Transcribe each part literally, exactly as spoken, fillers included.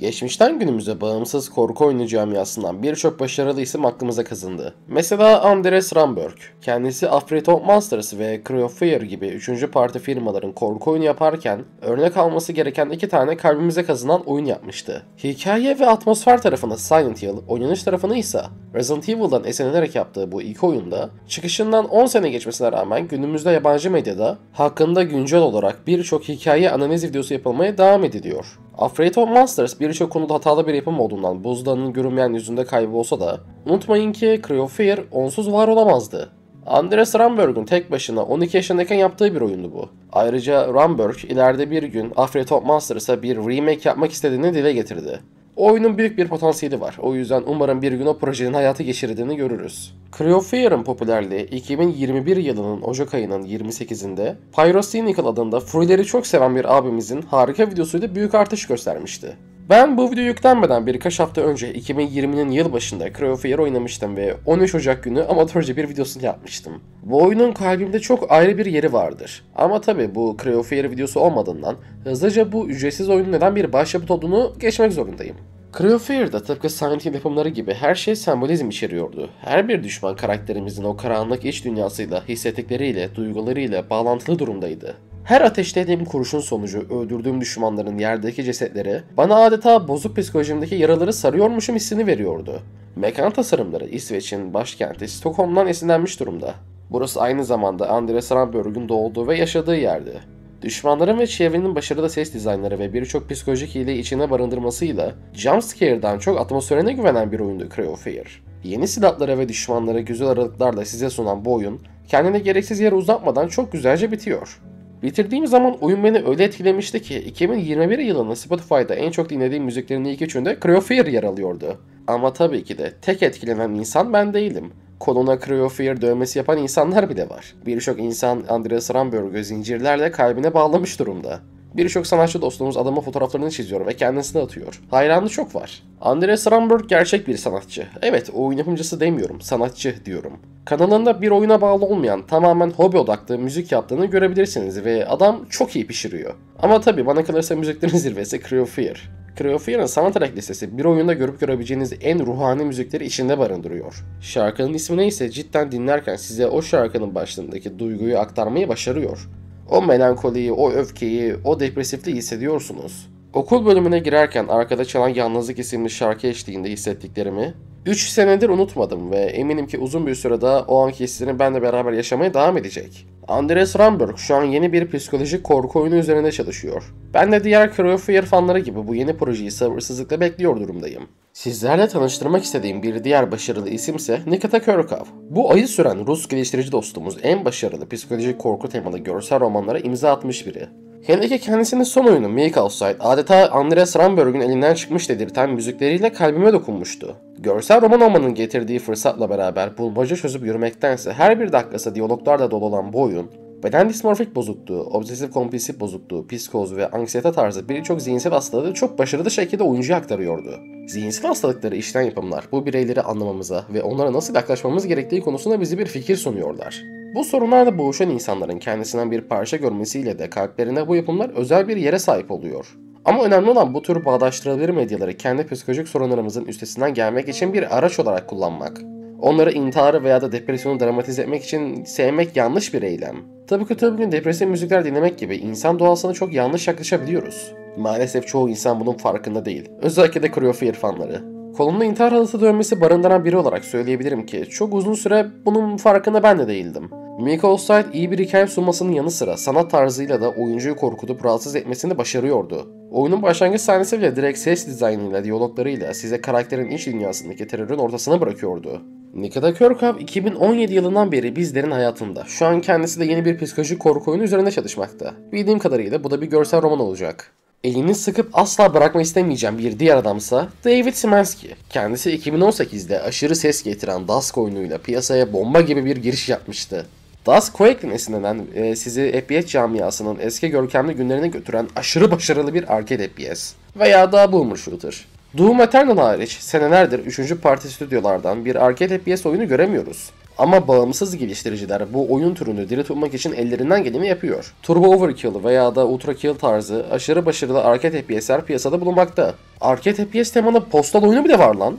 Geçmişten günümüze bağımsız korku oyunu camiasından birçok başarılı isim aklımıza kazındı. Mesela Andreas Rønnberg, kendisi Afraid of Monsters ve Cry of Fear gibi üçüncü parti firmaların korku oyunu yaparken örnek alması gereken iki tane kalbimize kazınan oyun yapmıştı. Hikaye ve atmosfer tarafını Silent Hill, oynanış tarafını ise Resident Evil'dan esinlenerek yaptığı bu iki oyunda çıkışından on sene geçmesine rağmen günümüzde yabancı medyada hakkında güncel olarak birçok hikaye analiz videosu yapılmaya devam ediliyor. Afraid of Monsters birçok konuda hatalı bir yapım olduğundan buzdağının görünmeyen yüzünde kaybolsa da unutmayın ki Cry of Fear onsuz var olamazdı. Andreas Rønnberg'ün tek başına on iki yaşındayken yaptığı bir oyundu bu. Ayrıca Rønnberg ileride bir gün Afraid of Monsters'a bir remake yapmak istediğini dile getirdi. O oyunun büyük bir potansiyeli var. O yüzden umarım bir gün o projenin hayata geçirildiğini görürüz. Cry of Fear'ın popülerliği iki bin yirmi bir yılının Ocak ayının yirmi sekizinde Pyrocynical adında Fruileri çok seven bir abimizin harika videosuyla büyük artış göstermişti. Ben bu video yüklenmeden birkaç hafta önce iki bin yirminin yıl başında Cry of Fear oynamıştım ve on üç Ocak günü amatörce bir videosunu yapmıştım. Bu oyunun kalbimde çok ayrı bir yeri vardır. Ama tabi bu Cry of Fear videosu olmadığından hızlıca bu ücretsiz oyunun neden bir başyapıt olduğunu geçmek zorundayım. Cry of Fear'da tıpkı Silent Hill yapımları gibi her şey sembolizm içeriyordu. Her bir düşman karakterimizin o karanlık iç dünyasıyla, hissettikleriyle, duygularıyla bağlantılı durumdaydı. Her ateşlediğim kurşun sonucu öldürdüğüm düşmanların yerdeki cesetleri bana adeta bozuk psikolojimdeki yaraları sarıyormuşum hissini veriyordu. Mekan tasarımları İsveç'in başkenti Stockholm'dan esinlenmiş durumda. Burası aynı zamanda Andreas Rønnberg'ün doğduğu ve yaşadığı yerdi. Düşmanların ve çevrenin başarılı ses dizaynları ve birçok psikolojik hileyi içine barındırmasıyla jumpscare'dan çok atmosferine güvenen bir oyundu Cry of Fear. Yeni silahlara ve düşmanlara güzel aralıklarla size sunan bu oyun kendine gereksiz yere uzatmadan çok güzelce bitiyor. Bitirdiğim zaman oyun beni öyle etkilemişti ki iki bin yirmi bir yılında Spotify'da en çok dinlediğim müziklerin ilk üçünde Cry of Fear yer alıyordu. Ama tabii ki de tek etkilenen insan ben değilim. Koluna Cry of Fear dövmesi yapan insanlar bile var. Birçok insan Andreas Rønnberg'ü zincirlerle kalbine bağlamış durumda. Birçok sanatçı dostumuz adamın fotoğraflarını çiziyor ve kendisine atıyor. Hayranı çok var. Andreas Rønnberg gerçek bir sanatçı. Evet, oyun yapımcısı demiyorum, sanatçı diyorum. Kanalında bir oyuna bağlı olmayan, tamamen hobi odaklı müzik yaptığını görebilirsiniz ve adam çok iyi pişiriyor. Ama tabi bana kalırsa müziklerin zirvesi Cry of Fear. Cry of Fear'ın soundtrack track listesi bir oyunda görüp görebileceğiniz en ruhani müzikleri içinde barındırıyor. Şarkının ismi neyse cidden dinlerken size o şarkının başlığındaki duyguyu aktarmayı başarıyor. O melankoliyi, o öfkeyi, o depresifliği hissediyorsunuz. Okul bölümüne girerken arkada çalan Yalnızlık isimli şarkı eşliğinde hissettiklerimi üç senedir unutmadım ve eminim ki uzun bir süre daha o anki hislerini benle beraber yaşamaya devam edecek. Andreas Rønnberg şu an yeni bir psikolojik korku oyunu üzerinde çalışıyor. Ben de diğer Cry of Fear fanları gibi bu yeni projeyi sabırsızlıkla bekliyor durumdayım. Sizlerle tanıştırmak istediğim bir diğer başarılı isimse Nikita Koryakov. Bu ayı süren Rus geliştirici dostumuz en başarılı psikolojik korku temalı görsel romanlara imza atmış biri. Hele ki kendisinin son oyunu Mike Outside adeta Andreas Rønnberg'ün elinden çıkmış dedirten müzikleriyle kalbime dokunmuştu. Görsel roman olmanın getirdiği fırsatla beraber bulmaca çözüp yürümektense her bir dakikası diyaloglarla dolu olan bu oyun, beden dismorfik bozukluğu, obsesif kompulsif bozukluğu, psikoz ve anksiyete tarzı birçok zihinsel hastalığı çok başarılı şekilde oyuncuya aktarıyordu. Zihinsel hastalıkları işleyen yapımlar bu bireyleri anlamamıza ve onlara nasıl yaklaşmamız gerektiği konusunda bizi bir fikir sunuyorlar. Bu sorunlarla boğuşan insanların kendisinden bir parça görmesiyle de kalplerine bu yapımlar özel bir yere sahip oluyor. Ama önemli olan bu tür bağdaştırabilir medyaları kendi psikolojik sorunlarımızın üstesinden gelmek için bir araç olarak kullanmak. Onları intiharı veya da depresyonu dramatize etmek için sevmek yanlış bir eylem. Tabii ki tabii ki depresif müzikler dinlemek gibi insan doğasına çok yanlış yaklaşabiliyoruz. Maalesef çoğu insan bunun farkında değil. Özellikle de Cry of Fear fanları. Kolumda intihar halısı dövmesi barındıran biri olarak söyleyebilirim ki çok uzun süre bunun farkında ben de değildim. Mike Outside iyi bir hikaye sunmasının yanı sıra sanat tarzıyla da oyuncuyu korkutup rahatsız etmesini başarıyordu. Oyunun başlangıç sahnesi bile direkt ses dizaynıyla, diyaloglarıyla size karakterin iç dünyasındaki terörün ortasına bırakıyordu. Nikita Koryakov iki bin on yedi yılından beri bizlerin hayatında. Şu an kendisi de yeni bir psikolojik korku oyunu üzerinde çalışmakta. Bildiğim kadarıyla bu da bir görsel roman olacak. Elini sıkıp asla bırakma istemeyeceğim bir diğer adamsa David Simanski. Kendisi iki bin on sekizde aşırı ses getiren Dusk oyunuyla piyasaya bomba gibi bir giriş yapmıştı. Dusk Quake'den esinlenen e, sizi F P S camiasının eski görkemli günlerine götüren aşırı başarılı bir arcade F P S veya daha boomer shooter. Doom Eternal hariç senelerdir üçüncü parti stüdyolardan bir arcade F P S oyunu göremiyoruz. Ama bağımsız geliştiriciler bu oyun türünü diri tutmak için ellerinden geleni yapıyor. Turbo Overkill veya da Ultra Kill tarzı aşırı başarılı arcade F P S'ler piyasada bulunmakta. Arcade F P S temalı postal oyunu bile var lan.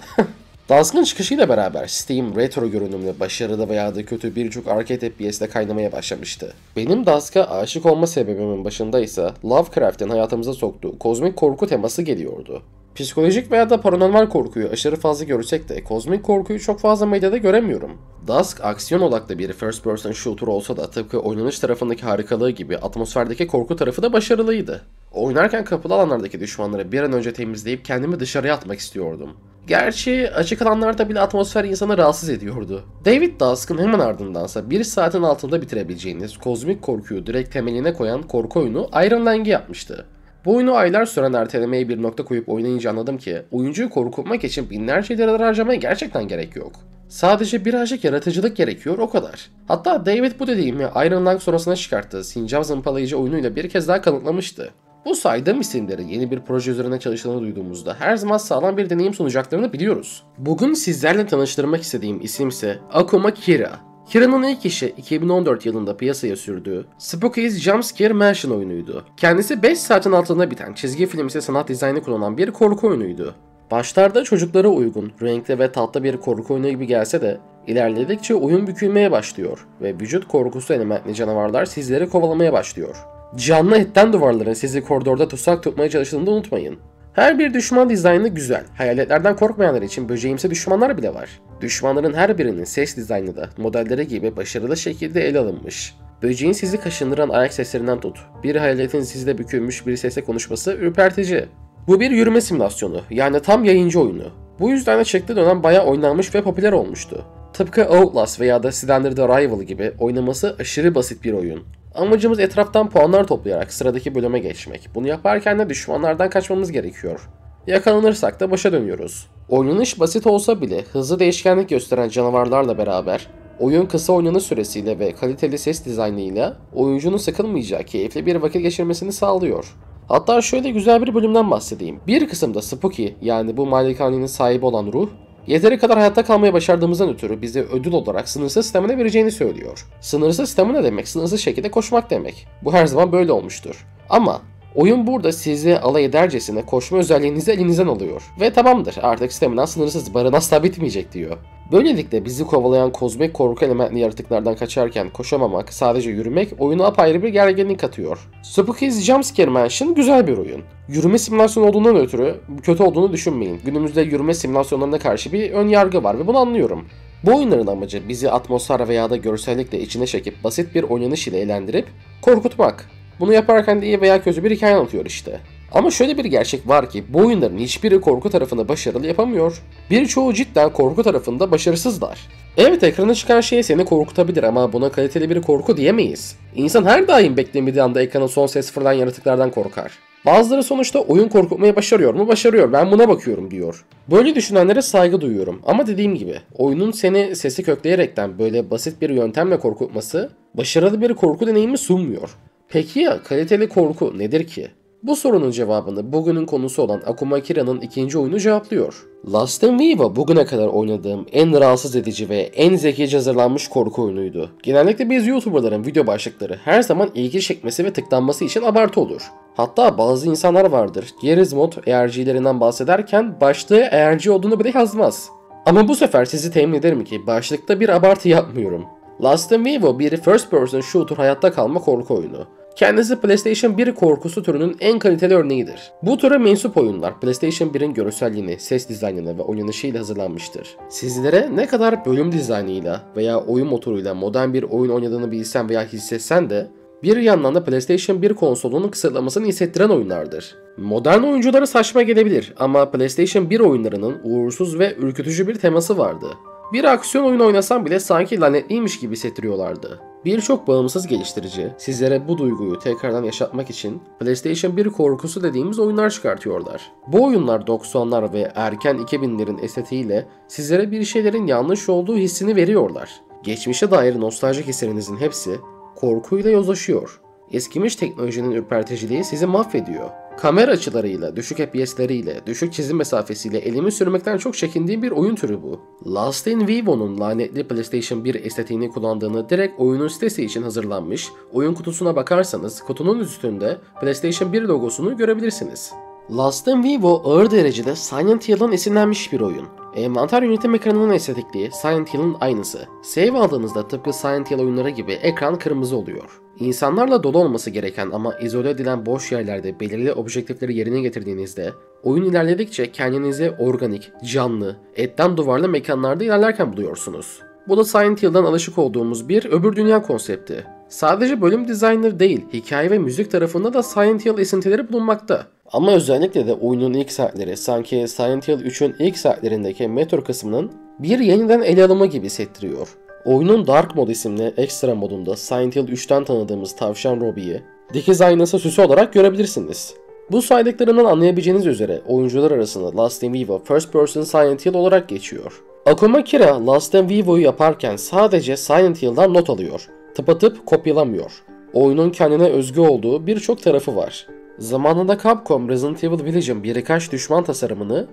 Dusk'ın çıkışıyla beraber Steam retro görünümlü başarılı veya da kötü birçok arcade F P S'de kaynamaya başlamıştı. Benim Dusk'a aşık olma sebebimin başında ise Lovecraft'in hayatımıza soktuğu kozmik korku teması geliyordu. Psikolojik veya da paranormal korkuyu aşırı fazla görsek de kozmik korkuyu çok fazla medyada göremiyorum. Dusk aksiyon odaklı bir first person shooter olsa da tıpkı oynanış tarafındaki harikalığı gibi atmosferdeki korku tarafı da başarılıydı. Oynarken kapalı alanlardaki düşmanları bir an önce temizleyip kendimi dışarıya atmak istiyordum. Gerçi açık alanlarda bile atmosfer insanı rahatsız ediyordu. David Dusk'ın hemen ardındansa bir saatin altında bitirebileceğiniz kozmik korkuyu direkt temeline koyan korku oyunu Iron Lung'ı yapmıştı. Bu oyunu aylar süren ertelemeye bir nokta koyup oynayınca anladım ki oyuncuyu korkutmak için binlerce liralar harcamaya gerçekten gerek yok. Sadece birazcık yaratıcılık gerekiyor, o kadar. Hatta David bu dediğimi Iron Lung sonrasına çıkarttığı sincap zımpalayıcı oyunuyla bir kez daha kanıtlamıştı. Bu saydığım isimlerin yeni bir proje üzerine çalıştığını duyduğumuzda her zaman sağlam bir deneyim sunacaklarını biliyoruz. Bugün sizlerle tanıştırmak istediğim isim ise Akuma Kira. Kira'nın ilk işi iki bin on dört yılında piyasaya sürdüğü Spooky's Jumpscare Mansion oyunuydu. Kendisi beş saatin altında biten çizgi filmsi sanat dizaynı kullanan bir korku oyunuydu. Başlarda çocuklara uygun, renkli ve tatlı bir korku oyunu gibi gelse de ilerledikçe oyun bükülmeye başlıyor ve vücut korkusu elementli canavarlar sizleri kovalamaya başlıyor. Canlı etten duvarların sizi koridorda tutsak tutmaya çalıştığını da unutmayın. Her bir düşman dizaynı güzel, hayaletlerden korkmayanlar için böceğimsi düşmanlar bile var. Düşmanların her birinin ses dizaynı da modelleri gibi başarılı şekilde ele alınmış. Böceğin sizi kaşındıran ayak seslerinden tut, bir hayaletin sizle bükülmüş bir sesle konuşması ürpertici. Bu bir yürüme simülasyonu, yani tam yayıncı oyunu. Bu yüzden de çekli dönem bayağı oynanmış ve popüler olmuştu. Tıpkı Outlast veya da Slender the Rival gibi oynaması aşırı basit bir oyun. Amacımız etraftan puanlar toplayarak sıradaki bölüme geçmek. Bunu yaparken de düşmanlardan kaçmamız gerekiyor. Yakalanırsak da başa dönüyoruz. Oynanış basit olsa bile hızlı değişkenlik gösteren canavarlarla beraber oyun kısa oynanış süresiyle ve kaliteli ses dizaynıyla oyuncunun sıkılmayacağı keyifli bir vakit geçirmesini sağlıyor. Hatta şöyle güzel bir bölümden bahsedeyim. Bir kısımda Spooky, yani bu malikanenin sahibi olan ruh, yeteri kadar hayatta kalmayı başardığımızdan ötürü bize ödül olarak sınırsız stamina vereceğini söylüyor. Sınırsız stamina demek sınırsız şekilde koşmak demek. Bu her zaman böyle olmuştur. Ama oyun burada sizi alay edercesine koşma özelliğinizi elinizden alıyor. Ve tamamdır, artık stamina sınırsız, barın asla bitmeyecek diyor. Böylelikle bizi kovalayan kozmik korku elementli yaratıklardan kaçarken koşamamak, sadece yürümek oyuna apayrı bir gerginlik katıyor. Spooky's Jumpscare Mansion güzel bir oyun. Yürüme simülasyonu olduğundan ötürü kötü olduğunu düşünmeyin. Günümüzde yürüme simülasyonlarına karşı bir ön yargı var ve bunu anlıyorum. Bu oyunların amacı bizi atmosfer veya da görsellikle içine çekip basit bir oynanış ile eğlendirip korkutmak. Bunu yaparken de iyi veya kötü bir hikaye anlatıyor işte. Ama şöyle bir gerçek var ki bu oyunların hiçbiri korku tarafını başarılı yapamıyor. Birçoğu cidden korku tarafında başarısızlar. Evet, ekrana çıkan şey seni korkutabilir ama buna kaliteli bir korku diyemeyiz. İnsan her daim beklemediği anda ekrana son ses fırlayan yaratıklardan korkar. Bazıları sonuçta oyun korkutmayı başarıyor mu? Başarıyor, ben buna bakıyorum diyor. Böyle düşünenlere saygı duyuyorum ama dediğim gibi oyunun seni sesi kökleyerekten böyle basit bir yöntemle korkutması başarılı bir korku deneyimi sunmuyor. Peki ya kaliteli korku nedir ki? Bu sorunun cevabını bugünün konusu olan Akuma Kira'nın ikinci oyunu cevaplıyor. Lost in Vivo bugüne kadar oynadığım en rahatsız edici ve en zekice hazırlanmış korku oyunuydu. Genellikle biz YouTuber'ların video başlıkları her zaman ilgi çekmesi ve tıklanması için abartı olur. Hatta bazı insanlar vardır, geriz mod E R C'lerinden bahsederken başlığı E R C olduğunu bile yazmaz. Ama bu sefer sizi temin ederim ki başlıkta bir abartı yapmıyorum. Lost in Vivo bir first person shooter hayatta kalma korku oyunu. Kendisi PlayStation bir korkusu türünün en kaliteli örneğidir. Bu türe mensup oyunlar PlayStation birin görselliğini, ses dizaynını ve oynanışıyla hazırlanmıştır. Sizlere ne kadar bölüm dizaynıyla veya oyun motoruyla modern bir oyun oynadığını bilsen veya hissetsen de bir yandan da PlayStation bir konsolunun kısıtlamasını hissettiren oyunlardır. Modern oyunculara saçma gelebilir ama PlayStation bir oyunlarının uğursuz ve ürkütücü bir teması vardı. Bir aksiyon oyunu oynasam bile sanki lanetliymiş gibi hissettiriyorlardı. Birçok bağımsız geliştirici sizlere bu duyguyu tekrardan yaşatmak için PlayStation bir korkusu dediğimiz oyunlar çıkartıyorlar. Bu oyunlar doksanlar ve erken iki binlerin estetiğiyle sizlere bir şeylerin yanlış olduğu hissini veriyorlar. Geçmişe dair nostaljik hislerinizin hepsi korkuyla yozlaşıyor. Eskimiş teknolojinin ürperticiliği sizi mahvediyor. Kamera açılarıyla, düşük F P S'leriyle, düşük çizim mesafesiyle elimi sürmekten çok çekindiğim bir oyun türü bu. Lost in Vivo'nun lanetli PlayStation bir estetiğini kullandığını direkt oyunun sitesi için hazırlanmış, oyun kutusuna bakarsanız kutunun üstünde PlayStation bir logosunu görebilirsiniz. Lost in Vivo ağır derecede Silent Hill'ın esinlenmiş bir oyun. Envanter yönetim ekranının estetikliği Silent Hill'ın aynısı. Save aldığınızda tıpkı Silent Hill oyunları gibi ekran kırmızı oluyor. İnsanlarla dolu olması gereken ama izole edilen boş yerlerde belirli objektifleri yerine getirdiğinizde, oyun ilerledikçe kendinizi organik, canlı, etten duvarlı mekanlarda ilerlerken buluyorsunuz. Bu da Silent Hill'dan alışık olduğumuz bir öbür dünya konsepti. Sadece bölüm dizaynları değil, hikaye ve müzik tarafında da Silent Hill esintileri bulunmakta. Ama özellikle de oyunun ilk saatleri sanki Silent Hill üçün ilk saatlerindeki metro kısmının bir yeniden ele alımı gibi hissettiriyor. Oyunun Dark Mode isimli ekstra modunda Silent Hill üçten tanıdığımız tavşan Robbie'yi dikiz aynası süsü olarak görebilirsiniz. Bu saydıklarından anlayabileceğiniz üzere oyuncular arasında Lost in Vivo First Person Silent Hill olarak geçiyor. Akuma Kira Lost in Vivo'yu yaparken sadece Silent Hill'dan not alıyor, tıpatıp kopyalamıyor. Oyunun kendine özgü olduğu birçok tarafı var. Zamanında Capcom Resident Evil Village'ın birkaç düşman tasarımını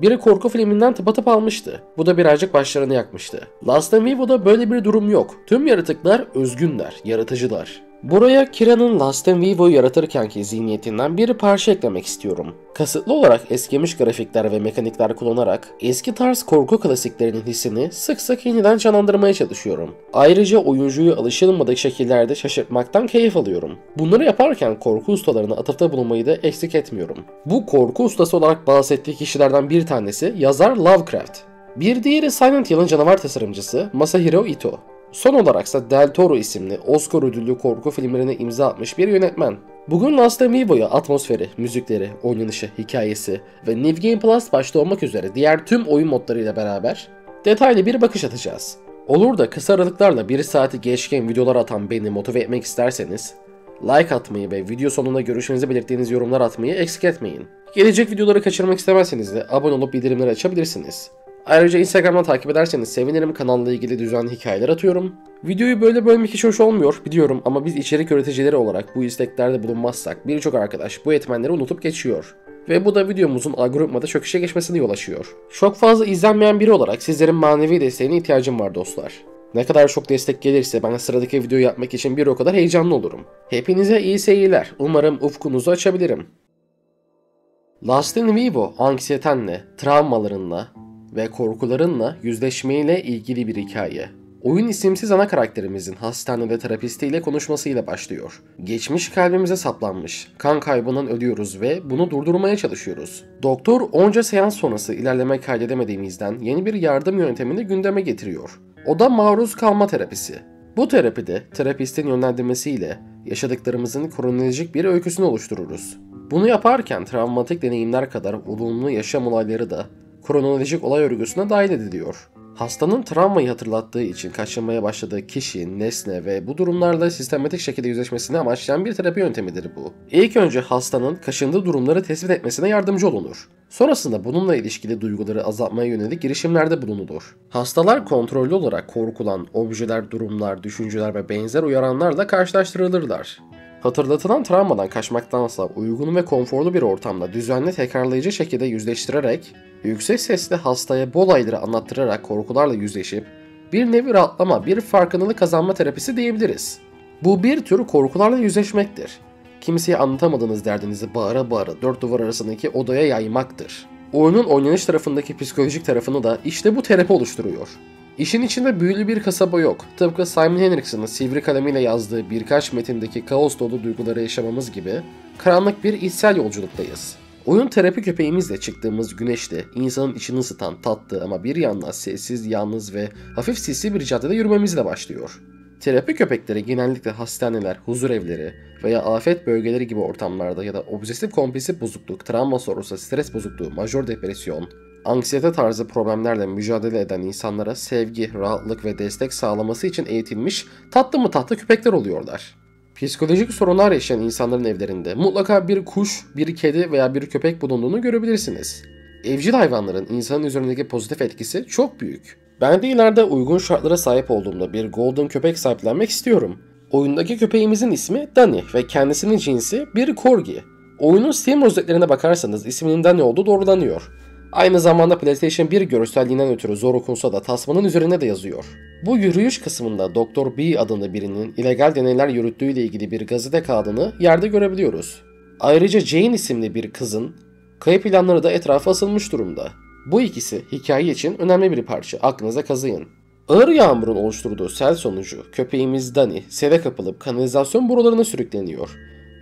biri korku filminden tıpatıp almıştı. Bu da birazcık başlarını yakmıştı. Lost in Vivo'da böyle bir durum yok. Tüm yaratıklar özgünler, yaratıcılar. Buraya Kira'nın Lost in Vivo'yu yaratırkenki zihniyetinden bir parça eklemek istiyorum. Kasıtlı olarak eskimiş grafikler ve mekanikler kullanarak eski tarz korku klasiklerinin hissini sık sık yeniden canlandırmaya çalışıyorum. Ayrıca oyuncuyu alışılmadık şekillerde şaşırtmaktan keyif alıyorum. Bunları yaparken korku ustalarına atıfta bulunmayı da eksik etmiyorum. Bu korku ustası olarak bahsettiği kişilerden bir tanesi yazar Lovecraft. Bir diğeri Silent Hill'ın canavar tasarımcısı Masahiro Ito. Son olaraksa Del Toro isimli Oscar ödüllü korku filmlerine imza atmış bir yönetmen. Bugün Lost in Vivo'ya atmosferi, müzikleri, oynanışı, hikayesi ve New Game Plus başta olmak üzere diğer tüm oyun modlarıyla beraber detaylı bir bakış atacağız. Olur da kısa aralıklarla bir saati geçken videolar atan beni motive etmek isterseniz like atmayı ve video sonunda görüşlerinizi belirttiğiniz yorumlar atmayı eksik etmeyin. Gelecek videoları kaçırmak istemezseniz de abone olup bildirimleri açabilirsiniz. Ayrıca Instagram'dan takip ederseniz sevinirim, kanalla ilgili düzenli hikayeler atıyorum. Videoyu böyle bölmek hiç hoş olmuyor biliyorum ama biz içerik üreticileri olarak bu isteklerde bulunmazsak birçok arkadaş bu etmenleri unutup geçiyor. Ve bu da videomuzun algoritmada çöküşe geçmesine yol açıyor. Çok fazla izlenmeyen biri olarak sizlerin manevi desteğine ihtiyacım var dostlar. Ne kadar çok destek gelirse ben sıradaki videoyu yapmak için bir o kadar heyecanlı olurum. Hepinize iyi seyirler, umarım ufkunuzu açabilirim. Lost in Vivo anksiyetenle, travmalarınla ve korkularınla yüzleşmeyle ilgili bir hikaye. Oyun isimsiz ana karakterimizin hastanede terapistiyle konuşmasıyla başlıyor. Geçmiş kalbimize saplanmış, kan kaybından ölüyoruz ve bunu durdurmaya çalışıyoruz. Doktor onca seans sonrası ilerleme kaydedemediğimizden yeni bir yardım yöntemini gündeme getiriyor. O da maruz kalma terapisi. Bu terapide terapistin yönlendirmesiyle yaşadıklarımızın kronolojik bir öyküsünü oluştururuz. Bunu yaparken travmatik deneyimler kadar olumlu yaşam olayları da kronolojik olay örgüsüne dahil ediliyor. Hastanın travmayı hatırlattığı için kaçınmaya başladığı kişi, nesne ve bu durumlarla sistematik şekilde yüzleşmesini amaçlayan bir terapi yöntemidir bu. İlk önce hastanın kaşındığı durumları tespit etmesine yardımcı olunur. Sonrasında bununla ilişkili duyguları azaltmaya yönelik girişimlerde bulunulur. Hastalar kontrollü olarak korkulan objeler, durumlar, düşünceler ve benzer uyaranlarla karşılaştırılırlar. Hatırlatılan travmadan kaçmaktansa uygun ve konforlu bir ortamda düzenli tekrarlayıcı şekilde yüzleştirerek, yüksek sesle hastaya bu olayları anlattırarak korkularla yüzleşip bir nevi rahatlama, bir farkındalık kazanma terapisi diyebiliriz. Bu bir tür korkularla yüzleşmektir. Kimseye anlatamadığınız derdinizi bağıra bağıra dört duvar arasındaki odaya yaymaktır. Oyunun oynanış tarafındaki psikolojik tarafını da işte bu terapi oluşturuyor. İşin içinde büyülü bir kasaba yok. Tıpkı Simon Henrikson'ın sivri kalemiyle yazdığı birkaç metindeki kaos dolu duyguları yaşamamız gibi karanlık bir içsel yolculuktayız. Oyun terapi köpeğimizle çıktığımız güneşte insanın içini ısıtan, tatlı ama bir yandan sessiz, yalnız ve hafif sisli bir caddede yürümemizle başlıyor. Terapi köpekleri genellikle hastaneler, huzur evleri veya afet bölgeleri gibi ortamlarda ya da obsesif kompulsif bozukluk, travma sonrası stres bozukluğu, majör depresyon, anksiyete tarzı problemlerle mücadele eden insanlara sevgi, rahatlık ve destek sağlaması için eğitilmiş tatlı mı tatlı köpekler oluyorlar. Psikolojik sorunlar yaşayan insanların evlerinde mutlaka bir kuş, bir kedi veya bir köpek bulunduğunu görebilirsiniz. Evcil hayvanların insanın üzerindeki pozitif etkisi çok büyük. Ben de ileride uygun şartlara sahip olduğumda bir golden köpek sahiplenmek istiyorum. Oyundaki köpeğimizin ismi Danny ve kendisinin cinsi bir korgi. Oyunun Steam özelliklerine bakarsanız isminin ne olduğu doğrulanıyor. Aynı zamanda PlayStation bir görselliğinden ötürü zor okunsa da tasmanın üzerine de yazıyor. Bu yürüyüş kısmında doktor B adında birinin illegal deneyler yürüttüğüyle ilgili bir gazete kağıdını yerde görebiliyoruz. Ayrıca Jane isimli bir kızın kayıp ilanları da etrafa asılmış durumda. Bu ikisi hikaye için önemli bir parça, aklınıza kazıyın. Ağır yağmurun oluşturduğu sel sonucu köpeğimiz Dani sele kapılıp kanalizasyon borularına sürükleniyor.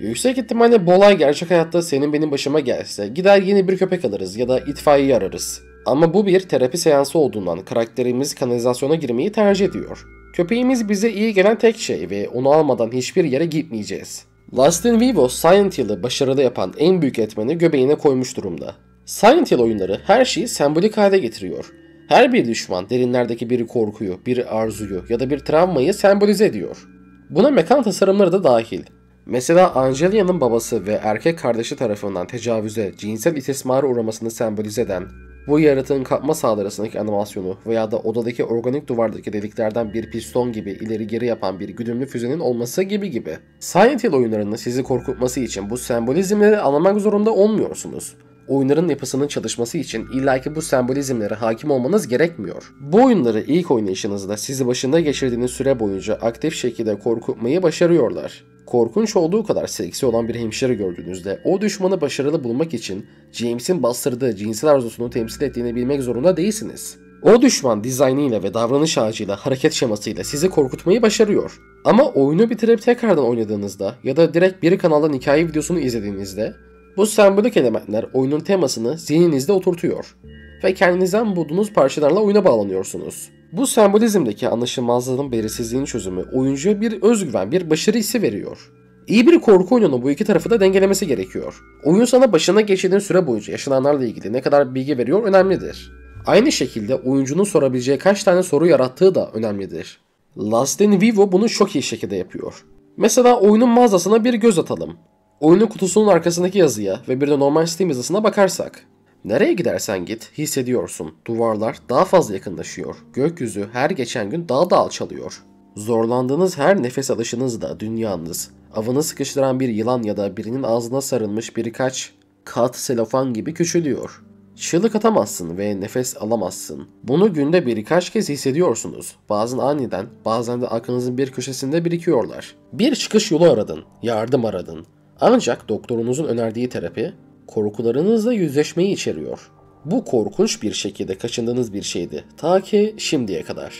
Yüksek ihtimalle bu olay gerçek hayatta senin benim başıma gelse gider yeni bir köpek alırız ya da itfaiye ararız. Ama bu bir terapi seansı olduğundan karakterimiz kanalizasyona girmeyi tercih ediyor. Köpeğimiz bize iyi gelen tek şey ve onu almadan hiçbir yere gitmeyeceğiz. Lost in Vivo, Silent Hill'ı başarılı yapan en büyük etmeni göbeğine koymuş durumda. Silent Hill oyunları her şeyi sembolik hale getiriyor. Her bir düşman derinlerdeki bir korkuyu, bir arzuyu ya da bir travmayı sembolize ediyor. Buna mekan tasarımları da dahil. Mesela Angelia'nın babası ve erkek kardeşi tarafından tecavüze, cinsel istismara uğramasını sembolize eden, bu yaratığın kapma saldırısındaki animasyonu veya da odadaki organik duvardaki deliklerden bir piston gibi ileri geri yapan bir güdümlü füzenin olması gibi gibi. Silent Hill oyunlarının sizi korkutması için bu sembolizmleri anlamak zorunda olmuyorsunuz. Oyunların yapısının çalışması için illaki bu sembolizmlere hakim olmanız gerekmiyor. Bu oyunları ilk oynayışınızda sizi başında geçirdiğiniz süre boyunca aktif şekilde korkutmayı başarıyorlar. Korkunç olduğu kadar seksi olan bir hemşire gördüğünüzde o düşmanı başarılı bulmak için James'in bastırdığı cinsel arzusunu temsil ettiğini bilmek zorunda değilsiniz. O düşman dizaynıyla ve davranış ağacıyla, hareket şemasıyla sizi korkutmayı başarıyor. Ama oyunu bitirip tekrardan oynadığınızda ya da direkt bir kanaldan hikaye videosunu izlediğinizde bu sembolik elementler oyunun temasını zihninizde oturtuyor ve kendinizden bulduğunuz parçalarla oyuna bağlanıyorsunuz. Bu sembolizmdeki anlaşılmazlığın, belirsizliğin çözümü oyuncuya bir özgüven, bir başarı hissi veriyor. İyi bir korku oyununun bu iki tarafı da dengelemesi gerekiyor. Oyun sana başına geçirdiğin süre boyunca yaşananlarla ilgili ne kadar bilgi veriyor önemlidir. Aynı şekilde oyuncunun sorabileceği kaç tane soru yarattığı da önemlidir. Lost in Vivo bunu çok iyi şekilde yapıyor. Mesela oyunun mağazasına bir göz atalım. Oyunun kutusunun arkasındaki yazıya ve bir de normal Steam yazısına bakarsak, nereye gidersen git hissediyorsun. Duvarlar daha fazla yakınlaşıyor. Gökyüzü her geçen gün daha da alçalıyor. Zorlandığınız her nefes alışınızda dünyanız, avını sıkıştıran bir yılan ya da birinin ağzına sarılmış birkaç kat selofan gibi küçülüyor. Çığlık atamazsın ve nefes alamazsın. Bunu günde birkaç kez hissediyorsunuz. Bazen aniden, bazen de aklınızın bir köşesinde birikiyorlar. Bir çıkış yolu aradın, yardım aradın. Ancak doktorunuzun önerdiği terapi korkularınızla yüzleşmeyi içeriyor. Bu korkunç bir şekilde kaçındığınız bir şeydi ta ki şimdiye kadar.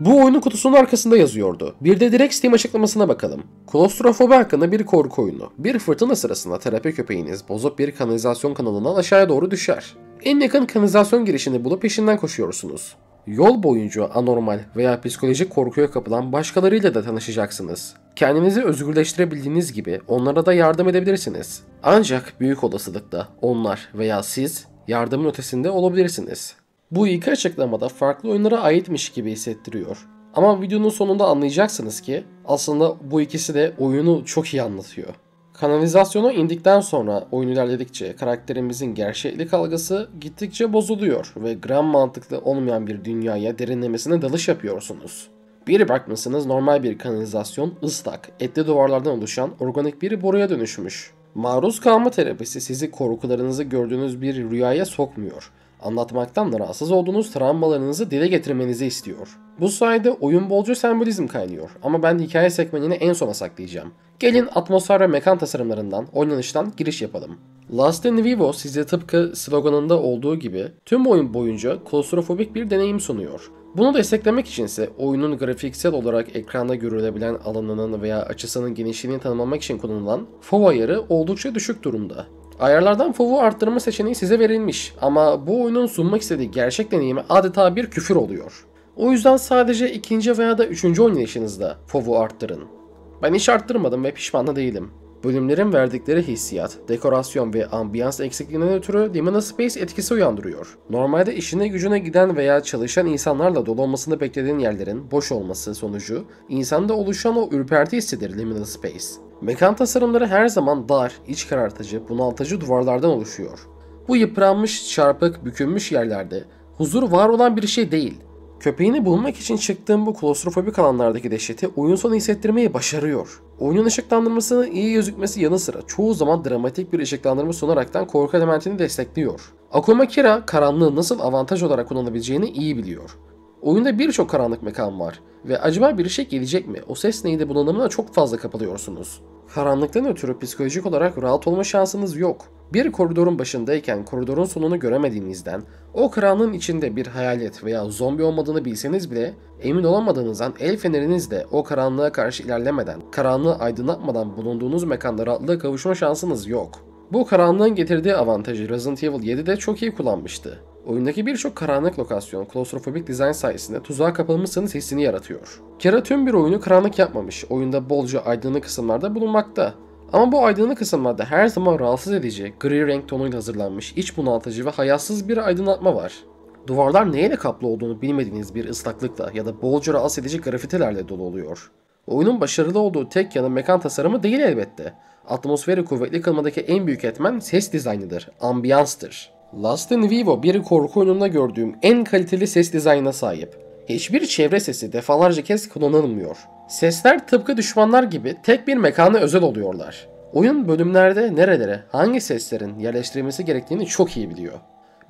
Bu oyunun kutusunun arkasında yazıyordu. Bir de direkt Steam açıklamasına bakalım. Klostrofobi hakkında bir korku oyunu. Bir fırtına sırasında terapi köpeğiniz bozup bir kanalizasyon kanalından aşağıya doğru düşer. En yakın kanalizasyon girişini bulup peşinden koşuyorsunuz. Yol boyunca anormal veya psikolojik korkuya kapılan başkalarıyla da tanışacaksınız. Kendinizi özgürleştirebildiğiniz gibi onlara da yardım edebilirsiniz. Ancak büyük olasılıkla onlar veya siz yardımın ötesinde olabilirsiniz. Bu iki açıklamada farklı oyunlara aitmiş gibi hissettiriyor. Ama videonun sonunda anlayacaksınız ki aslında bu ikisi de oyunu çok iyi anlatıyor. Kanalizasyona indikten sonra oyun ilerledikçe karakterimizin gerçeklik algısı gittikçe bozuluyor ve gram mantıklı olmayan bir dünyaya derinlemesine dalış yapıyorsunuz. Bir bakmışsınız normal bir kanalizasyon ıslak, etli duvarlardan oluşan organik bir boruya dönüşmüş. Maruz kalma terapisi sizi korkularınızı gördüğünüz bir rüyaya sokmuyor. Anlatmaktan rahatsız olduğunuz travmalarınızı dile getirmenizi istiyor. Bu sayede oyun bolca sembolizm kaynıyor ama ben hikaye segmentini en sona saklayacağım. Gelin atmosfer ve mekan tasarımlarından, oynanıştan giriş yapalım. Lost in Vivo size tıpkı sloganında olduğu gibi tüm oyun boyunca klostrofobik bir deneyim sunuyor. Bunu desteklemek için ise oyunun grafiksel olarak ekranda görülebilen alanının veya açısının genişliğini tanımlamak için kullanılan F O V ayarı oldukça düşük durumda. Ayarlardan F O V'u arttırma seçeneği size verilmiş ama bu oyunun sunmak istediği gerçek deneyimi adeta bir küfür oluyor. O yüzden sadece ikinci veya da üçüncü oynayışınızda F O V'u arttırın. Ben hiç arttırmadım ve pişman da değilim. Bölümlerin verdikleri hissiyat, dekorasyon ve ambiyans eksikliğinden ötürü Liminal Space etkisi uyandırıyor. Normalde işine gücüne giden veya çalışan insanlarla dolu olmasını beklediğin yerlerin boş olması sonucu insanda oluşan o ürperti hissidir Liminal Space. Mekan tasarımları her zaman dar, iç karartıcı, bunaltıcı duvarlardan oluşuyor. Bu yıpranmış, çarpık, bükülmüş yerlerde huzur var olan bir şey değil. Köpeğini bulmak için çıktığım bu klostrofobik alanlardaki dehşeti oyun sonu hissettirmeyi başarıyor. Oyunun ışıklandırmasının iyi gözükmesi yanı sıra çoğu zaman dramatik bir ışıklandırma sunaraktan korku elementini destekliyor. Akuma Kira karanlığı nasıl avantaj olarak kullanabileceğini iyi biliyor. Oyunda birçok karanlık mekan var ve acaba bir şey gelecek mi, o ses neydi bunalımına çok fazla kapılıyorsunuz. Karanlıktan ötürü psikolojik olarak rahat olma şansınız yok. Bir koridorun başındayken koridorun sonunu göremediğinizden, o karanlığın içinde bir hayalet veya zombi olmadığını bilseniz bile emin olamadığınızdan el fenerinizle o karanlığa karşı ilerlemeden, karanlığı aydınlatmadan bulunduğunuz mekanda rahatlığa kavuşma şansınız yok. Bu karanlığın getirdiği avantajı Resident Evil yedide çok iyi kullanmıştı. Oyundaki birçok karanlık lokasyon, klostrofobik dizayn sayesinde tuzağa kapılmışsınız hissini yaratıyor. Kira tüm bir oyunu karanlık yapmamış, oyunda bolca aydınlık kısımlarda bulunmakta. Ama bu aydınlık kısımlarda her zaman rahatsız edici, gri renk tonuyla hazırlanmış, iç bunaltıcı ve hayatsız bir aydınlatma var. Duvarlar neyle kaplı olduğunu bilmediğiniz bir ıslaklıkla ya da bolca rahatsız edici grafitilerle dolu oluyor. Oyunun başarılı olduğu tek yanı mekan tasarımı değil elbette. Atmosferi kuvvetli kılmadaki en büyük etmen ses dizaynıdır, ambiyanstır. Lost in Vivo bir korku oyununda gördüğüm en kaliteli ses dizaynına sahip. Hiçbir çevre sesi defalarca kez kullanılmıyor. Sesler tıpkı düşmanlar gibi tek bir mekana özel oluyorlar. Oyun bölümlerde nerelere, hangi seslerin yerleştirilmesi gerektiğini çok iyi biliyor.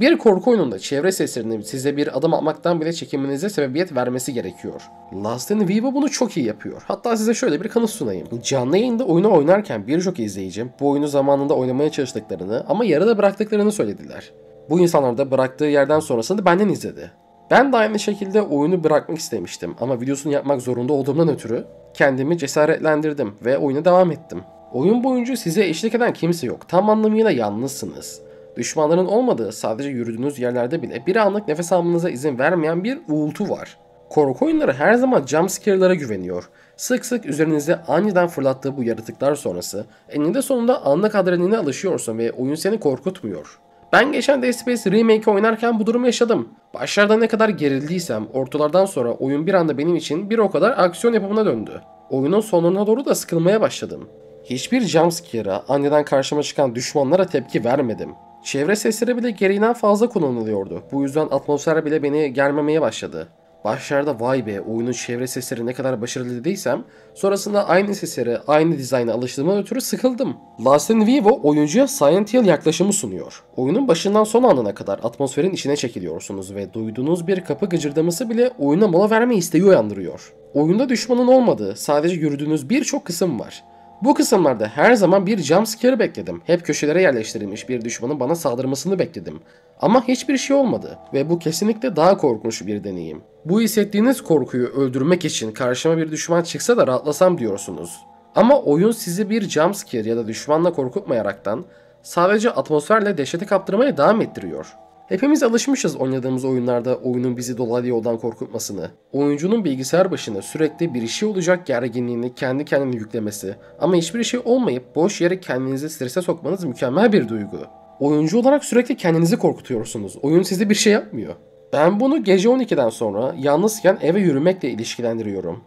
Bir korku oyununda çevre seslerinin size bir adım atmaktan bile çekinmenize sebebiyet vermesi gerekiyor. Lost in Vivo bunu çok iyi yapıyor. Hatta size şöyle bir kanıt sunayım. Canlı yayında oyunu oynarken birçok izleyicim bu oyunu zamanında oynamaya çalıştıklarını ama yarıda bıraktıklarını söylediler. Bu insanlar da bıraktığı yerden sonrasını benden izledi. Ben de aynı şekilde oyunu bırakmak istemiştim ama videosunu yapmak zorunda olduğumdan ötürü kendimi cesaretlendirdim ve oyuna devam ettim. Oyun boyunca size eşlik eden kimse yok. Tam anlamıyla yalnızsınız. Düşmanların olmadığı, sadece yürüdüğünüz yerlerde bile bir anlık nefes almanıza izin vermeyen bir uğultu var. Korku oyunları her zaman jumpscare'lara güveniyor. Sık sık üzerinize aniden fırlattığı bu yaratıklar sonrası eninde sonunda anlık adrenaline alışıyorsun ve oyun seni korkutmuyor. Ben geçen Dead Space Remake'i oynarken bu durumu yaşadım. Başlarda ne kadar gerildiysem ortalardan sonra oyun bir anda benim için bir o kadar aksiyon yapımına döndü. Oyunun sonuna doğru da sıkılmaya başladım. Hiçbir jumpscare'a, aniden karşıma çıkan düşmanlara tepki vermedim. Çevre sesleri bile gereğinden fazla kullanılıyordu. Bu yüzden atmosfer bile beni germemeye başladı. Başlarda vay be oyunun çevre sesleri ne kadar başarılı dediysem sonrasında aynı seslere, aynı dizayna alıştığımdan ötürü sıkıldım. Lost in Vivo oyuncuya Silent Hill yaklaşımı sunuyor. Oyunun başından son anına kadar atmosferin içine çekiliyorsunuz ve duyduğunuz bir kapı gıcırdaması bile oyuna mola verme isteği uyandırıyor. Oyunda düşmanın olmadığı, sadece yürüdüğünüz birçok kısım var. Bu kısımlarda her zaman bir jumpscare bekledim. Hep köşelere yerleştirilmiş bir düşmanın bana saldırmasını bekledim. Ama hiçbir şey olmadı ve bu kesinlikle daha korkunç bir deneyim. Bu hissettiğiniz korkuyu öldürmek için karşıma bir düşman çıksa da rahatlasam diyorsunuz. Ama oyun sizi bir jumpscare ya da düşmanla korkutmayaraktan sadece atmosferle dehşete kaptırmaya devam ettiriyor. Hepimiz alışmışız oynadığımız oyunlarda oyunun bizi dolaylı yoldan korkutmasını. Oyuncunun bilgisayar başına sürekli bir şey olacak gerginliğini kendi kendine yüklemesi ama hiçbir şey olmayıp boş yere kendinizi strese sokmanız mükemmel bir duygu. Oyuncu olarak sürekli kendinizi korkutuyorsunuz. Oyun size bir şey yapmıyor. Ben bunu gece on ikiden sonra yalnızken eve yürümekle ilişkilendiriyorum.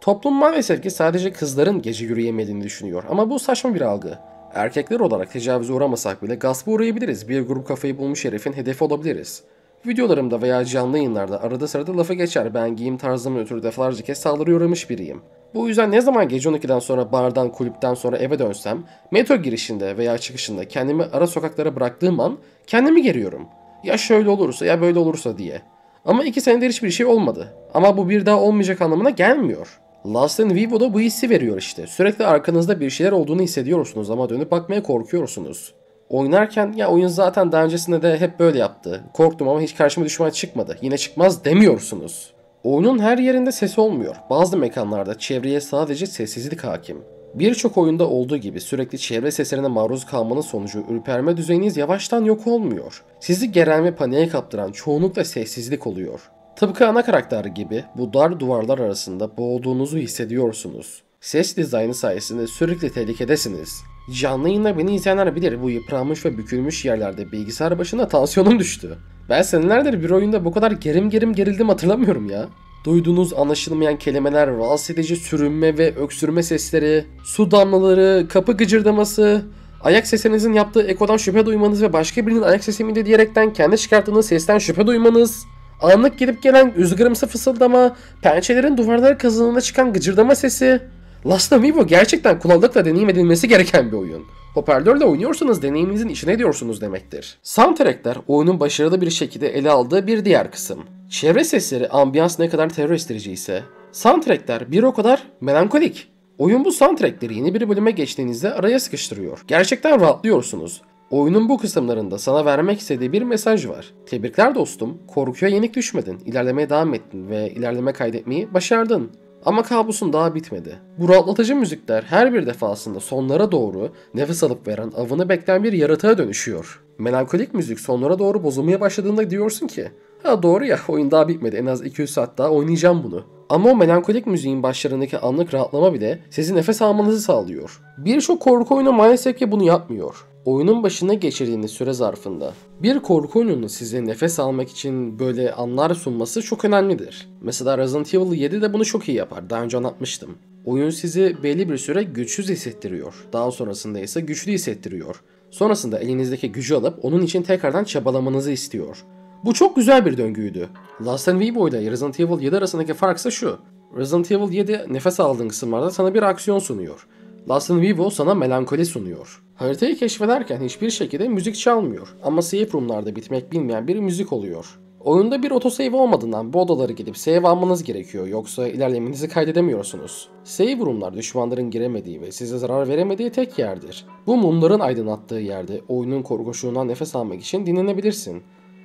Toplum maalesef ki sadece kızların gece yürüyemediğini düşünüyor ama bu saçma bir algı. Erkekler olarak tecavüze uğramasak bile gaspa uğrayabiliriz, bir grup kafayı bulmuş herifin hedefi olabiliriz. Videolarımda veya canlı yayınlarda arada sırada lafa geçer, ben giyim tarzımın ötürü defalarca kez saldırıya uğramış biriyim. Bu yüzden ne zaman gece on ikiden sonra bardan, kulüpten sonra eve dönsem, metro girişinde veya çıkışında kendimi ara sokaklara bıraktığım an kendimi geriyorum. Ya şöyle olursa ya böyle olursa diye. Ama iki senedir hiçbir şey olmadı. Ama bu bir daha olmayacak anlamına gelmiyor. Lost in Vivo'da bu hissi veriyor işte. Sürekli arkanızda bir şeyler olduğunu hissediyorsunuz ama dönüp bakmaya korkuyorsunuz. Oynarken ya oyun zaten daha öncesinde de hep böyle yaptı. Korktum ama hiç karşıma düşman çıkmadı. Yine çıkmaz demiyorsunuz. Oyunun her yerinde ses olmuyor. Bazı mekanlarda çevreye sadece sessizlik hakim. Birçok oyunda olduğu gibi sürekli çevre seslerine maruz kalmanın sonucu ürperme düzeyiniz yavaştan yok olmuyor. Sizi geren ve paniğe kaptıran çoğunlukla sessizlik oluyor. Tıpkı ana karakter gibi bu dar duvarlar arasında boğulduğunuzu hissediyorsunuz. Ses dizaynı sayesinde sürekli tehlikedesiniz. Canlı yayında beni izleyenler bilir, bu yıpranmış ve bükülmüş yerlerde bilgisayar başında tansiyonum düştü. Ben senelerdir bir oyunda bu kadar gerim gerim gerildim hatırlamıyorum ya. Duyduğunuz anlaşılmayan kelimeler, rahatsız edici sürünme ve öksürme sesleri, su damlaları, kapı gıcırdaması, ayak sesinizin yaptığı ekodan şüphe duymanız ve başka birinin ayak sesi miydi diyerekten kendi çıkarttığınız sesten şüphe duymanız, Anlık girip gelen üzgırımsı fısıldama, pençelerin duvarlara kazınına çıkan gıcırdama sesi. Lost in Vivo gerçekten kullandıkla deneyim edilmesi gereken bir oyun. Hoparlörle oynuyorsanız deneyiminizin içine ediyorsunuz demektir. Soundtrackler oyunun başarılı bir şekilde ele aldığı bir diğer kısım. Çevre sesleri, ambiyans ne kadar terör estirici ise, soundtrackler bir o kadar melankolik. Oyun bu soundtrackleri yeni bir bölüme geçtiğinizde araya sıkıştırıyor. Gerçekten rahatlıyorsunuz. Oyunun bu kısımlarında sana vermek istediği bir mesaj var. Tebrikler dostum, korkuya yenik düşmedin, ilerlemeye devam ettin ve ilerleme kaydetmeyi başardın. Ama kabusun daha bitmedi. Bu rahatlatıcı müzikler her bir defasında sonlara doğru nefes alıp veren, avını bekleyen bir yaratığa dönüşüyor. Melankolik müzik sonlara doğru bozulmaya başladığında diyorsun ki, ha doğru ya, oyun daha bitmedi, en az iki yüz saat daha oynayacağım bunu. Ama o melankolik müziğin başlarındaki anlık rahatlama bile sizi nefes almanızı sağlıyor. Birçok korku oyunu maalesef ki bunu yapmıyor. Oyunun başına geçirdiğiniz süre zarfında bir korku oyununun size nefes almak için böyle anlar sunması çok önemlidir. Mesela Resident Evil yedi de bunu çok iyi yapar, daha önce anlatmıştım. Oyun sizi belli bir süre güçsüz hissettiriyor, daha sonrasında ise güçlü hissettiriyor. Sonrasında elinizdeki gücü alıp onun için tekrardan çabalamanızı istiyor. Bu çok güzel bir döngüydü. Lost in Vivo ile Resident Evil yedi arasındaki fark ise şu. Resident Evil yedi nefes aldığın kısımlarda sana bir aksiyon sunuyor. Lost in Vivo sana melankoli sunuyor. Haritayı keşfederken hiçbir şekilde müzik çalmıyor ama save room'larda bitmek bilmeyen bir müzik oluyor. Oyunda bir autosave olmadığından bu odaları gidip save almanız gerekiyor, yoksa ilerlemenizi kaydedemiyorsunuz. Save room'lar düşmanların giremediği ve size zarar veremediği tek yerdir. Bu mumların aydınlattığı yerde oyunun korkuşluğundan nefes almak için dinlenebilirsin.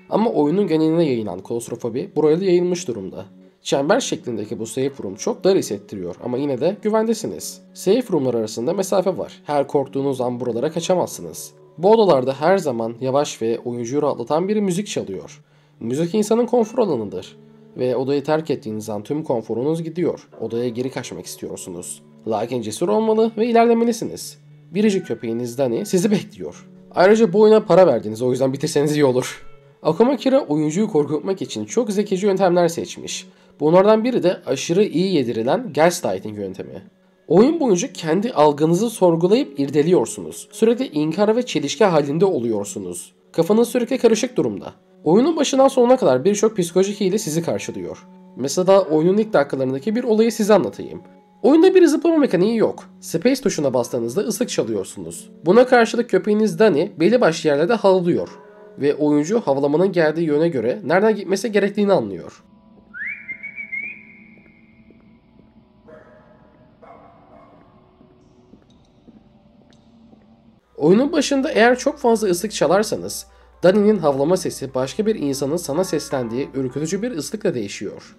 Ama oyunun geneline yayılan klostrofobi buraya da yayılmış durumda. Çember şeklindeki bu safe room çok dar hissettiriyor ama yine de güvendesiniz. Safe roomlar arasında mesafe var. Her korktuğunuz an buralara kaçamazsınız. Bu odalarda her zaman yavaş ve oyuncuyu rahatlatan bir müzik çalıyor. Müzik insanın konfor alanıdır ve odayı terk ettiğiniz an tüm konforunuz gidiyor. Odaya geri kaçmak istiyorsunuz. Lakin cesur olmalı ve ilerlemelisiniz. Biricik köpeğiniz Dani sizi bekliyor. Ayrıca bu oyuna para verdiniz, o yüzden bitirseniz iyi olur. Akuma Kira oyuncuyu korkutmak için çok zekice yöntemler seçmiş. Bunlardan biri de aşırı iyi yedirilen gaslighting yöntemi. Oyun boyunca kendi algınızı sorgulayıp irdeliyorsunuz. Sürekli inkar ve çelişki halinde oluyorsunuz. Kafanız sürekli karışık durumda. Oyunun başından sonuna kadar birçok psikolojik hile sizi karşılıyor. Mesela oyunun ilk dakikalarındaki bir olayı size anlatayım. Oyunda bir zıplama mekaniği yok. Space tuşuna bastığınızda ıslık çalıyorsunuz. Buna karşılık köpeğiniz Dani belli başlı yerlerde havlıyor. Ve oyuncu havlamanın geldiği yöne göre nereden gitmesi gerektiğini anlıyor. Oyunun başında eğer çok fazla ıslık çalarsanız, Dani'nin havlama sesi başka bir insanın sana seslendiği ürkütücü bir ıslıkla değişiyor.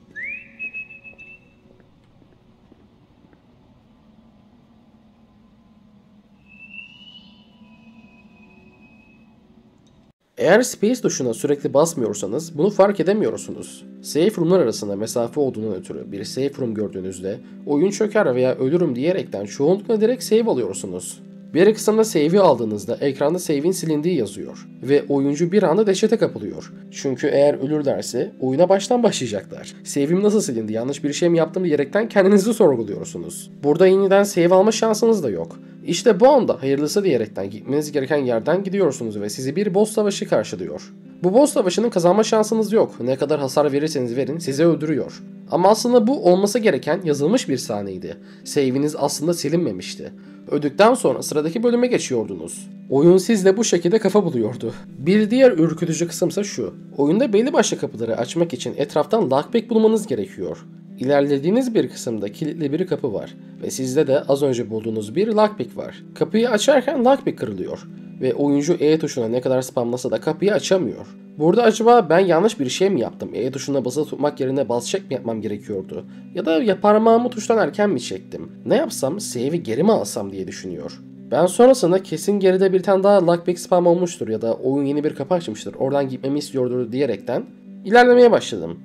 Eğer space tuşuna sürekli basmıyorsanız bunu fark edemiyorsunuz. Safe roomlar arasında mesafe olduğundan ötürü bir safe room gördüğünüzde oyun çöker veya ölürüm diyerekten çoğunlukla direkt save alıyorsunuz. Bir kısımda save'i aldığınızda ekranda save'in silindiği yazıyor ve oyuncu bir anda dehşete kapılıyor. Çünkü eğer ölür derse oyuna baştan başlayacaklar. Save'im nasıl silindi, yanlış bir şey mi yaptım diyerekten kendinizi sorguluyorsunuz. Burada yeniden save alma şansınız da yok. İşte bu anda hayırlısı diyerekten gitmeniz gereken yerden gidiyorsunuz ve sizi bir boss savaşı karşılıyor. Bu boss savaşının kazanma şansınız yok. Ne kadar hasar verirseniz verin sizi öldürüyor. Ama aslında bu olması gereken yazılmış bir sahneydi. Save'iniz aslında silinmemişti. Öldükten sonra sıradaki bölüme geçiyordunuz. Oyun sizle bu şekilde kafa buluyordu. Bir diğer ürkütücü kısımsa şu. Oyunda belli başlı kapıları açmak için etraftan lockpick bulmanız gerekiyor. İlerlediğiniz bir kısımda kilitli bir kapı var ve sizde de az önce bulduğunuz bir lockpick var. Kapıyı açarken lockpick kırılıyor ve oyuncu E tuşuna ne kadar spamlasa da kapıyı açamıyor. Burada acaba ben yanlış bir şey mi yaptım? E tuşuna basılı tutmak yerine bas check mi yapmam gerekiyordu? Ya da ya parmağımı tuştan erken mi çektim? Ne yapsam, save'i geri mi alsam diye düşünüyor. Ben sonrasında kesin geride bir tane daha lockpick spam olmuştur ya da oyun yeni bir kapı açmıştır, oradan gitmemi istiyordur diyerekten ilerlemeye başladım.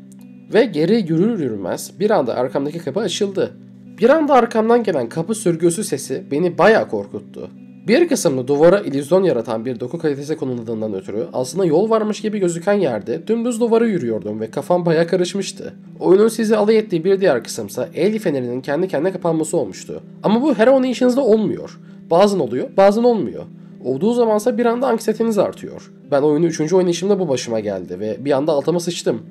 Ve geri yürür yürümez bir anda arkamdaki kapı açıldı. Bir anda arkamdan gelen kapı sürgüsü sesi beni bayağı korkuttu. Bir kısımda duvara illüzyon yaratan bir doku kalitesi konuladığından ötürü aslında yol varmış gibi gözüken yerde dümdüz duvara yürüyordum ve kafam bayağı karışmıştı. Oyunun sizi alay ettiği bir diğer kısımsa el fenerinin kendi kendine kapanması olmuştu. Ama bu her oynayışınızda olmuyor. Bazen oluyor, bazen olmuyor. Olduğu zamansa bir anda anksiyeteniz artıyor. Ben oyunu üçüncü oynayışımda bu başıma geldi ve bir anda altıma sıçtım.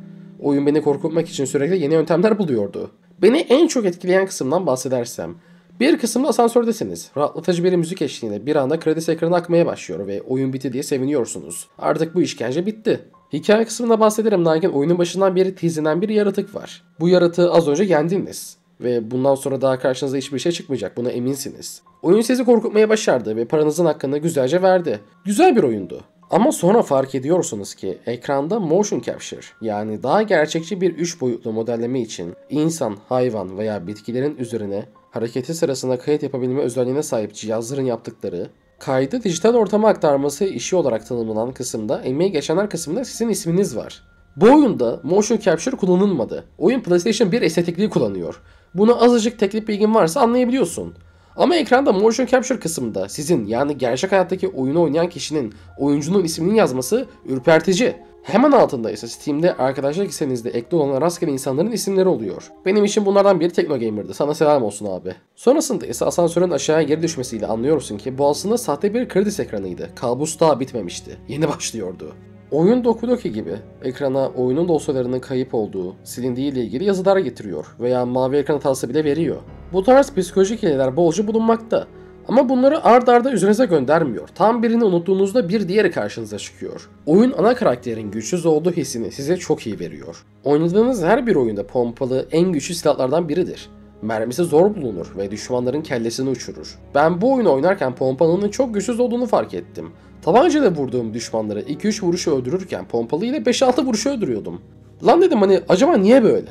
Oyun beni korkutmak için sürekli yeni yöntemler buluyordu. Beni en çok etkileyen kısımdan bahsedersem, bir kısımda asansördesiniz. Rahatlatıcı bir müzik eşliğinde bir anda kredisi ekranı akmaya başlıyor ve oyun bitti diye seviniyorsunuz. Artık bu işkence bitti. Hikaye kısmında bahsederim lakin oyunun başından beri tizlenen bir yaratık var. Bu yaratığı az önce yendiniz ve bundan sonra daha karşınıza hiçbir şey çıkmayacak, buna eminsiniz. Oyun sizi korkutmaya başardı ve paranızın hakkını güzelce verdi. Güzel bir oyundu. Ama sonra fark ediyorsunuz ki ekranda motion capture, yani daha gerçekçi bir üç boyutlu modelleme için insan, hayvan veya bitkilerin üzerine hareketi sırasında kayıt yapabilme özelliğine sahip cihazların yaptıkları, kaydı dijital ortama aktarması işi olarak tanımlanan kısımda, emeği geçenler kısmında sizin isminiz var. Bu oyunda motion capture kullanılmadı. Oyun PlayStation bir estetikliği kullanıyor. Bunu azıcık teknik bilgin varsa anlayabiliyorsun. Ama ekranda motion capture kısmında sizin, yani gerçek hayattaki oyunu oynayan kişinin, oyuncunun isminin yazması ürpertici. Hemen altında ise Steam'de arkadaşlık listenizde ekli olan rastgele insanların isimleri oluyor. Benim için bunlardan biri Teknogamer'di. Sana selam olsun abi. Sonrasında ise asansörün aşağıya geri düşmesiyle anlıyorsun ki bu aslında sahte bir kredis ekranıydı. Kabus daha bitmemişti. Yeni başlıyordu. Oyun Dokudoki gibi ekrana oyunun dosyalarının kayıp olduğu, silindiği ile ilgili yazılar getiriyor veya mavi ekran hatası bile veriyor. Bu tarz psikolojik hileler bolca bulunmakta. Ama bunları ard arda üzerinize göndermiyor. Tam birini unuttuğunuzda bir diğeri karşınıza çıkıyor. Oyun ana karakterin güçsüz olduğu hissini size çok iyi veriyor. Oynadığınız her bir oyunda pompalı en güçlü silahlardan biridir. Mermisi zor bulunur ve düşmanların kellesini uçurur. Ben bu oyunu oynarken pompalının çok güçsüz olduğunu fark ettim. Tabancayla vurduğum düşmanları iki üç vuruşu öldürürken pompalı ile beş altı vuruşu öldürüyordum. Lan dedim, hani acaba niye böyle?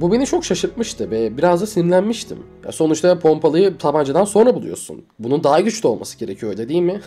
Bu beni çok şaşırtmıştı ve biraz da sinirlenmiştim. Ya sonuçta pompalıyı tabancadan sonra buluyorsun. Bunun daha güçlü olması gerekiyor, öyle değil mi?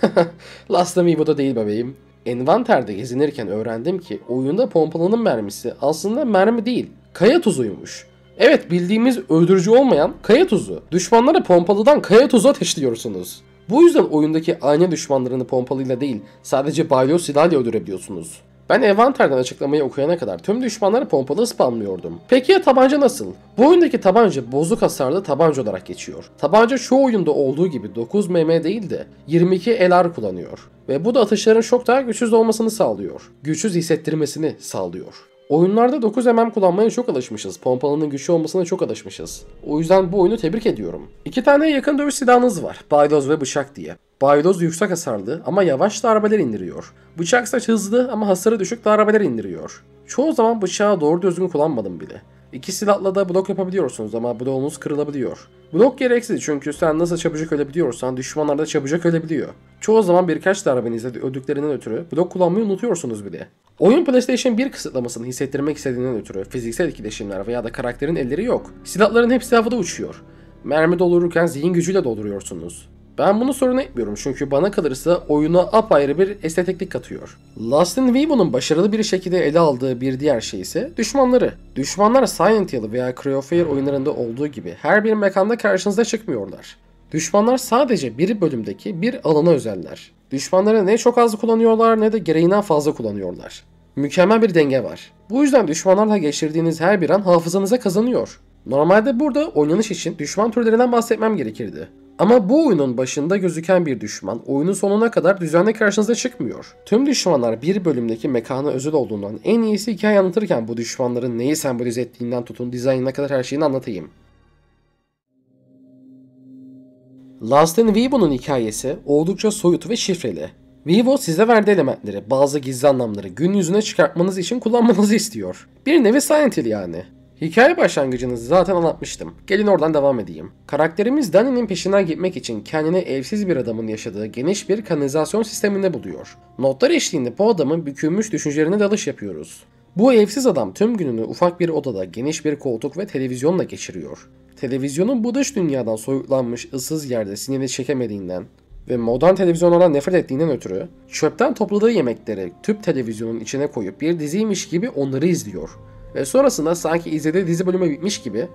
Lost in Vivo'da değil bebeğim. Envanterde gezinirken öğrendim ki oyunda pompalının mermisi aslında mermi değil, kaya tuzuymuş. Evet, bildiğimiz öldürücü olmayan kaya tuzu. Düşmanlara pompalıdan kaya tuzu ateşliyorsunuz. Bu yüzden oyundaki aynı düşmanlarını pompalıyla değil, sadece balyoz silahıyla öldürebiliyorsunuz. Ben envanterden açıklamayı okuyana kadar tüm düşmanları pompalı spamlıyordum. Peki ya tabanca nasıl? Bu oyundaki tabanca bozuk hasarlı tabanca olarak geçiyor. Tabanca şu oyunda olduğu gibi dokuz milimetre değil de yirmi iki L R kullanıyor. Ve bu da atışların çok daha güçsüz olmasını sağlıyor. Güçsüz hissettirmesini sağlıyor. Oyunlarda dokuz milimetre kullanmaya çok alışmışız. Pompalının güçlü olmasına çok alışmışız. O yüzden bu oyunu tebrik ediyorum. İki tane yakın dövüş silahınız var. Balyoz ve bıçak diye. Balyoz yüksek hasarlı ama yavaş darbeler indiriyor. Bıçaksa hızlı ama hasarı düşük darbeler indiriyor. Çoğu zaman bıçağı doğru düzgün kullanmadım bile. İki silahla da blok yapabiliyorsunuz ama bloğunuz kırılabiliyor. Blok gereksiz, çünkü sen nasıl çabucak ölebiliyorsan düşmanlar da çabucak ölebiliyor. Çoğu zaman birkaç darbenizle öldüklerinden ötürü blok kullanmayı unutuyorsunuz bile. Oyun PlayStation bir kısıtlamasını hissettirmek istediğinden ötürü fiziksel etkileşimler veya da karakterin elleri yok. Silahların hepsi havada uçuyor. Mermi doldururken zihin gücüyle dolduruyorsunuz. Ben bunu sorun etmiyorum çünkü bana kalırsa oyuna apayrı bir estetiklik katıyor. Lost in Vivo'nun başarılı bir şekilde ele aldığı bir diğer şey ise düşmanları. Düşmanlar Silent Hill veya Cry of Fear oyunlarında olduğu gibi her bir mekanda karşınıza çıkmıyorlar. Düşmanlar sadece bir bölümdeki bir alana özeller. Düşmanları ne çok az kullanıyorlar ne de gereğinden fazla kullanıyorlar. Mükemmel bir denge var. Bu yüzden düşmanlarla geçirdiğiniz her bir an hafızanıza kazanıyor. Normalde burada oynanış için düşman türlerinden bahsetmem gerekirdi. Ama bu oyunun başında gözüken bir düşman oyunun sonuna kadar düzenli karşınıza çıkmıyor. Tüm düşmanlar bir bölümdeki mekana özel olduğundan en iyisi hikaye anlatırken bu düşmanların neyi sembolize ettiğinden tutun dizaynına kadar her şeyini anlatayım. Lost in Vivo'nun hikayesi oldukça soyut ve şifreli. Vivo size verdiği elementleri, bazı gizli anlamları gün yüzüne çıkartmanız için kullanmanızı istiyor. Bir nevi Silent Hill yani. Hikaye başlangıcınızı zaten anlatmıştım. Gelin oradan devam edeyim. Karakterimiz Danny'nin peşinden gitmek için kendini evsiz bir adamın yaşadığı geniş bir kanalizasyon sisteminde buluyor. Notlar eşliğinde bu adamın bükülmüş düşüncelerine dalış yapıyoruz. Bu evsiz adam tüm gününü ufak bir odada geniş bir koltuk ve televizyonla geçiriyor. Televizyonun bu dış dünyadan soyutlanmış ıssız yerde sinyali çekemediğinden ve modern televizyonlardan nefret ettiğinden ötürü çöpten topladığı yemekleri tüp televizyonun içine koyup bir diziymiş gibi onları izliyor. Ve sonrasında sanki izlediği dizi bölümü bitmiş gibi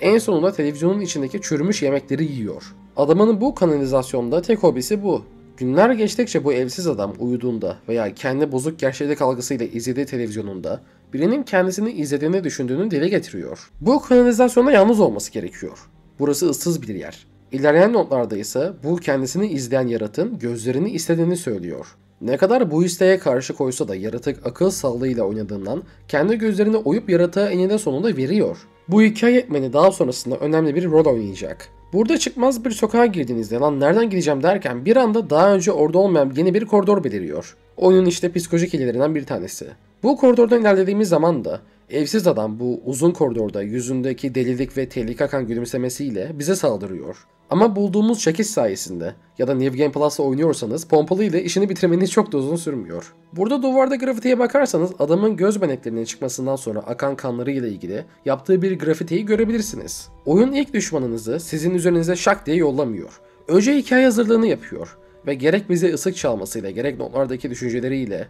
en sonunda televizyonun içindeki çürümüş yemekleri yiyor. Adamın bu kanalizasyonda tek hobisi bu. Günler geçtikçe bu evsiz adam uyuduğunda veya kendi bozuk gerçeklik algısıyla izlediği televizyonunda birinin kendisini izlediğini düşündüğünü dile getiriyor. Bu kanalizasyonda yalnız olması gerekiyor. Burası ıssız bir yer. İlerleyen notlarda ise bu kendisini izleyen yaratığın gözlerini istediğini söylüyor. Ne kadar bu isteğe karşı koysa da yaratık akıl sallığıyla oynadığından kendi gözlerini oyup yaratığa eninde sonunda veriyor. Bu hikaye etmeni daha sonrasında önemli bir rol oynayacak. Burada çıkmaz bir sokağa girdiğinizde lan nereden gideceğim derken bir anda daha önce orada olmayan yeni bir koridor beliriyor. Oyunun işte psikolojik hilelerinden bir tanesi. Bu koridordan ilerlediğimiz zaman da evsiz adam bu uzun koridorda yüzündeki delilik ve tehlike akan gülümsemesiyle bize saldırıyor. Ama bulduğumuz çekiş sayesinde ya da New Game Plus'la oynuyorsanız pompalı ile işini bitirmeniz çok da uzun sürmüyor. Burada duvarda grafitiye bakarsanız adamın göz beneklerinin çıkmasından sonra akan kanları ile ilgili yaptığı bir grafitiyi görebilirsiniz. Oyun ilk düşmanınızı sizin üzerinize şak diye yollamıyor. Önce hikaye hazırlığını yapıyor ve gerek bize ısık çalmasıyla gerek notlardaki düşünceleriyle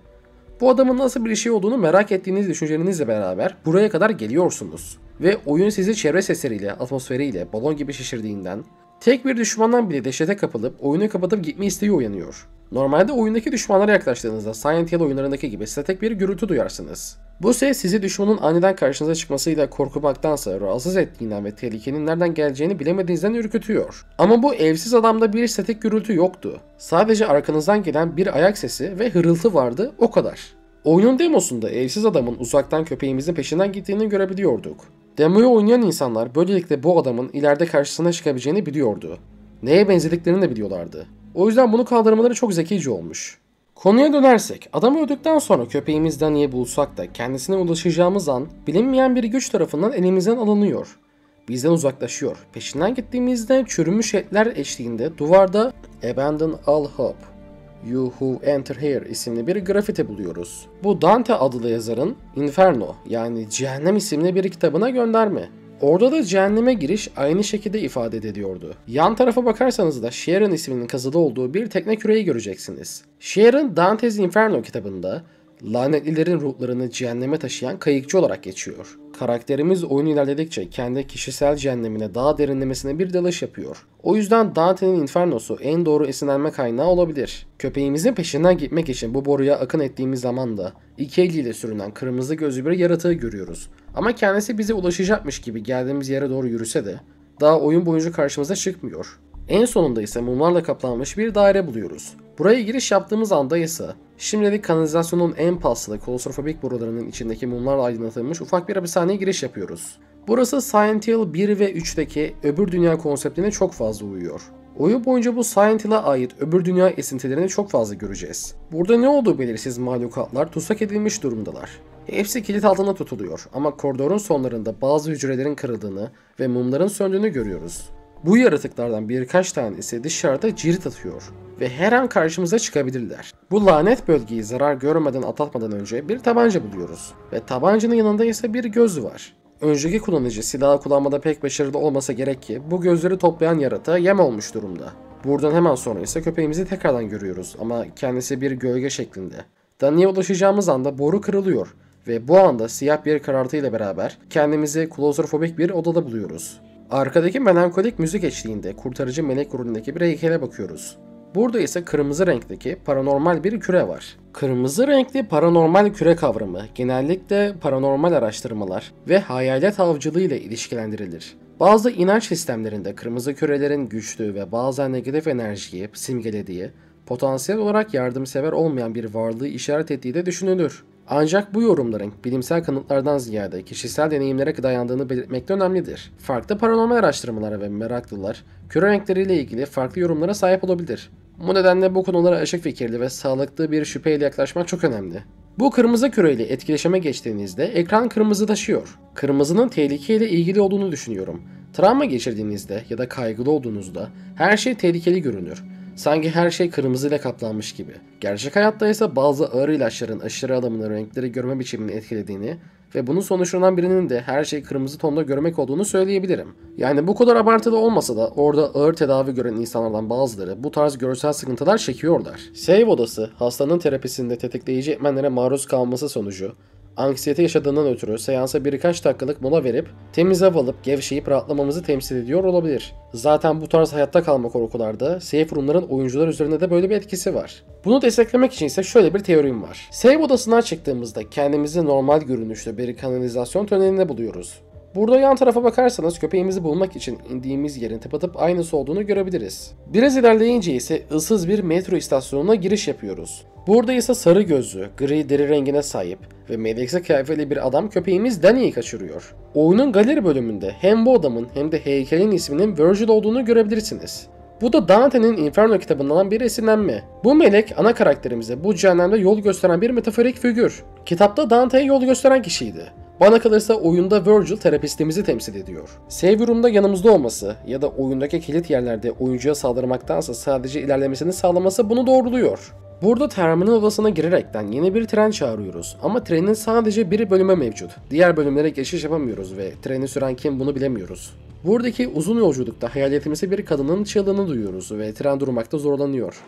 bu adamın nasıl bir şey olduğunu merak ettiğiniz düşüncelerinizle beraber buraya kadar geliyorsunuz. Ve oyun sizi çevre sesleriyle, atmosferiyle balon gibi şişirdiğinden tek bir düşmandan bile dehşete kapılıp oyunu kapatıp gitme isteği uyanıyor. Normalde oyundaki düşmanlara yaklaştığınızda Silent Hill oyunlarındaki gibi statik bir gürültü duyarsınız. Bu ses sizi düşmanın aniden karşınıza çıkmasıyla korkmaktansa rahatsız ettiğinden ve tehlikenin nereden geleceğini bilemediğinizden ürkütüyor. Ama bu evsiz adamda bir statik gürültü yoktu. Sadece arkanızdan gelen bir ayak sesi ve hırıltı vardı, o kadar. Oyunun demosunda evsiz adamın uzaktan köpeğimizin peşinden gittiğini görebiliyorduk. Demoyu oynayan insanlar böylelikle bu adamın ileride karşısına çıkabileceğini biliyordu. Neye benzediklerini de biliyorlardı. O yüzden bunu kaldırmaları çok zekice olmuş. Konuya dönersek, adamı öldükten sonra köpeğimizden niye bulsak da kendisine ulaşacağımız an bilinmeyen bir güç tarafından elimizden alınıyor. Bizden uzaklaşıyor. Peşinden gittiğimizde çürümüş etler eşliğinde duvarda "Abandon all hope. You who enter here" isimli bir grafiti buluyoruz. Bu Dante adlı yazarın Inferno yani Cehennem isimli bir kitabına gönderme. Orada da cehenneme giriş aynı şekilde ifade ediliyordu. Yan tarafa bakarsanız da Sharon isminin kazılı olduğu bir tekne küreyi göreceksiniz. Sharon, Dante's Inferno kitabında lanetlilerin ruhlarını cehenneme taşıyan kayıkçı olarak geçiyor. Karakterimiz oyun ilerledikçe kendi kişisel cehennemine daha derinlemesine bir dalış yapıyor. O yüzden Dante'nin Inferno'su en doğru esinlenme kaynağı olabilir. Köpeğimizin peşinden gitmek için bu boruya akın ettiğimiz zaman da iki eliyle sürünen kırmızı gözlü bir yaratığı görüyoruz. Ama kendisi bize ulaşacakmış gibi geldiğimiz yere doğru yürüse de daha oyun boyunca karşımıza çıkmıyor. En sonunda ise mumlarla kaplanmış bir daire buluyoruz. Buraya giriş yaptığımız anda ise şimdilik kanalizasyonun en paslı klostrofobik borularının içindeki mumlarla aydınlatılmış ufak bir hapishaneye giriş yapıyoruz. Burası Silent Hill bir ve üçteki öbür dünya konseptine çok fazla uyuyor. Oyun boyunca bu Silent Hill'a ait öbür dünya esintilerini çok fazla göreceğiz. Burada ne olduğu belirsiz mahlukatlar tutsak edilmiş durumdalar. Hepsi kilit altında tutuluyor ama koridorun sonlarında bazı hücrelerin kırıldığını ve mumların söndüğünü görüyoruz. Bu yaratıklardan birkaç tanesi dışarıda cirit atıyor ve her an karşımıza çıkabilirler. Bu lanet bölgeyi zarar görmeden atlatmadan önce bir tabanca buluyoruz ve tabancanın yanında ise bir göz var. Önceki kullanıcı silahı kullanmada pek başarılı olmasa gerek ki bu gözleri toplayan yaratığa yem olmuş durumda. Buradan hemen sonra ise köpeğimizi tekrardan görüyoruz ama kendisi bir gölge şeklinde. Danny'e ulaşacağımız anda boru kırılıyor ve bu anda siyah bir karartı ile beraber kendimizi klostrofobik bir odada buluyoruz. Arkadaki melankolik müzik eşliğinde kurtarıcı melek rolündeki bir heykele bakıyoruz. Burada ise kırmızı renkteki paranormal bir küre var. Kırmızı renkli paranormal küre kavramı genellikle paranormal araştırmalar ve hayalet avcılığı ile ilişkilendirilir. Bazı inanç sistemlerinde kırmızı kürelerin güçlü ve bazen negatif enerjiyi simgelediği, potansiyel olarak yardımsever olmayan bir varlığı işaret ettiği de düşünülür. Ancak bu yorumların bilimsel kanıtlardan ziyade kişisel deneyimlere dayandığını belirtmekte önemlidir. Farklı paranormal araştırmalara ve meraklılar, küre renkleriyle ilgili farklı yorumlara sahip olabilir. Bu nedenle bu konulara açık fikirli ve sağlıklı bir şüpheyle yaklaşmak çok önemli. Bu kırmızı küreyle etkileşime geçtiğinizde ekran kırmızılaşıyor. Kırmızının tehlikeyle ilgili olduğunu düşünüyorum. Travma geçirdiğinizde ya da kaygılı olduğunuzda her şey tehlikeli görünür. Sanki her şey kırmızıyla kaplanmış gibi. Gerçek hayatta ise bazı ağır ilaçların aşırı alımını renkleri görme biçimini etkilediğini ve bunun sonuçlarından birinin de her şeyi kırmızı tonda görmek olduğunu söyleyebilirim. Yani bu kadar abartılı olmasa da orada ağır tedavi gören insanlardan bazıları bu tarz görsel sıkıntılar çekiyorlar. Save odası, hastanın terapisinde tetikleyici etmenlere maruz kalması sonucu anksiyete yaşadığından ötürü seansa birkaç dakikalık mola verip temiz hava alıp gevşeyip rahatlamamızı temsil ediyor olabilir. Zaten bu tarz hayatta kalma korkularda save room'ların oyuncular üzerinde de böyle bir etkisi var. Bunu desteklemek için ise şöyle bir teorim var. Save odasından çıktığımızda kendimizi normal görünüşlü bir kanalizasyon tüneline buluyoruz. Burada yan tarafa bakarsanız köpeğimizi bulmak için indiğimiz yerin tıpatıp aynısı olduğunu görebiliriz. Biraz ilerleyince ise ıssız bir metro istasyonuna giriş yapıyoruz. Burada ise sarı gözlü, gri deri rengine sahip ve melekse kıyafetli bir adam köpeğimiz Danny'yi kaçırıyor. Oyunun galeri bölümünde hem bu adamın hem de heykelin isminin Virgil olduğunu görebilirsiniz. Bu da Dante'nin Inferno kitabından bir esinlenme. Bu melek ana karakterimize bu cehennemde yol gösteren bir metaforik figür. Kitapta Dante'ye yol gösteren kişiydi. Bana kalırsa oyunda Virgil terapistimizi temsil ediyor. Save room'da yanımızda olması ya da oyundaki kilit yerlerde oyuncuya saldırmaktansa sadece ilerlemesini sağlaması bunu doğruluyor. Burada terminal odasına girerekten yeni bir tren çağırıyoruz ama trenin sadece bir bölümü mevcut. Diğer bölümlere geçiş yapamıyoruz ve treni süren kim bunu bilemiyoruz. Buradaki uzun yolculukta hayaletimizi bir kadının çığlığını duyuyoruz ve tren durmakta zorlanıyor.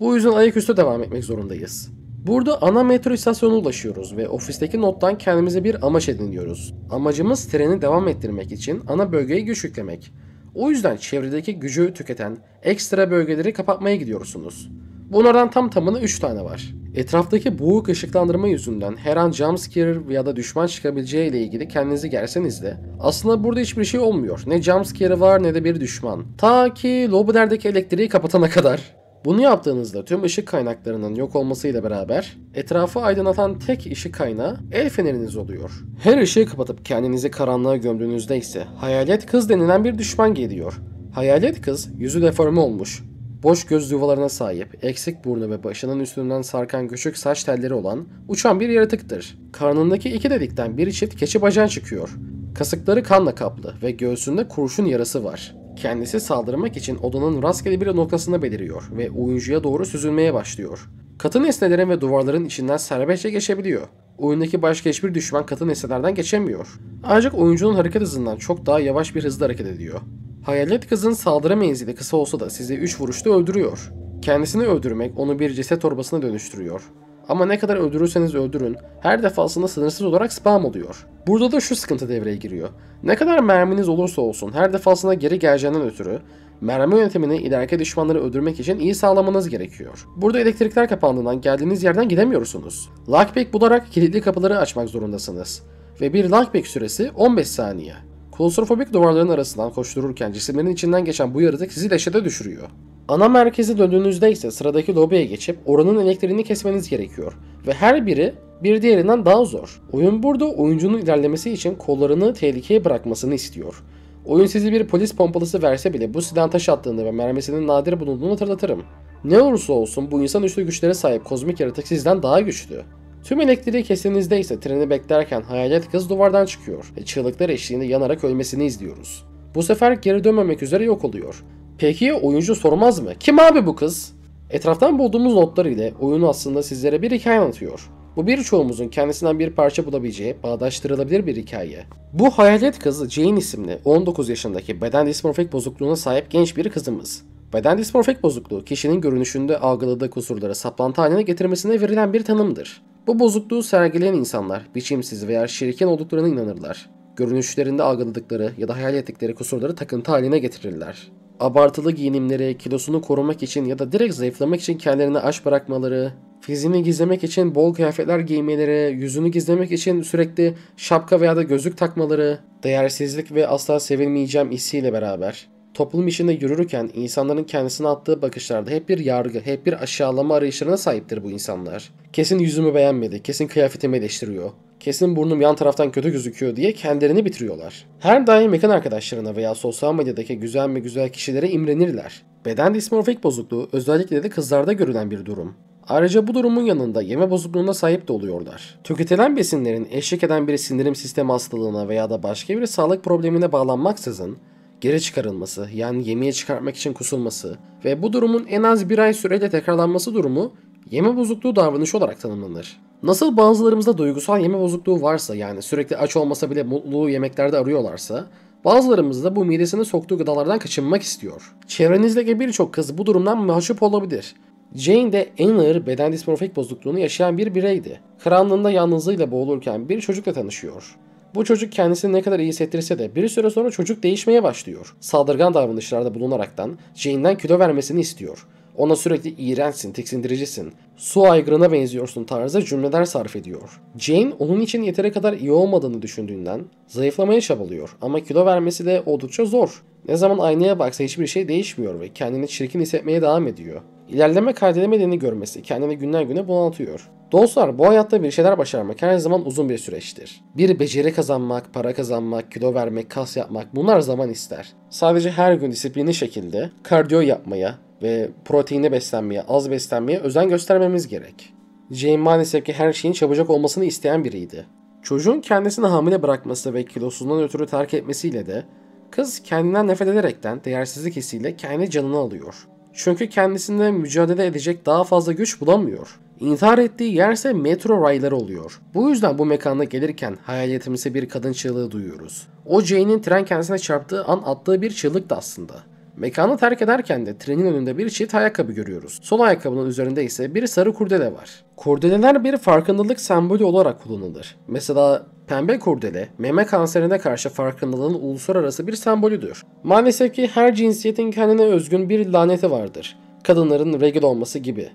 Bu yüzden ayaküstü devam etmek zorundayız. Burada ana metro istasyonuna ulaşıyoruz ve ofisteki nottan kendimize bir amaç ediniyoruz. Amacımız treni devam ettirmek için ana bölgeye güç yüklemek. O yüzden çevredeki gücü tüketen ekstra bölgeleri kapatmaya gidiyorsunuz. Bunlardan tam tamına üç tane var. Etraftaki boğuk ışıklandırma yüzünden her an jumpscare ya da düşman çıkabileceği ile ilgili kendinizi gerseniz de aslında burada hiçbir şey olmuyor. Ne jumpscare var ne de bir düşman. Ta ki lobilerdeki elektriği kapatana kadar. Bunu yaptığınızda tüm ışık kaynaklarının yok olmasıyla beraber etrafı aydınlatan tek ışık kaynağı el feneriniz oluyor. Her ışığı kapatıp kendinizi karanlığa gömdüğünüzde ise hayalet kız denilen bir düşman geliyor. Hayalet kız yüzü deforme olmuş, boş göz yuvalarına sahip, eksik burnu ve başının üstünden sarkan küçük saç telleri olan uçan bir yaratıktır. Karnındaki iki delikten bir çift keçi bacağı çıkıyor. Kasıkları kanla kaplı ve göğsünde kurşun yarası var. Kendisi saldırmak için odanın rastgele bir noktasında beliriyor ve oyuncuya doğru süzülmeye başlıyor. Katı nesnelerin ve duvarların içinden serbestçe geçebiliyor. Oyundaki başka hiçbir düşman katı nesnelerden geçemiyor. Ancak oyuncunun hareket hızından çok daha yavaş bir hızla hareket ediyor. Hayalet kızın saldırı menzili kısa olsa da sizi üç vuruşta öldürüyor. Kendisini öldürmek onu bir ceset torbasına dönüştürüyor. Ama ne kadar öldürürseniz öldürün, her defasında sınırsız olarak spam oluyor. Burada da şu sıkıntı devreye giriyor. Ne kadar merminiz olursa olsun her defasında geri geleceğinden ötürü mermi yöntemini ileriki düşmanları öldürmek için iyi sağlamanız gerekiyor. Burada elektrikler kapandığından geldiğiniz yerden gidemiyorsunuz. Lockpick bularak kilitli kapıları açmak zorundasınız. Ve bir lockpick süresi on beş saniye. Klostrofobik duvarların arasından koştururken cisimlerin içinden geçen bu yaratık sizi dehşete düşürüyor. Ana merkeze döndüğünüzde ise sıradaki lobiye geçip oranın elektriğini kesmeniz gerekiyor ve her biri bir diğerinden daha zor. Oyun burada oyuncunun ilerlemesi için kollarını tehlikeye bırakmasını istiyor. Oyun sizi bir polis pompalısı verse bile bu silahın taş attığını ve mermisinin nadir bulunduğunu hatırlatırım. Ne olursa olsun bu insanüstü güçlere sahip kozmik yaratık sizden daha güçlü. Tüm elektriği kestiğinizde ise treni beklerken hayalet kız duvardan çıkıyor ve çığlıklar eşliğinde yanarak ölmesini izliyoruz. Bu sefer geri dönmemek üzere yok oluyor. Peki oyuncu sormaz mı? Kim abi bu kız? Etraftan bulduğumuz notlar ile oyunu aslında sizlere bir hikaye anlatıyor. Bu birçoğumuzun kendisinden bir parça bulabileceği bağdaştırılabilir bir hikaye. Bu hayalet kızı Jane isimli on dokuz yaşındaki beden dismorfik bozukluğuna sahip genç bir kızımız. Beden dismorfik bozukluğu kişinin görünüşünde algıladığı kusurları saplantı haline getirmesine verilen bir tanımdır. Bu bozukluğu sergileyen insanlar biçimsiz veya şirkin olduklarına inanırlar. Görünüşlerinde algıladıkları ya da hayal ettikleri kusurları takıntı haline getirirler. Abartılı giyinimleri, kilosunu korumak için ya da direkt zayıflamak için kendilerini aç bırakmaları, fiziğini gizlemek için bol kıyafetler giymeleri, yüzünü gizlemek için sürekli şapka veya da gözlük takmaları, değersizlik ve asla sevilmeyeceğim hissiyle beraber, toplum içinde yürürken insanların kendisine attığı bakışlarda hep bir yargı, hep bir aşağılama arayışlarına sahiptir bu insanlar. Kesin yüzümü beğenmedi, kesin kıyafetimi eleştiriyor, kesin burnum yan taraftan kötü gözüküyor diye kendilerini bitiriyorlar. Her daim yakın arkadaşlarına veya sosyal medyadaki güzel mi güzel kişilere imrenirler. Beden dismorfik bozukluğu özellikle de kızlarda görülen bir durum. Ayrıca bu durumun yanında yeme bozukluğuna sahip de oluyorlar. Tüketilen besinlerin eşlik eden bir sindirim sistemi hastalığına veya da başka bir sağlık problemine bağlanmaksızın geri çıkarılması, yani yemeği çıkartmak için kusulması ve bu durumun en az bir ay süreyle tekrarlanması durumu yeme bozukluğu davranışı olarak tanımlanır. Nasıl bazılarımızda duygusal yeme bozukluğu varsa, yani sürekli aç olmasa bile mutluluğu yemeklerde arıyorlarsa, bazılarımızda bu midesine soktuğu gıdalardan kaçınmak istiyor. Çevrenizdeki birçok kız bu durumdan mahcup olabilir. Jane de en ağır beden dismorfik bozukluğunu yaşayan bir bireydi. Karanlığında yalnızlığıyla boğulurken bir çocukla tanışıyor. Bu çocuk kendisini ne kadar iyi hissettirse de bir süre sonra çocuk değişmeye başlıyor. Saldırgan davranışlarda bulunaraktan Jane'den kilo vermesini istiyor. Ona sürekli iğrençsin, tiksindiricisin, su aygırına benziyorsun tarzı cümleler sarf ediyor. Jane onun için yeteri kadar iyi olmadığını düşündüğünden zayıflamaya çabalıyor ama kilo vermesi de oldukça zor. Ne zaman aynaya baksa hiçbir şey değişmiyor ve kendini çirkin hissetmeye devam ediyor. İlerleme kaydedemediğini görmesi kendini günden güne bunaltıyor. Dostlar, bu hayatta bir şeyler başarmak her zaman uzun bir süreçtir. Bir beceri kazanmak, para kazanmak, kilo vermek, kas yapmak bunlar zaman ister. Sadece her gün disiplinli şekilde kardiyo yapmaya ve proteinli beslenmeye, az beslenmeye özen göstermemiz gerek. Jane maalesef ki her şeyin çabucak olmasını isteyen biriydi. Çocuğun kendisini hamile bırakması ve kilosuzluğundan ötürü terk etmesiyle de kız kendinden nefret ederekten değersizlik hissiyle kendi canını alıyor. Çünkü kendisinde mücadele edecek daha fazla güç bulamıyor. İntihar ettiği yerse metro rayları oluyor. Bu yüzden bu mekanda gelirken hayaletimize bir kadın çığlığı duyuyoruz. O Jane'in tren kendisine çarptığı an attığı bir çığlıktı aslında. Mekanı terk ederken de trenin önünde bir çift ayakkabı görüyoruz. Sol ayakkabının üzerinde ise bir sarı kurdele var. Kurdeleler bir farkındalık sembolü olarak kullanılır. Mesela pembe kurdele, meme kanserine karşı farkındalığın uluslararası bir sembolüdür. Maalesef ki her cinsiyetin kendine özgün bir laneti vardır. Kadınların regl olması gibi.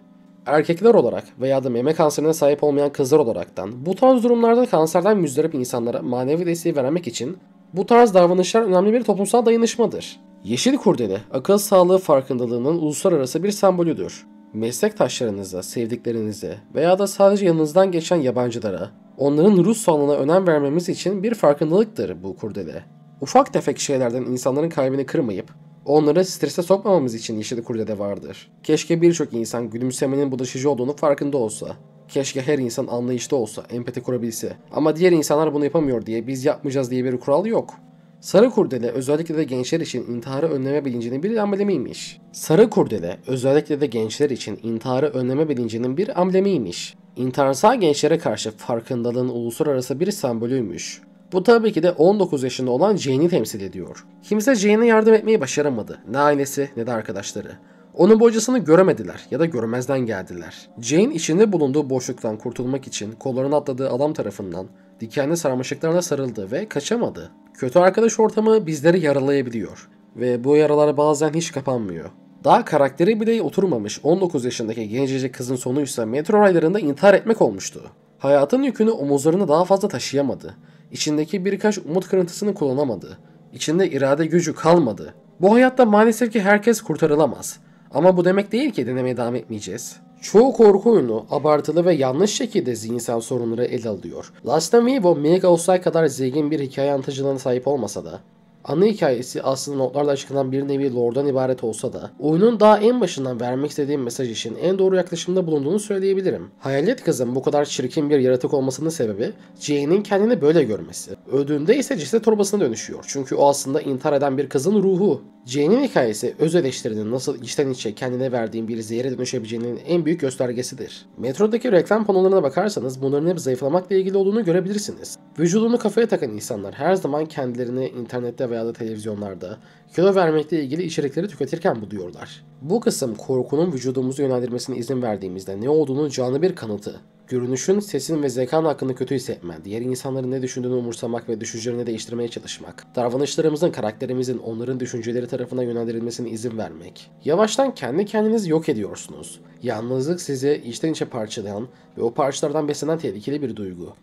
Erkekler olarak veya da meme kanserine sahip olmayan kızlar olaraktan bu tarz durumlarda kanserden müzdarip insanlara manevi desteği vermek için bu tarz davranışlar önemli bir toplumsal dayanışmadır. Yeşil kurdele, akıl sağlığı farkındalığının uluslararası bir sembolüdür. Meslektaşlarınıza, sevdiklerinize veya da sadece yanınızdan geçen yabancılara, onların ruh sağlığına önem vermemiz için bir farkındalıktır bu kurdele. Ufak tefek şeylerden insanların kalbini kırmayıp, onları strese sokmamamız için yeşil kurdele vardır. Keşke birçok insan gülümsemenin bulaşıcı olduğunu farkında olsa. Keşke her insan anlayışta olsa, empati kurabilse. Ama diğer insanlar bunu yapamıyor diye biz yapmayacağız diye bir kural yok. Sarı kurdele özellikle de gençler için intiharı önleme bilincinin bir amblemiymiş. Sarı kurdele özellikle de gençler için intiharı önleme bilincinin bir amblemiymiş. İntiharsal gençlere karşı farkındalığın uluslararası bir sembolüymüş. Bu tabii ki de on dokuz yaşında olan Jane'i temsil ediyor. Kimse Jane'e yardım etmeyi başaramadı. Ne ailesi ne de arkadaşları. Onun bocasını göremediler ya da görmezden geldiler. Jane içinde bulunduğu boşluktan kurtulmak için kollarını atladığı adam tarafından dikenli sarmaşıklarla sarıldı ve kaçamadı. Kötü arkadaş ortamı bizleri yaralayabiliyor ve bu yaralar bazen hiç kapanmıyor. Daha karakteri bile oturmamış on dokuz yaşındaki gencecik kızın sonuysa metro raylarında intihar etmek olmuştu. Hayatın yükünü omuzlarına daha fazla taşıyamadı. İçindeki birkaç umut kırıntısını kullanamadı. İçinde irade gücü kalmadı. Bu hayatta maalesef ki herkes kurtarılamaz. Ama bu demek değil ki denemeye devam etmeyeceğiz. Çoğu korku oyunu abartılı ve yanlış şekilde zihinsel sorunları ele alıyor. Lost in Vivo, Mike Outside kadar zengin bir hikaye anlatıcılığına sahip olmasa da, ana hikayesi aslında notlarla açıklanan bir nevi lore'dan ibaret olsa da, oyunun daha en başından vermek istediğim mesaj için en doğru yaklaşımda bulunduğunu söyleyebilirim. Hayalet kızın bu kadar çirkin bir yaratık olmasının sebebi, Jane'in kendini böyle görmesi. Öldüğünde ise ceset torbasına dönüşüyor çünkü o aslında intihar eden bir kızın ruhu. Jane'in hikayesi, öz eleştirinin nasıl içten içe kendine verdiğin bir zehre dönüşebileceğinin en büyük göstergesidir. Metrodaki reklam panolarına bakarsanız bunların hep zayıflamakla ilgili olduğunu görebilirsiniz. Vücudunu kafaya takan insanlar her zaman kendilerini internette ve veya da televizyonlarda kilo vermekle ilgili içerikleri tüketirken buluyorlar. Bu kısım korkunun vücudumuzu yönlendirmesine izin verdiğimizde ne olduğunun canlı bir kanıtı. Görünüşün, sesin ve zekan hakkında kötü hissetmen, diğer insanların ne düşündüğünü umursamak ve düşüncelerini değiştirmeye çalışmak, davranışlarımızın, karakterimizin onların düşünceleri tarafından yönlendirilmesine izin vermek. Yavaştan kendi kendinizi yok ediyorsunuz. Yalnızlık sizi içten içe parçalayan ve o parçalardan beslenen tehlikeli bir duygu.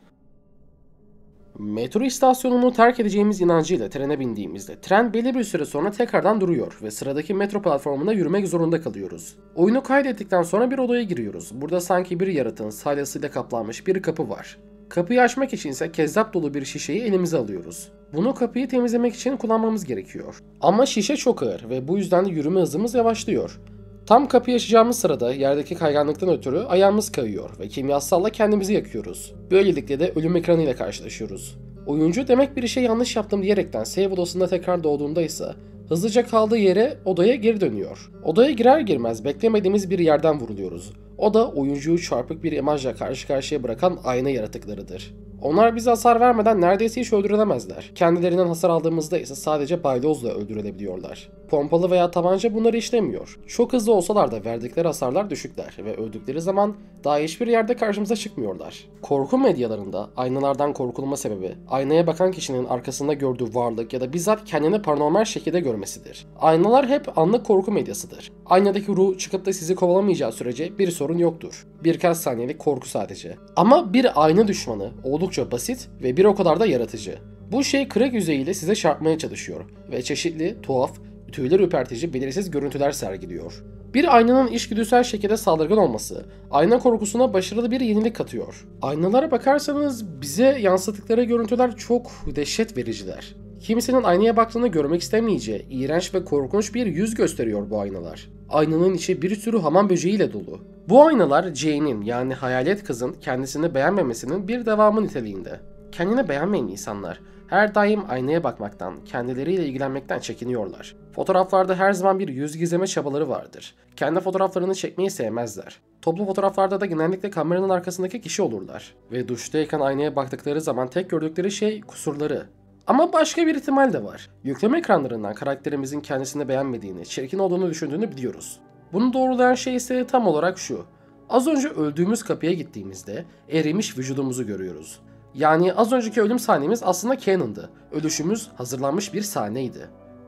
Metro istasyonunu terk edeceğimiz inancıyla trene bindiğimizde tren belli bir süre sonra tekrardan duruyor ve sıradaki metro platformuna yürümek zorunda kalıyoruz. Oyunu kaydettikten sonra bir odaya giriyoruz. Burada sanki bir yaratığın salyasıyla kaplanmış bir kapı var. Kapıyı açmak için ise kezzap dolu bir şişeyi elimize alıyoruz. Bunu kapıyı temizlemek için kullanmamız gerekiyor. Ama şişe çok ağır ve bu yüzden de yürüme hızımız yavaşlıyor. Tam kapıyı açacağımız sırada yerdeki kayganlıktan ötürü ayağımız kayıyor ve kimyasalla kendimizi yakıyoruz. Böylelikle de ölüm ekranıyla karşılaşıyoruz. Oyuncu demek bir işe yanlış yaptım diyerekten save odasında tekrar doğduğunda ise hızlıca kaldığı yere odaya geri dönüyor. Odaya girer girmez beklemediğimiz bir yerden vuruluyoruz. O da oyuncuyu çarpık bir imajla karşı karşıya bırakan ayna yaratıklarıdır. Onlar bize hasar vermeden neredeyse hiç öldürülemezler. Kendilerinden hasar aldığımızda ise sadece balyozla öldürülebiliyorlar. Pompalı veya tabanca bunları işlemiyor. Çok hızlı olsalar da verdikleri hasarlar düşükler ve öldükleri zaman daha hiçbir yerde karşımıza çıkmıyorlar. Korku medyalarında aynalardan korkulma sebebi, aynaya bakan kişinin arkasında gördüğü varlık ya da bizzat kendini paranormal şekilde görmesidir. Aynalar hep anlık korku medyasıdır. Aynadaki ruh çıkıp da sizi kovalamayacağı sürece bir sorun yoktur. Birkaç saniyelik korku sadece. Ama bir ayna düşmanı oldukça basit ve bir o kadar da yaratıcı. Bu şey kırık yüzeyiyle size çarpmaya çalışıyor ve çeşitli, tuhaf, tüyler ürpertici belirsiz görüntüler sergiliyor. Bir aynanın içgüdüsel şekilde saldırgan olması, ayna korkusuna başarılı bir yenilik katıyor. Aynalara bakarsanız bize yansıttıkları görüntüler çok dehşet vericiler. Kimsenin aynaya baktığını görmek istemeyeceği, iğrenç ve korkunç bir yüz gösteriyor bu aynalar. Aynanın içi bir sürü hamam böceğiyle dolu. Bu aynalar Jane'in yani hayalet kızın kendisini beğenmemesinin bir devamı niteliğinde. Kendini beğenmeyen insanlar her daim aynaya bakmaktan, kendileriyle ilgilenmekten çekiniyorlar. Fotoğraflarda her zaman bir yüz gizleme çabaları vardır. Kendi fotoğraflarını çekmeyi sevmezler. Toplu fotoğraflarda da genellikle kameranın arkasındaki kişi olurlar. Ve duştayken aynaya baktıkları zaman tek gördükleri şey kusurları. Ama başka bir ihtimal de var. Yükleme ekranlarından karakterimizin kendisini beğenmediğini, çirkin olduğunu düşündüğünü biliyoruz. Bunu doğrulayan şey ise tam olarak şu. Az önce öldüğümüz kapıya gittiğimizde erimiş vücudumuzu görüyoruz. Yani az önceki ölüm sahnemiz aslında canon'dı. Ölüşümüz hazırlanmış bir sahneydi.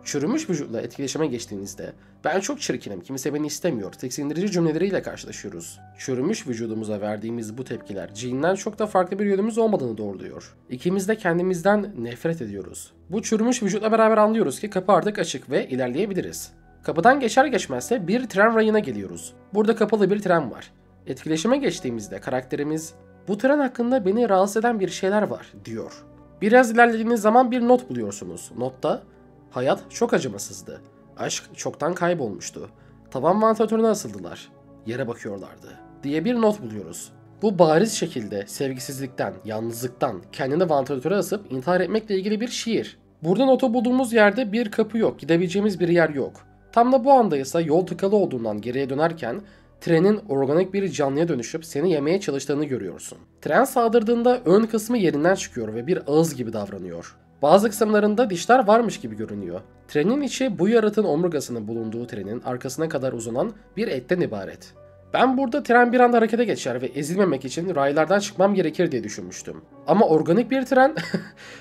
Çürümüş vücutla etkileşime geçtiğinizde ben çok çirkinim, kimse beni istemiyor, tiksindirici cümleleriyle karşılaşıyoruz. Çürümüş vücudumuza verdiğimiz bu tepkiler cihinden çok da farklı bir yönümüz olmadığını doğruluyor. İkimiz de kendimizden nefret ediyoruz. Bu çürümüş vücutla beraber anlıyoruz ki kapı artık açık ve ilerleyebiliriz. Kapıdan geçer geçmezse bir tren rayına geliyoruz. Burada kapalı bir tren var. Etkileşime geçtiğimizde karakterimiz "Bu tren hakkında beni rahatsız eden bir şeyler var" diyor. Biraz ilerlediğiniz zaman bir not buluyorsunuz. Notta "Hayat çok acımasızdı. Aşk çoktan kaybolmuştu. Tavan vantilatörüne asıldılar. Yere bakıyorlardı" diye bir not buluyoruz. Bu bariz şekilde sevgisizlikten, yalnızlıktan, kendini vantilatöre asıp intihar etmekle ilgili bir şiir. Burada notu bulduğumuz yerde bir kapı yok, gidebileceğimiz bir yer yok. Tam da bu anda ise yol tıkalı olduğundan geriye dönerken trenin organik bir canlıya dönüşüp seni yemeye çalıştığını görüyorsun. Tren saldırdığında ön kısmı yerinden çıkıyor ve bir ağız gibi davranıyor. Bazı kısımlarında dişler varmış gibi görünüyor. Trenin içi bu yaratığın omurgasının bulunduğu trenin arkasına kadar uzanan bir etten ibaret. Ben burada tren bir anda harekete geçer ve ezilmemek için raylardan çıkmam gerekir diye düşünmüştüm. Ama organik bir tren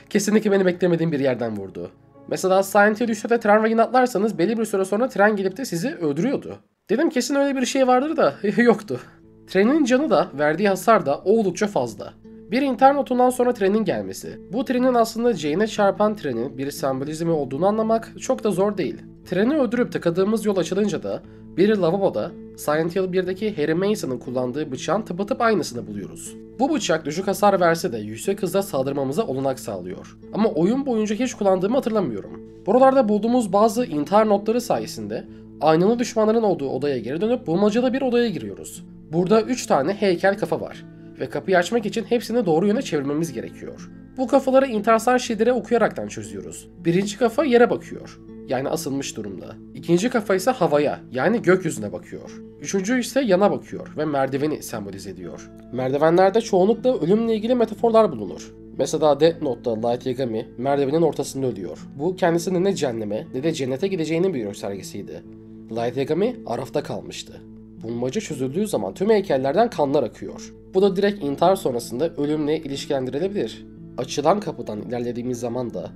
kesinlikle beni beklemediğim bir yerden vurdu. Mesela Silent Hill üçte de tren rayına atlarsanız belli bir süre sonra tren gelip de sizi öldürüyordu. Dedim kesin öyle bir şey vardır da yoktu. Trenin canı da verdiği hasar da oldukça fazla. Bir intihar notundan sonra trenin gelmesi. Bu trenin aslında Jane'e çarpan trenin bir sembolizmi olduğunu anlamak çok da zor değil. Treni öldürüp tıkadığımız yol açılınca da bir lavaboda Silent Hill bir'deki Harry Mason'ın kullandığı bıçağın tıpatıp aynısını buluyoruz. Bu bıçak düşük hasar verse de yüksek hızla saldırmamıza olanak sağlıyor. Ama oyun boyunca hiç kullandığımı hatırlamıyorum. Buralarda bulduğumuz bazı intihar notları sayesinde aynalı düşmanların olduğu odaya geri dönüp bulmacalı bir odaya giriyoruz. Burada üç tane heykel kafa var ve kapıyı açmak için hepsini doğru yöne çevirmemiz gerekiyor. Bu kafaları intarsar şiirleri okuyaraktan çözüyoruz. Birinci kafa yere bakıyor, yani asılmış durumda. İkinci kafa ise havaya, yani gökyüzüne bakıyor. Üçüncü ise yana bakıyor ve merdiveni sembolize ediyor. Merdivenlerde çoğunlukla ölümle ilgili metaforlar bulunur. Mesela Death Note'da Light Yagami merdivenin ortasında ölüyor. Bu kendisinin ne cehenneme ne de cennete gideceğinin bir göstergesiydi. Light Yagami arafta kalmıştı. Bulmaca çözüldüğü zaman tüm heykellerden kanlar akıyor. Bu da direkt intihar sonrasında ölümle ilişkilendirilebilir. Açılan kapıdan ilerlediğimiz zaman da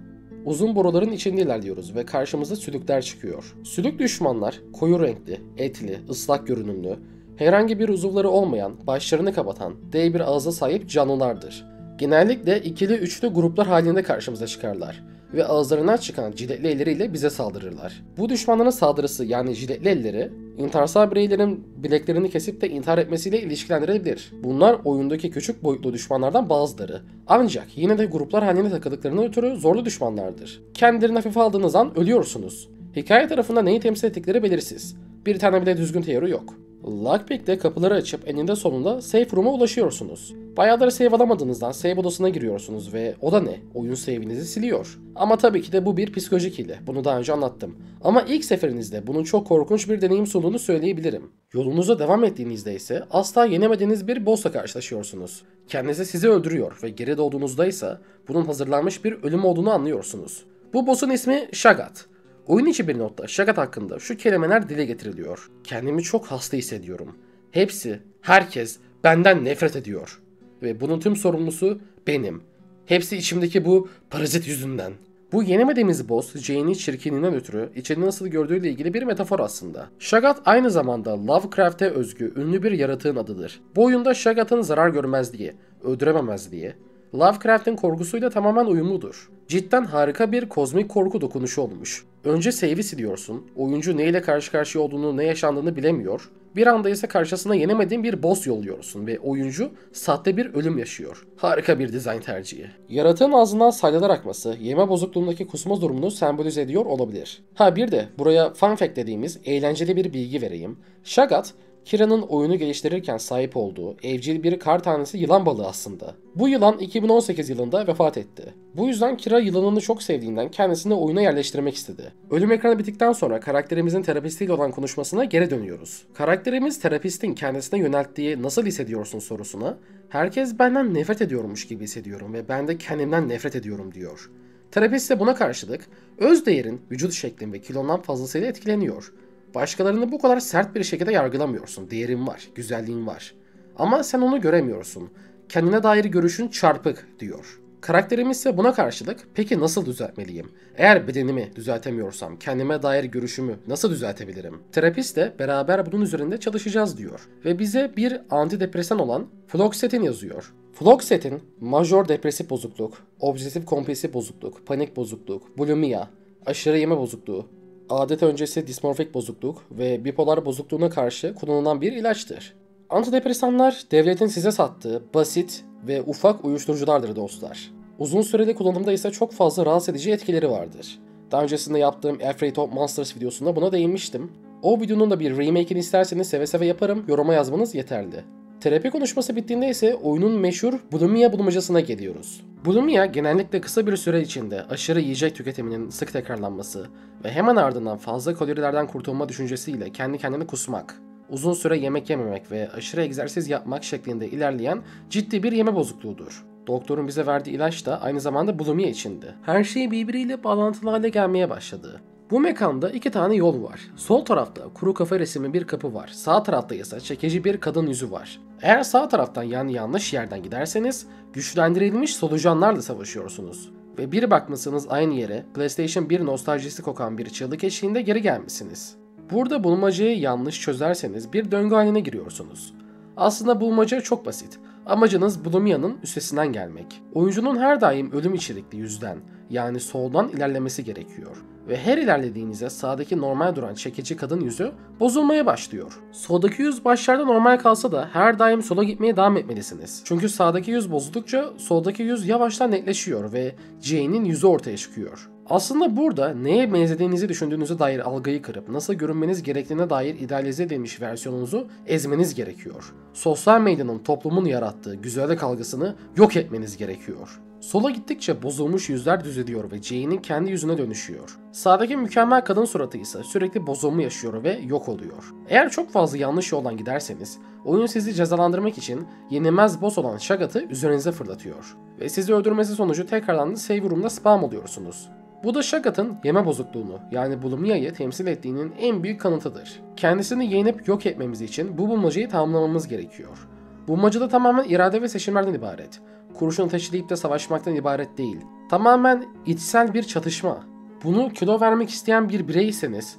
uzun boruların içinde ilerliyoruz ve karşımıza sülükler çıkıyor. Sülük düşmanlar koyu renkli, etli, ıslak görünümlü, herhangi bir uzuvları olmayan, başlarını kapatan, dev bir ağza sahip canlılardır. Genellikle ikili üçlü gruplar halinde karşımıza çıkarlar ve ağızlarından çıkan jiletli elleriyle bize saldırırlar. Bu düşmanların saldırısı yani jiletli elleri, intiharsal bireylerin bileklerini kesip de intihar etmesiyle ilişkilendirilebilir. Bunlar oyundaki küçük boyutlu düşmanlardan bazıları. Ancak yine de gruplar halinde takıldıklarına ötürü zorlu düşmanlardır. Kendilerini hafife aldığınız an ölüyorsunuz. Hikaye tarafında neyi temsil ettikleri belirsiz. Bir tane bile düzgün teori yok. Lockpick'te kapıları açıp eninde sonunda safe room'a ulaşıyorsunuz. Bayağıdır save alamadığınızdan save odasına giriyorsunuz ve o da ne? Oyun save'inizi siliyor. Ama tabii ki de bu bir psikolojik hile. Bunu daha önce anlattım. Ama ilk seferinizde bunun çok korkunç bir deneyim sunduğunu söyleyebilirim. Yolunuza devam ettiğinizde ise asla yenemediğiniz bir boss'la karşılaşıyorsunuz. Kendisi sizi öldürüyor ve geri doğduğunuzda ise bunun hazırlanmış bir ölüm olduğunu anlıyorsunuz. Bu boss'un ismi Shagat. Oyun içi bir notta Shagat hakkında şu kelimeler dile getiriliyor. Kendimi çok hasta hissediyorum. Hepsi, herkes benden nefret ediyor. Ve bunun tüm sorumlusu benim. Hepsi içimdeki bu parazit yüzünden. Bu yenemediğimiz boss, Jane'in çirkinliğinden ötürü içini nasıl gördüğüyle ilgili bir metafor aslında. Shagat aynı zamanda Lovecraft'e özgü ünlü bir yaratığın adıdır. Bu oyunda Shagat'ın zarar görmezliği, öldürememezliği, Lovecraft'in korkusuyla tamamen uyumludur. Cidden harika bir kozmik korku dokunuşu olmuş. Önce save'i siliyorsun, oyuncu neyle karşı karşıya olduğunu, ne yaşandığını bilemiyor, bir anda ise karşısına yenemediğin bir boss yolluyorsun ve oyuncu sahte bir ölüm yaşıyor. Harika bir dizayn tercihi. Yaratığın ağzından salyalar akması, yeme bozukluğundaki kusma durumunu sembolize ediyor olabilir. Ha bir de buraya fun fact dediğimiz eğlenceli bir bilgi vereyim. Shagat, Kira'nın oyunu geliştirirken sahip olduğu evcil bir kar tanesi yılan balığı aslında. Bu yılan iki bin on sekiz yılında vefat etti. Bu yüzden Kira yılanını çok sevdiğinden kendisini oyuna yerleştirmek istedi. Ölüm ekranı bittikten sonra karakterimizin terapistiyle olan konuşmasına geri dönüyoruz. Karakterimiz terapistin kendisine yönelttiği "nasıl hissediyorsun?" sorusuna "herkes benden nefret ediyormuş gibi hissediyorum ve ben de kendimden nefret ediyorum" diyor. Terapist ise buna karşılık "öz değerin, vücut şeklin ve kilondan fazlasıyla etkileniyor. Başkalarını bu kadar sert bir şekilde yargılamıyorsun. Değerin var, güzelliğin var. Ama sen onu göremiyorsun. Kendine dair görüşün çarpık" diyor. Karakterimiz ise buna karşılık "peki nasıl düzeltmeliyim? Eğer bedenimi düzeltemiyorsam kendime dair görüşümü nasıl düzeltebilirim?" Terapistle beraber bunun üzerinde çalışacağız diyor. Ve bize bir antidepresan olan Fluoksetin yazıyor. Fluoksetin, majör depresif bozukluk, obsesif kompulsif bozukluk, panik bozukluk, bulimia, aşırı yeme bozukluğu, adet öncesi dismorfik bozukluk ve bipolar bozukluğuna karşı kullanılan bir ilaçtır. Antidepresanlar devletin size sattığı basit ve ufak uyuşturuculardır dostlar. Uzun süreli kullanımda ise çok fazla rahatsız edici etkileri vardır. Daha öncesinde yaptığım Afraid of Monsters videosunda buna değinmiştim. O videonun da bir remake'ini isterseniz seve seve yaparım, yoruma yazmanız yeterli. Terapi konuşması bittiğinde ise oyunun meşhur Bulimia bulmacasına geliyoruz. Bulimia genellikle kısa bir süre içinde aşırı yiyecek tüketiminin sık tekrarlanması ve hemen ardından fazla kalorilerden kurtulma düşüncesiyle kendi kendini kusmak, uzun süre yemek yememek ve aşırı egzersiz yapmak şeklinde ilerleyen ciddi bir yeme bozukluğudur. Doktorun bize verdiği ilaç da aynı zamanda Bulimia içindi. Her şey birbiriyle bağlantılı hale gelmeye başladı. Bu mekanda iki tane yol var. Sol tarafta kuru kafa resimli bir kapı var. Sağ tarafta ise çekici bir kadın yüzü var. Eğer sağ taraftan yani yanlış yerden giderseniz güçlendirilmiş solucanlarla savaşıyorsunuz. Ve bir bakmışsınız aynı yere PlayStation bir nostaljisi kokan bir çığlık eşiğinde geri gelmişsiniz. Burada bulmacayı yanlış çözerseniz bir döngü haline giriyorsunuz. Aslında bulmaca çok basit. Amacınız Bulimia'nın üstesinden gelmek. Oyuncunun her daim ölüm içerikli yüzden yani soldan ilerlemesi gerekiyor. Ve her ilerlediğinizde sağdaki normal duran çekici kadın yüzü bozulmaya başlıyor. Soldaki yüz başlarda normal kalsa da her daim sola gitmeye devam etmelisiniz. Çünkü sağdaki yüz bozuldukça soldaki yüz yavaştan netleşiyor ve Jane'in yüzü ortaya çıkıyor. Aslında burada neye benzediğinizi düşündüğünüze dair algıyı kırıp nasıl görünmeniz gerektiğine dair idealize edilmiş versiyonunuzu ezmeniz gerekiyor. Sosyal medyanın toplumun yarattığı güzellik algısını yok etmeniz gerekiyor. Sola gittikçe bozulmuş yüzler düzeliyor ve Jane'in kendi yüzüne dönüşüyor. Sağdaki mükemmel kadın suratı ise sürekli bozulma yaşıyor ve yok oluyor. Eğer çok fazla yanlış yoldan giderseniz, oyun sizi cezalandırmak için yenilmez boss olan Shagat'ı üzerinize fırlatıyor. Ve sizi öldürmesi sonucu tekrardan save room'da spam oluyorsunuz. Bu da Shagat'ın yeme bozukluğunu yani Bulimia'yı temsil ettiğinin en büyük kanıtıdır. Kendisini yenip yok etmemiz için bu bulmacayı tamamlamamız gerekiyor. Bulmaca da tamamen irade ve seçimlerden ibaret. Kurşun ateşleyip de savaşmaktan ibaret değil. Tamamen içsel bir çatışma. Bunu kilo vermek isteyen bir bireyseniz,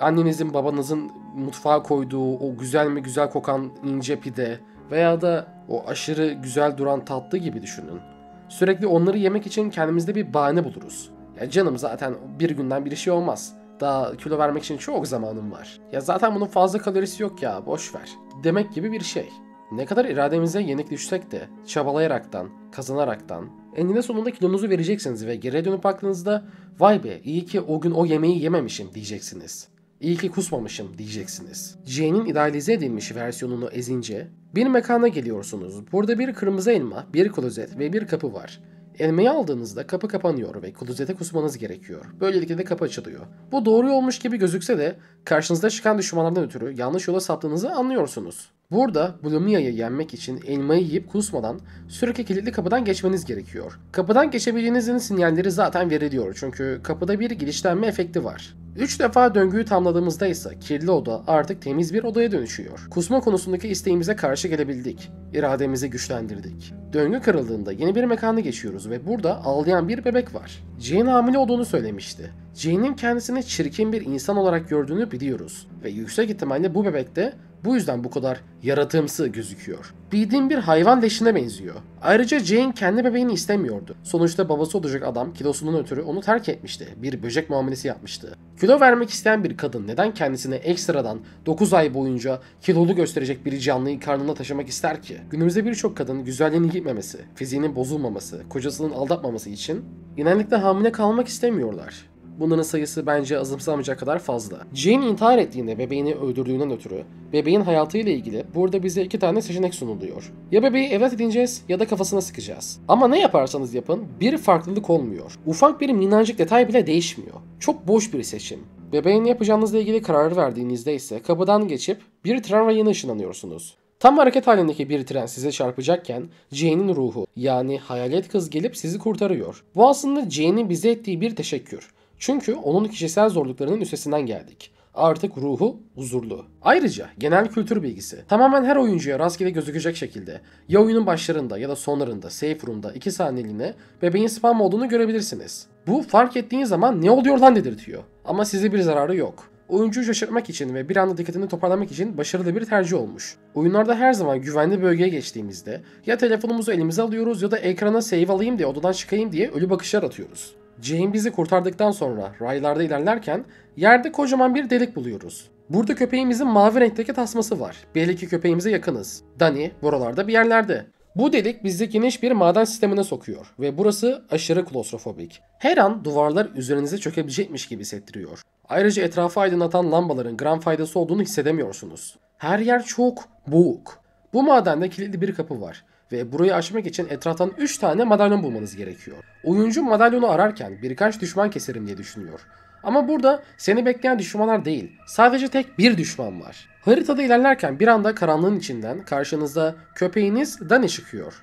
annenizin babanızın mutfağa koyduğu o güzel mi güzel kokan ince pide veya da o aşırı güzel duran tatlı gibi düşünün. Sürekli onları yemek için kendimizde bir bahane buluruz. Ya canım zaten bir günden bir şey olmaz. Daha kilo vermek için çok zamanım var. Ya zaten bunun fazla kalorisi yok ya boş ver. Demek gibi bir şey. Ne kadar irademize yenik düşsek de çabalayaraktan, kazanaraktan eninde sonunda kilonuzu vereceksiniz ve geriye dönüp baktığınızda "vay be iyi ki o gün o yemeği yememişim" diyeceksiniz. İyi ki kusmamışım diyeceksiniz. J'nin idealize edilmiş versiyonunu ezince bir mekana geliyorsunuz. Burada bir kırmızı elma, bir klozet ve bir kapı var. Elmayı aldığınızda kapı kapanıyor ve klozete kusmanız gerekiyor. Böylelikle de kapı açılıyor. Bu doğru olmuş gibi gözükse de karşınızda çıkan düşmanlardan ötürü yanlış yola saptığınızı anlıyorsunuz. Burada Bulimia'yı yenmek için elmayı yiyip kusmadan sürekli kilitli kapıdan geçmeniz gerekiyor. Kapıdan geçebildiğinizin sinyalleri zaten veriliyor çünkü kapıda bir girişlenme efekti var. üç defa döngüyü tamladığımızda ise kirli oda artık temiz bir odaya dönüşüyor. Kusma konusundaki isteğimize karşı gelebildik. İrademizi güçlendirdik. Döngü kırıldığında yeni bir mekana geçiyoruz ve burada ağlayan bir bebek var. Jane hamile olduğunu söylemişti. Jane'in kendisini çirkin bir insan olarak gördüğünü biliyoruz. Ve yüksek ihtimalle bu bebek de bu yüzden bu kadar yaratımsı gözüküyor. Bildiğin bir hayvan leşine benziyor. Ayrıca Jane kendi bebeğini istemiyordu. Sonuçta babası olacak adam kilosundan ötürü onu terk etmişti. Bir böcek muamelesi yapmıştı. Kilo vermek isteyen bir kadın neden kendisine ekstradan dokuz ay boyunca kilolu gösterecek bir canlıyı karnında taşımak ister ki? Günümüzde birçok kadın güzelliğinin gitmemesi, fiziğinin bozulmaması, kocasının aldatmaması için genellikle hamile kalmak istemiyorlar. Bunların sayısı bence azımsanmayacak kadar fazla. Jane intihar ettiğinde bebeğini öldürdüğünden ötürü bebeğin hayatıyla ilgili burada bize iki tane seçenek sunuluyor. Ya bebeği evlat edineceğiz ya da kafasına sıkacağız. Ama ne yaparsanız yapın bir farklılık olmuyor. Ufak bir minnacık detay bile değişmiyor. Çok boş bir seçim. Bebeğin yapacağınızla ilgili karar verdiğinizde ise kapıdan geçip bir tramvayına ışınlanıyorsunuz. Tam hareket halindeki bir tren size çarpacakken Jane'in ruhu yani hayalet kız gelip sizi kurtarıyor. Bu aslında Jane'in bize ettiği bir teşekkür. Çünkü onun kişisel zorluklarının üstesinden geldik. Artık ruhu huzurlu. Ayrıca genel kültür bilgisi. Tamamen her oyuncuya rastgele gözükecek şekilde ya oyunun başlarında ya da sonlarında safe room'da iki saniyeliğine bebeğin spam olduğunu görebilirsiniz. Bu fark ettiğiniz zaman ne oluyor lan dedirtiyor. Ama size bir zararı yok. Oyuncuyu şaşırtmak için ve bir anda dikkatini toparlamak için başarılı bir tercih olmuş. Oyunlarda her zaman güvenli bölgeye geçtiğimizde ya telefonumuzu elimize alıyoruz ya da ekrana save alayım diye odadan çıkayım diye ölü bakışlar atıyoruz. Jane bizi kurtardıktan sonra raylarda ilerlerken yerde kocaman bir delik buluyoruz. Burada köpeğimizin mavi renkteki tasması var. Belli ki köpeğimize yakınız. Dani buralarda bir yerlerde. Bu delik bizi geniş bir maden sistemine sokuyor ve burası aşırı klostrofobik. Her an duvarlar üzerinize çökebilecekmiş gibi hissettiriyor. Ayrıca etrafı aydınlatan lambaların gram faydası olduğunu hissedemiyorsunuz. Her yer çok boğuk. Bu madende kilitli bir kapı var. Ve burayı açmak için etraftan üç tane madalyon bulmanız gerekiyor. Oyuncu madalyonu ararken birkaç düşman keserim diye düşünüyor. Ama burada seni bekleyen düşmanlar değil, sadece tek bir düşman var. Haritada ilerlerken bir anda karanlığın içinden karşınızda köpeğiniz Dani çıkıyor.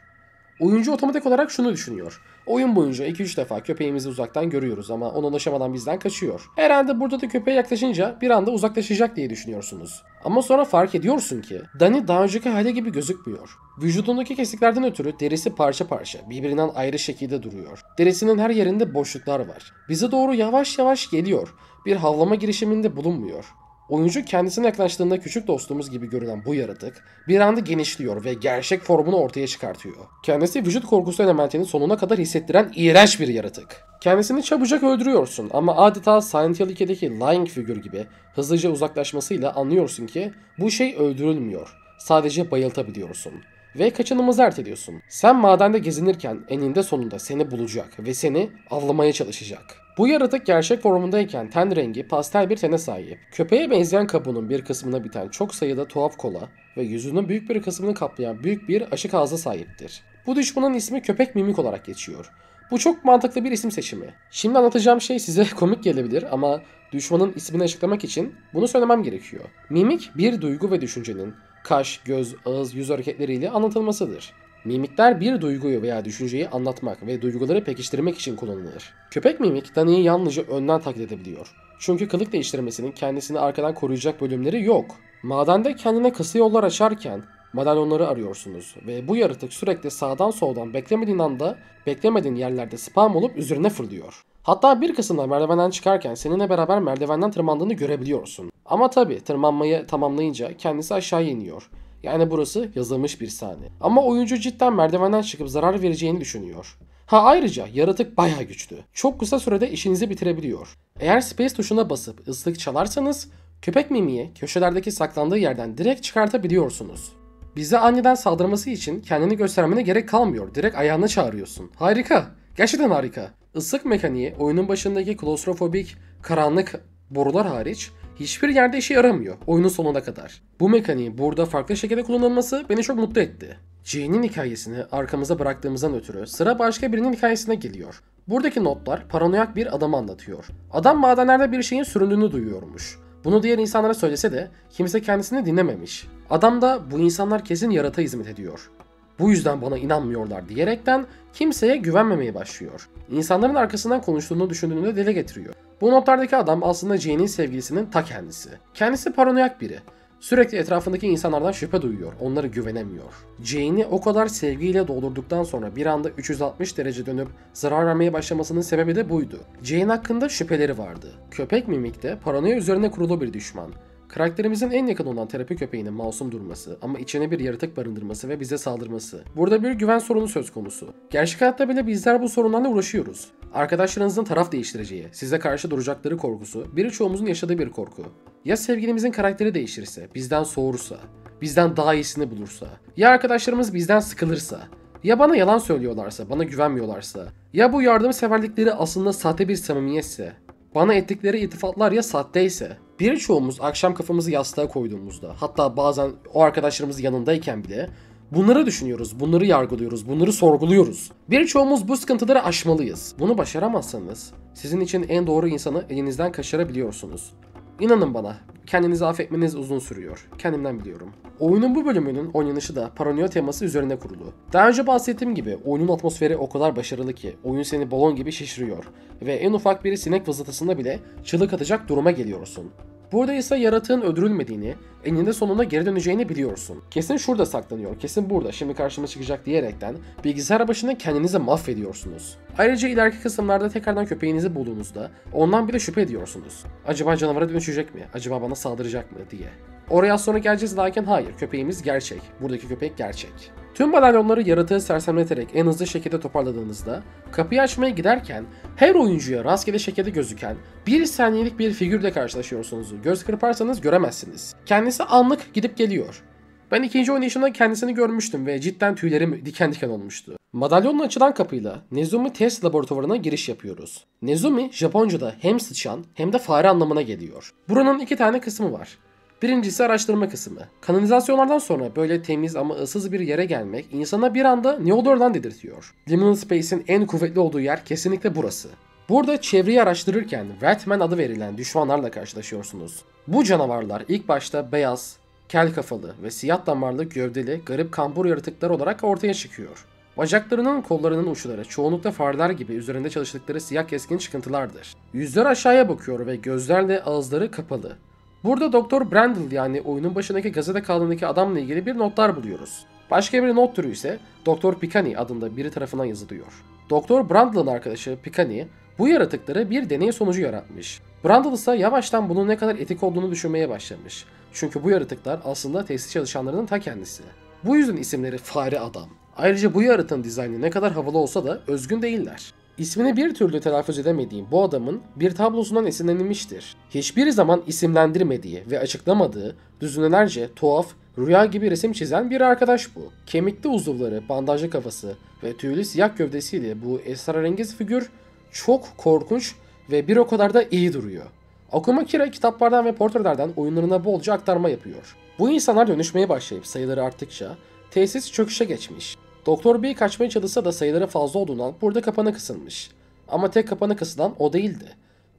Oyuncu otomatik olarak şunu düşünüyor. Oyun boyunca iki üç defa köpeğimizi uzaktan görüyoruz ama ona ulaşamadan bizden kaçıyor. Herhalde burada da köpeğe yaklaşınca bir anda uzaklaşacak diye düşünüyorsunuz. Ama sonra fark ediyorsun ki Dani daha önceki hali gibi gözükmüyor. Vücudundaki kesiklerden ötürü derisi parça parça, birbirinden ayrı şekilde duruyor. Derisinin her yerinde boşluklar var. Bize doğru yavaş yavaş geliyor. Bir havlama girişiminde bulunmuyor. Oyuncu kendisine yaklaştığında küçük dostumuz gibi görünen bu yaratık bir anda genişliyor ve gerçek formunu ortaya çıkartıyor. Kendisi vücut korkusu elementini sonuna kadar hissettiren iğrenç bir yaratık. Kendisini çabucak öldürüyorsun ama adeta Silent Hill iki'deki Lying figür gibi hızlıca uzaklaşmasıyla anlıyorsun ki bu şey öldürülmüyor. Sadece bayıltabiliyorsun. Ve kaçınımızı erteliyorsun. Sen madende gezinirken eninde sonunda seni bulacak ve seni avlamaya çalışacak. Bu yaratık gerçek formundayken ten rengi pastel bir tene sahip. Köpeğe benzeyen kabuğunun bir kısmına biten çok sayıda tuhaf kola ve yüzünün büyük bir kısmını kaplayan büyük bir açık ağza sahiptir. Bu düşmanın ismi köpek mimik olarak geçiyor. Bu çok mantıklı bir isim seçimi. Şimdi anlatacağım şey size komik gelebilir ama düşmanın ismini açıklamak için bunu söylemem gerekiyor. Mimik bir duygu ve düşüncenin kaş, göz, ağız, yüz hareketleriyle anlatılmasıdır. Mimikler bir duyguyu veya düşünceyi anlatmak ve duyguları pekiştirmek için kullanılır. Köpek mimik Dani'yi yalnızca önden taklit edebiliyor. Çünkü kılık değiştirmesinin kendisini arkadan koruyacak bölümleri yok. Madende kendine kısa yollar açarken madalyonları arıyorsunuz ve bu yaratık sürekli sağdan soldan beklemediğin anda beklemediğin yerlerde spam olup üzerine fırlıyor. Hatta bir kısımda merdivenden çıkarken seninle beraber merdivenden tırmandığını görebiliyorsun. Ama tabi tırmanmayı tamamlayınca kendisi aşağı iniyor. Yani burası yazılmış bir sahne. Ama oyuncu cidden merdivenden çıkıp zarar vereceğini düşünüyor. Ha ayrıca yaratık bayağı güçlü. Çok kısa sürede işinizi bitirebiliyor. Eğer space tuşuna basıp ıslık çalarsanız köpek mimiği köşelerdeki saklandığı yerden direkt çıkartabiliyorsunuz. Bize aniden saldırması için kendini göstermene gerek kalmıyor. Direkt ayağına çağırıyorsun. Harika. Gerçekten harika. Islık mekaniği oyunun başındaki klostrofobik karanlık borular hariç hiçbir yerde işe yaramıyor oyunun sonuna kadar. Bu mekaniğin burada farklı şekilde kullanılması beni çok mutlu etti. J'nin hikayesini arkamıza bıraktığımızdan ötürü sıra başka birinin hikayesine geliyor. Buradaki notlar paranoyak bir adamı anlatıyor. Adam madenlerde bir şeyin süründüğünü duyuyormuş. Bunu diğer insanlara söylese de kimse kendisini dinlememiş. Adam da bu insanlar kesin yaratığa hizmet ediyor. Bu yüzden bana inanmıyorlar diyerekten kimseye güvenmemeye başlıyor. İnsanların arkasından konuştuğunu düşündüğünü de dile getiriyor. Bu notlardaki adam aslında Jane'in sevgilisinin ta kendisi. Kendisi paranoyak biri. Sürekli etrafındaki insanlardan şüphe duyuyor, onlara güvenemiyor. Jane'i o kadar sevgiyle doldurduktan sonra bir anda üç yüz altmış derece dönüp zarar vermeye başlamasının sebebi de buydu. Jane hakkında şüpheleri vardı. Köpek mimikte paranoya üzerine kurulu bir düşman. Karakterimizin en yakın olan terapi köpeğinin masum durması ama içine bir yaratık barındırması ve bize saldırması. Burada bir güven sorunu söz konusu. Gerçek hayatta bile bizler bu sorunlarla uğraşıyoruz. Arkadaşlarınızın taraf değiştireceği, size karşı duracakları korkusu, birçoğumuzun yaşadığı bir korku. Ya sevgilimizin karakteri değişirse, bizden soğursa, bizden daha iyisini bulursa, ya arkadaşlarımız bizden sıkılırsa, ya bana yalan söylüyorlarsa, bana güvenmiyorlarsa, ya bu yardımseverlikleri aslında sahte bir samimiyetse, bana ettikleri iltifatlar ya sahteyse. Birçoğumuz akşam kafamızı yastığa koyduğumuzda, hatta bazen o arkadaşlarımız yanındayken bile bunları düşünüyoruz, bunları yargılıyoruz, bunları sorguluyoruz. Birçoğumuz bu sıkıntıları aşmalıyız. Bunu başaramazsanız sizin için en doğru insanı elinizden kaçırabiliyorsunuz. İnanın bana, kendinizi affetmeniz uzun sürüyor. Kendimden biliyorum. Oyunun bu bölümünün oynanışı da paranoya teması üzerine kurulu. Daha önce bahsettiğim gibi oyunun atmosferi o kadar başarılı ki oyun seni balon gibi şişiriyor ve en ufak bir sinek vızıltısında bile çığlık atacak duruma geliyorsun. Burada ise yaratığın öldürülmediğini, eninde sonunda geri döneceğini biliyorsun. Kesin şurada saklanıyor, kesin burada, şimdi karşıma çıkacak diyerekten bilgisayar başında kendinizi mahvediyorsunuz. Ayrıca ileriki kısımlarda tekrardan köpeğinizi bulduğunuzda ondan bile şüphe ediyorsunuz. Acaba canavara dönüşecek mi? Acaba bana saldıracak mı? Diye. Oraya sonra geleceğiz derken hayır, köpeğimiz gerçek. Buradaki köpek gerçek. Tüm madalyonları yaratığı sersemleterek en hızlı şekilde toparladığınızda kapıyı açmaya giderken her oyuncuya rastgele şekilde gözüken bir saniyelik bir figürle karşılaşıyorsunuz. Göz kırparsanız göremezsiniz. Kendisi anlık gidip geliyor. Ben ikinci oynayışımda kendisini görmüştüm ve cidden tüylerim diken diken olmuştu. Madalyonla açılan kapıyla Nezumi test laboratuvarına giriş yapıyoruz. Nezumi Japonca'da hem sıçan hem de fare anlamına geliyor. Buranın iki tane kısmı var. Birincisi araştırma kısmı. Kanalizasyonlardan sonra böyle temiz ama ıssız bir yere gelmek insana bir anda ne olur lan dedirtiyor. Liminal Space'in en kuvvetli olduğu yer kesinlikle burası. Burada çevreyi araştırırken Ratman adı verilen düşmanlarla karşılaşıyorsunuz. Bu canavarlar ilk başta beyaz, kel kafalı ve siyah damarlı gövdeli garip kambur yaratıklar olarak ortaya çıkıyor. Bacaklarının, kollarının uçları çoğunlukla fareler gibi üzerinde çalıştıkları siyah keskin çıkıntılardır. Yüzler aşağıya bakıyor ve gözlerle ağızları kapalı. Burada Doktor Brandl yani oyunun başındaki gazete kağıdındaki adamla ilgili bir notlar buluyoruz. Başka bir not türü ise Doktor Pikani adında biri tarafından yazılıyor. Doktor Brandl'ın arkadaşı Pikani bu yaratıkları bir deney sonucu yaratmış. Brandl ise yavaştan bunun ne kadar etik olduğunu düşünmeye başlamış. Çünkü bu yaratıklar aslında tesis çalışanlarının ta kendisi. Bu yüzden isimleri Fare Adam. Ayrıca bu yaratığın dizaynı ne kadar havalı olsa da özgün değiller. İsmini bir türlü telaffuz edemediğim bu adamın bir tablosundan esinlenilmiştir. Hiçbir zaman isimlendirmediği ve açıklamadığı düzinelerce tuhaf, rüya gibi resim çizen bir arkadaş bu. Kemikli uzuvları, bandajlı kafası ve tüylü siyah gövdesiyle bu esrarengiz figür çok korkunç ve bir o kadar da iyi duruyor. Akuma Kira kitaplardan ve portrelerden oyunlarına bolca aktarma yapıyor. Bu insanlar dönüşmeye başlayıp sayıları arttıkça tesis çöküşe geçmiş. Doktor B kaçmaya çalışsa da sayıları fazla olduğundan burada kapana kısılmış. Ama tek kapana kısılan o değildi.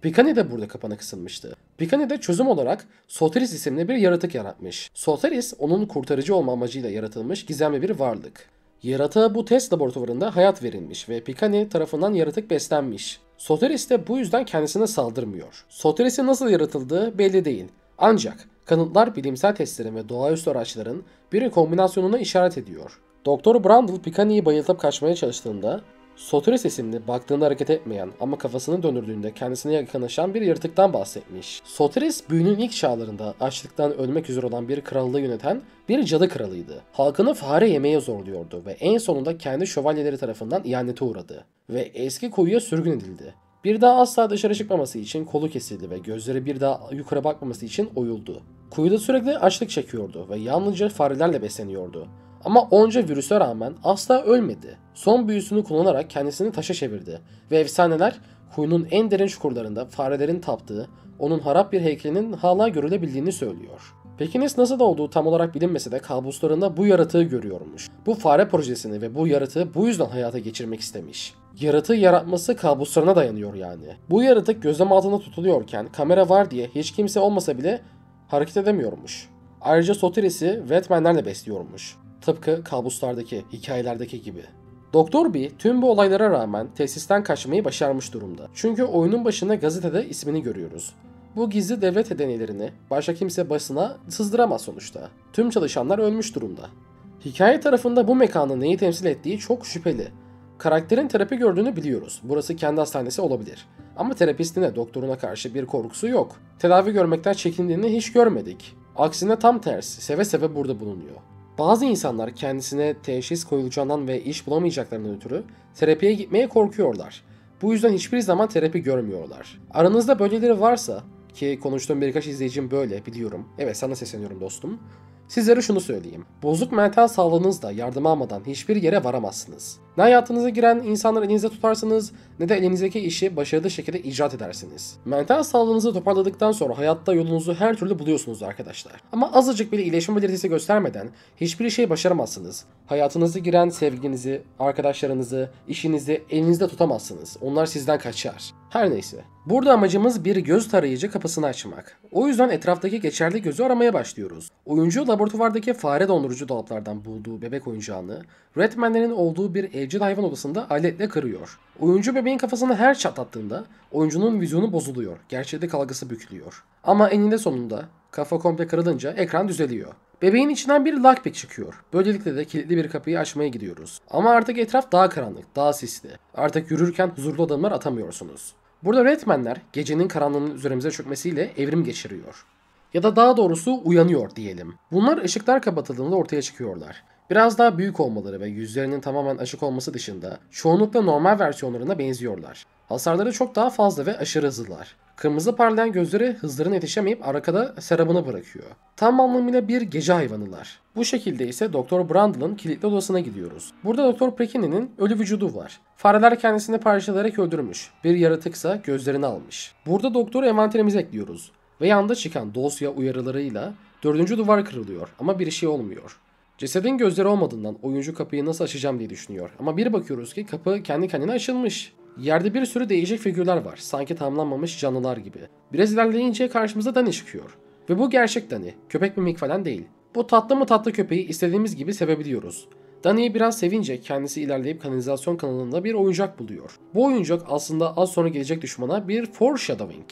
Pikani de burada kapana kısılmıştı. Pikani de çözüm olarak Sotiris isimli bir yaratık yaratmış. Sotiris onun kurtarıcı olma amacıyla yaratılmış gizemli bir varlık. Yaratığa bu test laboratuvarında hayat verilmiş ve Pikani tarafından yaratık beslenmiş. Sotiris de bu yüzden kendisine saldırmıyor. Sotiris'in nasıl yaratıldığı belli değil. Ancak kanıtlar bilimsel testlerin ve doğaüstü araçların bir kombinasyonuna işaret ediyor. Doktor Brandl Pikani'yi bayıltıp kaçmaya çalıştığında Sotiris isimli baktığında hareket etmeyen ama kafasını döndürdüğünde kendisine yakınlaşan bir yaratıktan bahsetmiş. Sotiris büyünün ilk çağlarında açlıktan ölmek üzere olan bir krallığı yöneten bir cadı kralıydı. Halkını fare yemeye zorluyordu ve en sonunda kendi şövalyeleri tarafından ihanete uğradı ve eski kuyuya sürgün edildi. Bir daha asla dışarı çıkmaması için kolu kesildi ve gözleri bir daha yukarı bakmaması için oyuldu. Kuyuda sürekli açlık çekiyordu ve yalnızca farelerle besleniyordu. Ama onca virüse rağmen asla ölmedi. Son büyüsünü kullanarak kendisini taşa çevirdi ve efsaneler kuyunun en derin çukurlarında farelerin taptığı, onun harap bir heykelinin hala görülebildiğini söylüyor. Pekines nasıl olduğu tam olarak bilinmese de kabuslarında bu yaratığı görüyormuş. Bu fare projesini ve bu yaratığı bu yüzden hayata geçirmek istemiş. Yaratığı yaratması kabuslarına dayanıyor yani. Bu yaratık gözlem altında tutuluyorken kamera var diye hiç kimse olmasa bile hareket edemiyormuş. Ayrıca Sotiris'i Batman'lerle besliyormuş. Tıpkı kabuslardaki, hikayelerdeki gibi. Doktor B tüm bu olaylara rağmen tesisten kaçmayı başarmış durumda. Çünkü oyunun başında gazetede ismini görüyoruz. Bu gizli devlet hazinelerini başka kimse basına sızdıramaz sonuçta. Tüm çalışanlar ölmüş durumda. Hikaye tarafında bu mekanın neyi temsil ettiği çok şüpheli. Karakterin terapi gördüğünü biliyoruz. Burası kendi hastanesi olabilir. Ama terapistine, doktoruna karşı bir korkusu yok. Tedavi görmekten çekindiğini hiç görmedik. Aksine tam tersi, seve seve burada bulunuyor. Bazı insanlar kendisine teşhis koyulacağından ve iş bulamayacaklarından ötürü terapiye gitmeye korkuyorlar. Bu yüzden hiçbir zaman terapi görmüyorlar. Aranızda böyleleri varsa, ki konuştuğum birkaç izleyicim böyle biliyorum, evet sana sesleniyorum dostum, sizlere şunu söyleyeyim. Bozuk mental sağlığınızla yardım almadan hiçbir yere varamazsınız. Ne hayatınıza giren insanları elinizde tutarsanız ne de elinizdeki işi başarılı şekilde icat edersiniz. Mental sağlığınızı toparladıktan sonra hayatta yolunuzu her türlü buluyorsunuz arkadaşlar. Ama azıcık bile iyileşme belirtisi göstermeden hiçbir şey başaramazsınız. Hayatınıza giren sevginizi, arkadaşlarınızı, işinizi elinizde tutamazsınız. Onlar sizden kaçar. Her neyse. Burada amacımız bir göz tarayıcı kapısını açmak. O yüzden etraftaki geçerli gözü aramaya başlıyoruz. Oyuncu laboratuvardaki fare dondurucu dolaplardan bulduğu bebek oyuncağını, Redman'lerin olduğu bir evcil hayvan odasında aletle kırıyor. Oyuncu bebeğin kafasını her çatlattığında oyuncunun vizyonu bozuluyor, gerçeklik algısı bükülüyor. Ama eninde sonunda kafa komple kırılınca ekran düzeliyor. Bebeğin içinden bir lockpick çıkıyor. Böylelikle de kilitli bir kapıyı açmaya gidiyoruz. Ama artık etraf daha karanlık, daha sisli. Artık yürürken huzurlu adımlar atamıyorsunuz. Burada Redman'ler gecenin karanlığının üzerimize çökmesiyle evrim geçiriyor. Ya da daha doğrusu uyanıyor diyelim. Bunlar ışıklar kapatıldığında ortaya çıkıyorlar. Biraz daha büyük olmaları ve yüzlerinin tamamen açık olması dışında çoğunlukla normal versiyonlarına benziyorlar. Hasarları çok daha fazla ve aşırı hızlılar. Kırmızı parlayan gözleri hızlarına yetişemeyip arkada serabını bırakıyor. Tam anlamıyla bir gece hayvanılar. Bu şekilde ise Doktor Brundle'ın kilitli odasına gidiyoruz. Burada Doktor Prekini'nin ölü vücudu var. Fareler kendisini parçalayarak öldürmüş. Bir yaratıksa gözlerini almış. Burada Doktor'u envanterimize ekliyoruz. Ve yanda çıkan dosya uyarılarıyla dördüncü duvar kırılıyor ama bir şey olmuyor. Cesedin gözleri olmadığından oyuncu kapıyı nasıl açacağım diye düşünüyor ama bir bakıyoruz ki kapı kendi kendine açılmış. Yerde bir sürü değişik figürler var, sanki tamamlanmamış canlılar gibi. Biraz ilerleyince karşımıza Dani çıkıyor ve bu gerçek Dani, köpek mimik falan değil. Bu tatlı mı tatlı köpeği istediğimiz gibi sevebiliyoruz. Dani'yi biraz sevince kendisi ilerleyip kanalizasyon kanalında bir oyuncak buluyor. Bu oyuncak aslında az sonra gelecek düşmana bir foreshadowing.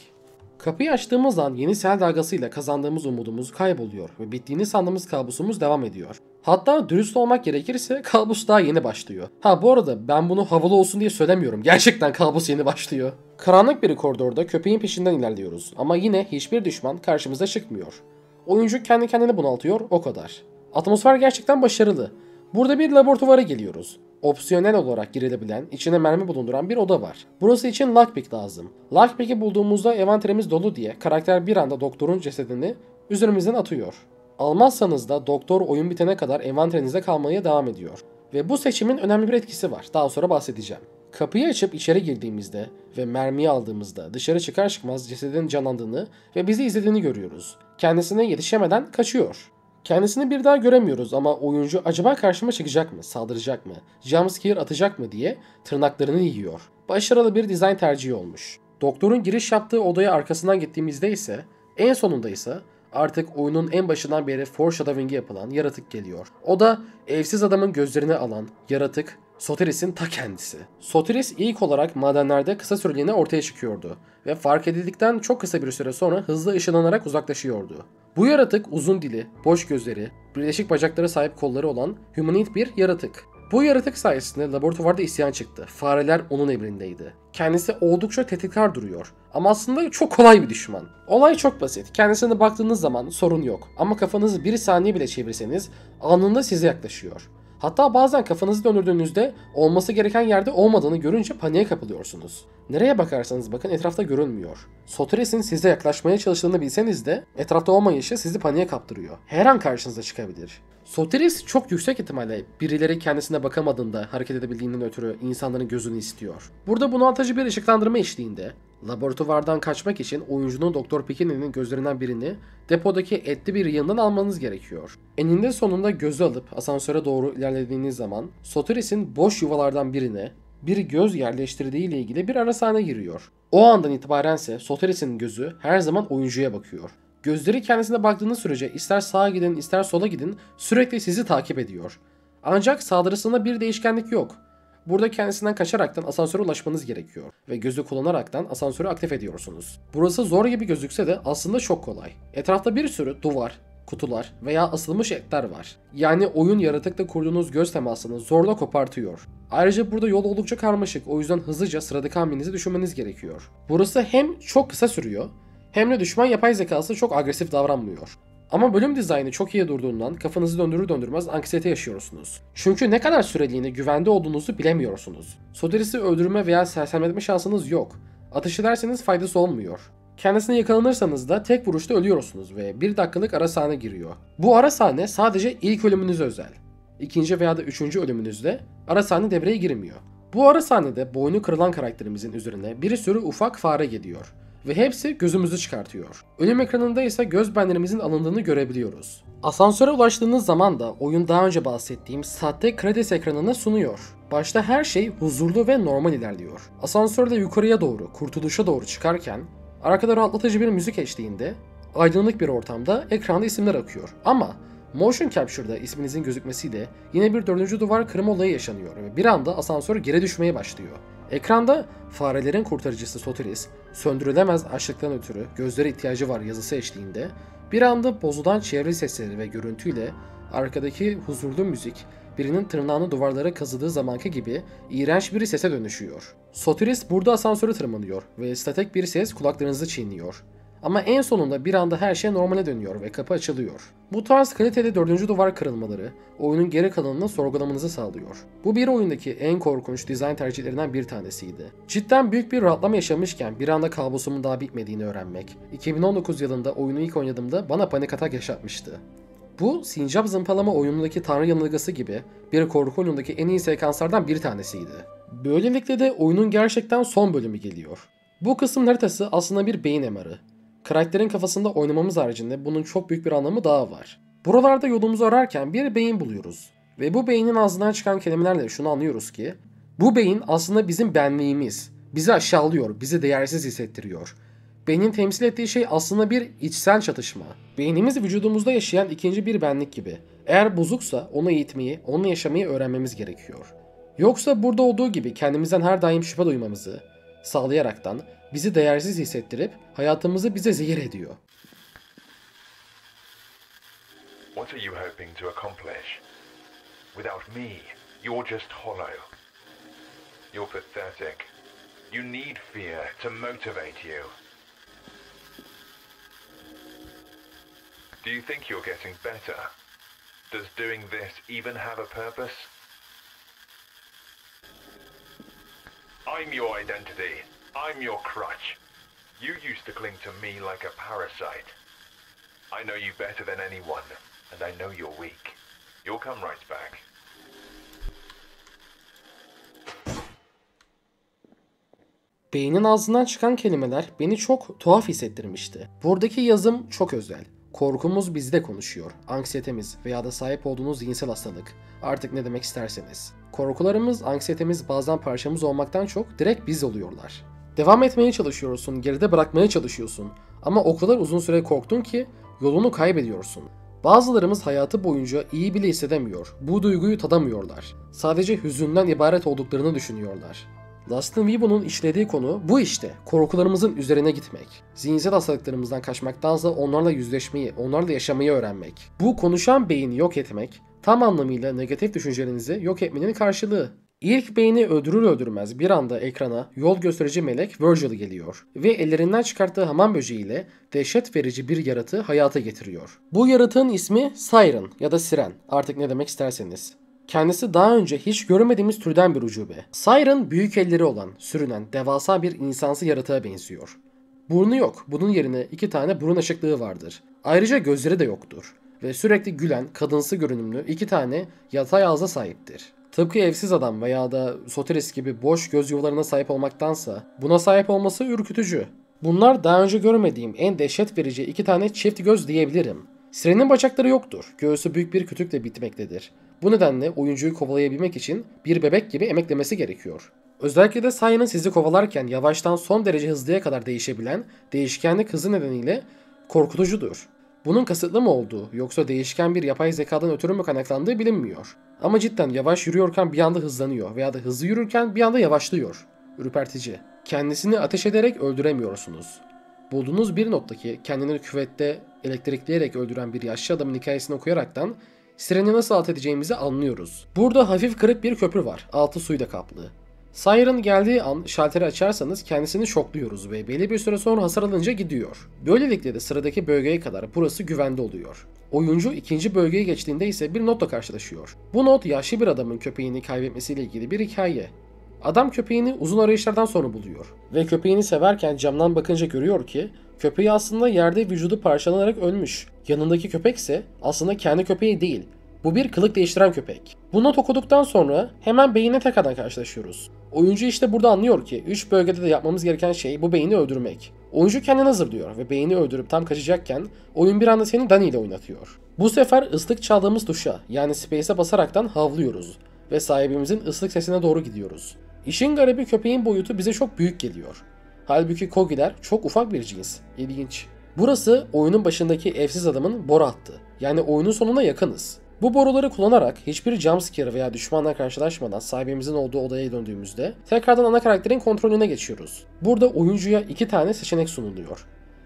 Kapıyı açtığımız an yeni sel dalgasıyla kazandığımız umudumuz kayboluyor ve bittiğini sandığımız kabusumuz devam ediyor. Hatta dürüst olmak gerekirse kabus daha yeni başlıyor. Ha bu arada ben bunu havalı olsun diye söylemiyorum. Gerçekten kabus yeni başlıyor. Karanlık bir koridorda köpeğin peşinden ilerliyoruz ama yine hiçbir düşman karşımıza çıkmıyor. Oyuncu kendi kendini bunaltıyor, o kadar. Atmosfer gerçekten başarılı. Burada bir laboratuvara geliyoruz. Opsiyonel olarak girilebilen, içine mermi bulunduran bir oda var. Burası için lockpick lazım. Lockpick'i bulduğumuzda envanterimiz dolu diye karakter bir anda doktorun cesedini üzerimizden atıyor. Almazsanız da doktor oyun bitene kadar envanterinizde kalmaya devam ediyor. Ve bu seçimin önemli bir etkisi var. Daha sonra bahsedeceğim. Kapıyı açıp içeri girdiğimizde ve mermiyi aldığımızda dışarı çıkar çıkmaz cesedin canlandığını ve bizi izlediğini görüyoruz. Kendisine yetişemeden kaçıyor. Kendisini bir daha göremiyoruz ama oyuncu acaba karşıma çıkacak mı, saldıracak mı, jumpscare atacak mı diye tırnaklarını yiyor. Başarılı bir dizayn tercihi olmuş. Doktorun giriş yaptığı odaya arkasından gittiğimizde ise, en sonunda ise artık oyunun en başından beri foreshadowing'i yapılan yaratık geliyor. O da evsiz adamın gözlerini alan yaratık Sotiris'in ta kendisi. Sotiris ilk olarak madenlerde kısa süreliğine ortaya çıkıyordu ve fark edildikten çok kısa bir süre sonra hızlı ışınlanarak uzaklaşıyordu. Bu yaratık uzun dili, boş gözleri, birleşik bacaklara sahip kolları olan humanoid bir yaratık. Bu yaratık sayesinde laboratuvarda isyan çıktı. Fareler onun emrindeydi. Kendisi oldukça tehditkar duruyor. Ama aslında çok kolay bir düşman. Olay çok basit. Kendisine baktığınız zaman sorun yok. Ama kafanızı bir saniye bile çevirseniz anında size yaklaşıyor. Hatta bazen kafanızı döndürdüğünüzde olması gereken yerde olmadığını görünce paniğe kapılıyorsunuz. Nereye bakarsanız bakın etrafta görünmüyor. Sotiris'in size yaklaşmaya çalıştığını bilseniz de etrafta olmayışı sizi paniğe kaptırıyor. Her an karşınıza çıkabilir. Sotiris çok yüksek ihtimalle birileri kendisine bakamadığında hareket edebildiğinden ötürü insanların gözünü istiyor. Burada bunaltıcı bir ışıklandırma eşliğinde laboratuvardan kaçmak için oyuncunun Doktor Pikini'nin gözlerinden birini depodaki etli bir yığından almanız gerekiyor. Eninde sonunda gözü alıp asansöre doğru ilerlediğiniz zaman Sotiris'in boş yuvalardan birine bir göz yerleştirdiği ile ilgili bir arasana giriyor. O andan itibarense Sotiris'in gözü her zaman oyuncuya bakıyor. Gözleri kendisine baktığınız sürece ister sağa gidin ister sola gidin sürekli sizi takip ediyor. Ancak saldırısında bir değişkenlik yok. Burada kendisinden kaçaraktan asansöre ulaşmanız gerekiyor ve gözü kullanaraktan asansörü aktif ediyorsunuz. Burası zor gibi gözükse de aslında çok kolay. Etrafta bir sürü duvar, kutular veya asılmış etler var. Yani oyun yaratıkla kurduğunuz göz temasını zorla kopartıyor. Ayrıca burada yol oldukça karmaşık, o yüzden hızlıca sıradaki hamlenizi düşünmeniz gerekiyor. Burası hem çok kısa sürüyor hem de düşman yapay zekası çok agresif davranmıyor. Ama bölüm dizaynı çok iyi durduğundan kafanızı döndürür döndürmez anksiyete yaşıyorsunuz. Çünkü ne kadar süreliğine güvende olduğunuzu bilemiyorsunuz. Sotiris'i öldürme veya sersemletme şansınız yok. Atış ederseniz faydası olmuyor. Kendisine yakalanırsanız da tek vuruşta ölüyorsunuz ve bir dakikalık ara sahne giriyor. Bu ara sahne sadece ilk ölümünüze özel. İkinci veya da üçüncü ölümünüzde ara sahne devreye girmiyor. Bu ara sahnede boynu kırılan karakterimizin üzerine bir sürü ufak fare geliyor. Ve hepsi gözümüzü çıkartıyor. Ölüm ekranında ise göz benlerimizin alındığını görebiliyoruz. Asansöre ulaştığınız zaman da oyun daha önce bahsettiğim sahte kredis ekranını sunuyor. Başta her şey huzurlu ve normal ilerliyor. Asansörde yukarıya doğru, kurtuluşa doğru çıkarken arkada rahatlatıcı bir müzik eşliğinde aydınlık bir ortamda ekranda isimler akıyor. Ama motion capture'da isminizin gözükmesiyle yine bir dördüncü duvar kırma olayı yaşanıyor ve bir anda asansör geri düşmeye başlıyor. Ekranda farelerin kurtarıcısı Sotiris, söndürülemez açlıktan ötürü gözlere ihtiyacı var yazısı eşliğinde bir anda bozulan çevre sesleri ve görüntüyle arkadaki huzurlu müzik birinin tırnağını duvarlara kazıdığı zamanki gibi iğrenç bir sese dönüşüyor. Sotiris burada asansörü tırmanıyor ve statik bir ses kulaklarınızı çiğniyor. Ama en sonunda bir anda her şey normale dönüyor ve kapı açılıyor. Bu tarz kaliteli dördüncü duvar kırılmaları oyunun geri kalanını sorgulamanızı sağlıyor. Bu bir oyundaki en korkunç dizayn tercihlerinden bir tanesiydi. Cidden büyük bir rahatlama yaşamışken bir anda kabusumun daha bitmediğini öğrenmek, iki bin on dokuz yılında oyunu ilk oynadığımda bana panik atak yaşatmıştı. Bu, sincap zımpalama oyunundaki tanrı yanılgısı gibi bir korku oyunundaki en iyi sekanslardan bir tanesiydi. Böylelikle de oyunun gerçekten son bölümü geliyor. Bu kısım haritası aslında bir beyin emarı. Karakterin kafasında oynamamız haricinde bunun çok büyük bir anlamı daha var. Buralarda yolumuzu ararken bir beyin buluyoruz. Ve bu beynin ağzından çıkan kelimelerle şunu anlıyoruz ki bu beyin aslında bizim benliğimiz. Bizi aşağılıyor, bizi değersiz hissettiriyor. Beynin temsil ettiği şey aslında bir içsel çatışma. Beynimiz vücudumuzda yaşayan ikinci bir benlik gibi. Eğer bozuksa onu eğitmeyi, onunla yaşamayı öğrenmemiz gerekiyor. Yoksa burada olduğu gibi kendimizden her daim şüphe duymamızı sağlayaraktan bizi değersiz hissettirip hayatımızı bize zehir ediyor. What are you hoping to accomplish? Without me, you're just hollow. You're pathetic. You need fear to motivate you. Do you think you're getting better? Does doing this even have a purpose? I'm your identity. I'm your crutch. You used to cling to me like a parasite. I know you better than anyone, and I know you're weak. You'll come right back. Beynin ağzından çıkan kelimeler beni çok tuhaf hissettirmişti. Buradaki yazım çok özel. Korkumuz bizde konuşuyor. Anksiyetemiz veya da sahip olduğunuz zihinsel hastalık. Artık ne demek isterseniz. Korkularımız, anksiyetemiz bazen parçamız olmaktan çok direkt biz oluyorlar. Devam etmeye çalışıyorsun, geride bırakmaya çalışıyorsun. Ama o kadar uzun süre korktun ki yolunu kaybediyorsun. Bazılarımız hayatı boyunca iyi bile hissedemiyor. Bu duyguyu tadamıyorlar. Sadece hüzünden ibaret olduklarını düşünüyorlar. Lost in Vivo'nun işlediği konu bu işte. Korkularımızın üzerine gitmek. Zihinsel hastalıklarımızdan kaçmaktansa onlarla yüzleşmeyi, onlarla yaşamayı öğrenmek. Bu konuşan beyni yok etmek, tam anlamıyla negatif düşüncelerinizi yok etmenin karşılığı. İlk beyni öldürür öldürmez bir anda ekrana yol gösterici melek Virgil geliyor ve ellerinden çıkarttığı hamam böceğiyle dehşet verici bir yaratığı hayata getiriyor. Bu yaratığın ismi Siren ya da Siren, artık ne demek isterseniz. Kendisi daha önce hiç görmediğimiz türden bir ucube. Siren büyük elleri olan, sürünen, devasa bir insansı yaratığa benziyor. Burnu yok, bunun yerine iki tane burun açıklığı vardır. Ayrıca gözleri de yoktur. ve sürekli gülen, kadınsı görünümlü iki tane yatay ağza sahiptir. Tıpkı evsiz adam veya da Sotiris gibi boş göz yuvalarına sahip olmaktansa buna sahip olması ürkütücü. Bunlar daha önce görmediğim en dehşet verici iki tane çift göz diyebilirim. Sirenin bacakları yoktur, göğsü büyük bir kütükle bitmektedir. Bu nedenle oyuncuyu kovalayabilmek için bir bebek gibi emeklemesi gerekiyor. Özellikle de Saya'nın sizi kovalarken yavaştan son derece hızlıya kadar değişebilen değişkenlik hızı nedeniyle korkutucudur. Bunun kasıtlı mı olduğu yoksa değişken bir yapay zekadan ötürü mü kaynaklandığı bilinmiyor. Ama cidden yavaş yürüyorken bir anda hızlanıyor veya da hızlı yürürken bir anda yavaşlıyor. Ürpertici. Kendisini ateş ederek öldüremiyorsunuz. Bulduğunuz bir nottaki kendini küvette elektrikleyerek öldüren bir yaşlı adamın hikayesini okuyaraktan sireni nasıl alt edeceğimizi anlıyoruz. Burada hafif kırık bir köprü var, altı suyla kaplı. Siren geldiği an şalteri açarsanız kendisini şokluyoruz ve belli bir süre sonra hasar alınca gidiyor. Böylelikle de sıradaki bölgeye kadar burası güvende oluyor. Oyuncu ikinci bölgeye geçtiğinde ise bir notla karşılaşıyor. Bu not yaşlı bir adamın köpeğini kaybetmesiyle ilgili bir hikaye. Adam köpeğini uzun arayışlardan sonra buluyor ve köpeğini severken camdan bakınca görüyor ki köpeği aslında yerde vücudu parçalanarak ölmüş. Yanındaki köpek ise aslında kendi köpeği değil, bu bir kılık değiştiren köpek. Bu not okuduktan sonra hemen beyine tekrardan karşılaşıyoruz. Oyuncu işte burada anlıyor ki üç bölgede de yapmamız gereken şey bu beyni öldürmek. Oyuncu kendini hazır diyor ve beyni öldürüp tam kaçacakken oyun bir anda seni Dani ile oynatıyor. Bu sefer ıslık çaldığımız tuşa yani space'e basaraktan havlıyoruz ve sahibimizin ıslık sesine doğru gidiyoruz. İşin garibi köpeğin boyutu bize çok büyük geliyor. Halbuki Kogiler çok ufak bir cins. İlginç. Burası oyunun başındaki evsiz adamın boru hattı. Yani oyunun sonuna yakınız. Bu boruları kullanarak hiçbir jumpscare veya düşmanla karşılaşmadan sahibimizin olduğu odaya döndüğümüzde tekrardan ana karakterin kontrolüne geçiyoruz. Burada oyuncuya iki tane seçenek sunuluyor.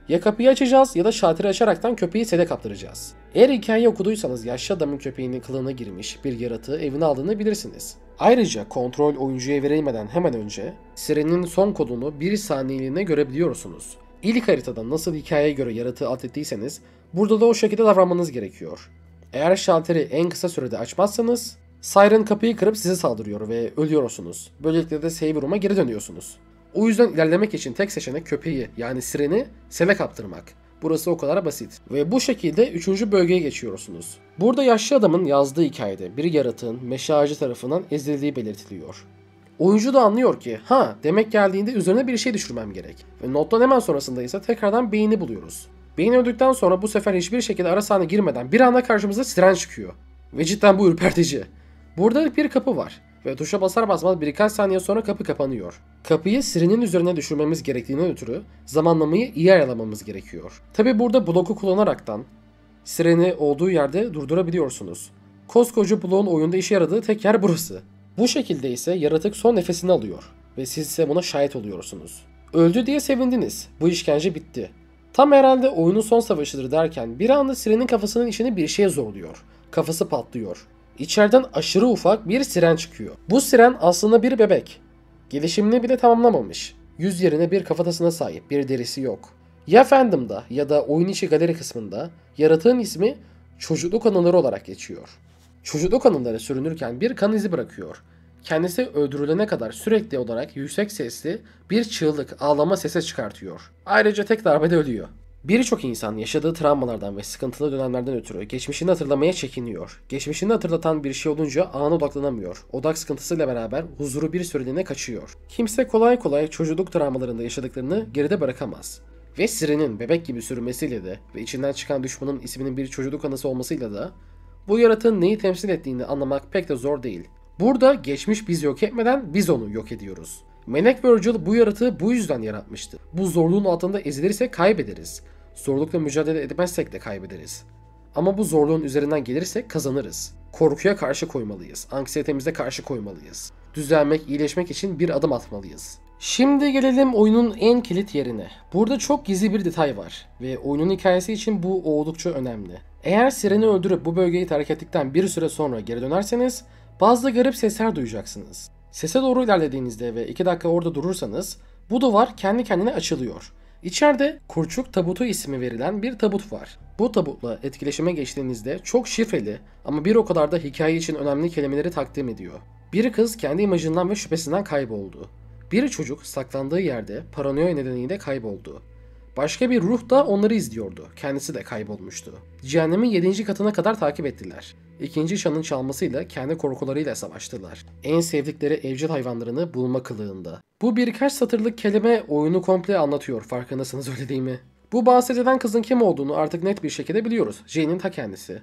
Ya kapıyı açacağız ya da şalteri açaraktan köpeği sele kaptıracağız. Eğer hikayeyi okuduysanız yaşlı adamın köpeğinin kılığına girmiş bir yaratığı evine aldığını bilirsiniz. Ayrıca kontrol oyuncuya verilmeden hemen önce sirenin son kodunu bir saniyeliğine görebiliyorsunuz. İlk haritada nasıl hikayeye göre yaratığı alt ettiyseniz burada da o şekilde davranmanız gerekiyor. Eğer şalteri en kısa sürede açmazsanız siren kapıyı kırıp size saldırıyor ve ölüyorsunuz. Böylelikle de save room'a geri dönüyorsunuz. O yüzden ilerlemek için tek seçenek köpeği yani sireni sele kaptırmak. Burası o kadar basit. Ve bu şekilde üçüncü bölgeye geçiyorsunuz. Burada yaşlı adamın yazdığı hikayede bir yaratığın meşe ağacı tarafından ezildiği belirtiliyor. Oyuncu da anlıyor ki ha demek geldiğinde üzerine bir şey düşürmem gerek. Ve nottan hemen sonrasında ise tekrardan beyni buluyoruz. Beyin öldükten sonra bu sefer hiçbir şekilde ara sahne girmeden bir anda karşımıza siren çıkıyor. Ve cidden bu ürpertici. Burada bir kapı var. Ve tuşa basar basmaz birkaç saniye sonra kapı kapanıyor. Kapıyı sirenin üzerine düşürmemiz gerektiğinden ötürü zamanlamayı iyi ayarlamamız gerekiyor. Tabi burada bloku kullanaraktan sireni olduğu yerde durdurabiliyorsunuz. Koskoca bloğun oyunda işe yaradığı tek yer burası. Bu şekilde ise yaratık son nefesini alıyor ve siz ise buna şahit oluyorsunuz. Öldü diye sevindiniz. Bu işkence bitti. Tam herhalde oyunun son savaşıdır derken bir anda sirenin kafasının içini bir şeye zorluyor. Kafası patlıyor. İçeriden aşırı ufak bir siren çıkıyor. Bu siren aslında bir bebek. Gelişimini bile tamamlamamış. Yüz yerine bir kafatasına sahip, bir derisi yok. Ya fandom'da ya da oyun içi galeri kısmında yaratığın ismi çocukluk anıları olarak geçiyor. Çocukluk anıları sürünürken bir kan izi bırakıyor. Kendisi öldürülene kadar sürekli olarak yüksek sesli bir çığlık, ağlama sesi çıkartıyor. Ayrıca tek darbede ölüyor. Birçok insan yaşadığı travmalardan ve sıkıntılı dönemlerden ötürü geçmişini hatırlamaya çekiniyor. Geçmişini hatırlatan bir şey olunca ana odaklanamıyor. Odak sıkıntısıyla beraber huzuru bir süreliğine kaçıyor. Kimse kolay kolay çocukluk travmalarında yaşadıklarını geride bırakamaz. Ve sirenin bebek gibi sürmesiyle de ve içinden çıkan düşmanın isminin bir çocukluk anısı olmasıyla da bu yaratığın neyi temsil ettiğini anlamak pek de zor değil. Burada geçmiş bizi yok etmeden biz onu yok ediyoruz. Melek Virgil bu yaratığı bu yüzden yaratmıştı. Bu zorluğun altında ezilirse kaybederiz. Zorlukla mücadele etmezsek de kaybederiz. Ama bu zorluğun üzerinden gelirsek kazanırız. Korkuya karşı koymalıyız. Anksiyetemize karşı koymalıyız. Düzelmek, iyileşmek için bir adım atmalıyız. Şimdi gelelim oyunun en kilit yerine. Burada çok gizli bir detay var ve oyunun hikayesi için bu oldukça önemli. Eğer sireni öldürüp bu bölgeyi terk ettikten bir süre sonra geri dönerseniz bazı garip sesler duyacaksınız. Sese doğru ilerlediğinizde ve iki dakika orada durursanız bu duvar kendi kendine açılıyor. İçeride Kurçuk Tabutu ismi verilen bir tabut var. Bu tabutla etkileşime geçtiğinizde çok şifreli ama bir o kadar da hikaye için önemli kelimeleri takdim ediyor. Bir kız kendi imajından ve şüphesinden kayboldu. Bir çocuk saklandığı yerde paranoya nedeniyle kayboldu. Başka bir ruh da onları izliyordu. Kendisi de kaybolmuştu. Cehennemin yedinci katına kadar takip ettiler. İkinci şanın çalmasıyla kendi korkularıyla savaştılar. En sevdikleri evcil hayvanlarını bulma kılığında. Bu birkaç satırlık kelime oyunu komple anlatıyor, farkındasınız öyle değil mi? Bu bahsedilen kızın kim olduğunu artık net bir şekilde biliyoruz. Jane'in ta kendisi.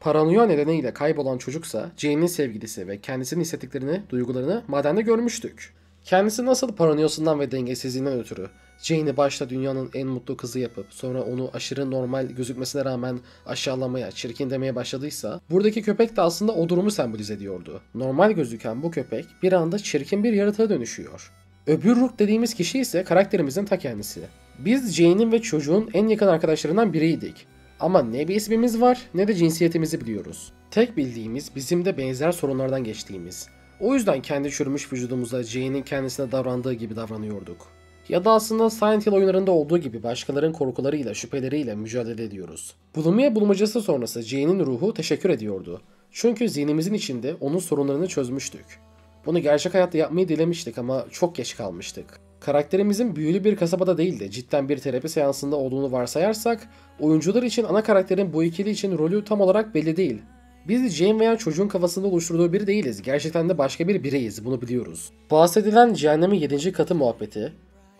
Paranoya nedeniyle kaybolan çocuksa Jane'in sevgilisi ve kendisinin hissettiklerini, duygularını madende görmüştük. Kendisi nasıl paranoyasından ve dengesizliğinden ötürü Jane'i başta dünyanın en mutlu kızı yapıp sonra onu aşırı normal gözükmesine rağmen aşağılamaya, çirkin demeye başladıysa buradaki köpek de aslında o durumu sembolize ediyordu. Normal gözüken bu köpek bir anda çirkin bir yaratığa dönüşüyor. Öbür ruh dediğimiz kişi ise karakterimizin ta kendisi. Biz Jane'in ve çocuğun en yakın arkadaşlarından biriydik. Ama ne bir ismimiz var ne de cinsiyetimizi biliyoruz. Tek bildiğimiz bizim de benzer sorunlardan geçtiğimiz. O yüzden kendi çürümüş vücudumuza Jane'in kendisine davrandığı gibi davranıyorduk. Ya da aslında Silent Hill oyunlarında olduğu gibi başkalarının korkularıyla, şüpheleriyle mücadele ediyoruz. Bulimia bulmacası sonrası Jane'in ruhu teşekkür ediyordu. Çünkü zihnimizin içinde onun sorunlarını çözmüştük. Bunu gerçek hayatta yapmayı dilemiştik ama çok geç kalmıştık. Karakterimizin büyülü bir kasabada değil de cidden bir terapi seansında olduğunu varsayarsak, oyuncular için ana karakterin bu ikili için rolü tam olarak belli değil. Biz Jane veya çocuğun kafasında oluşturduğu biri değiliz, gerçekten de başka bir bireyiz, bunu biliyoruz. Bahsedilen cehennemin yedinci katı muhabbeti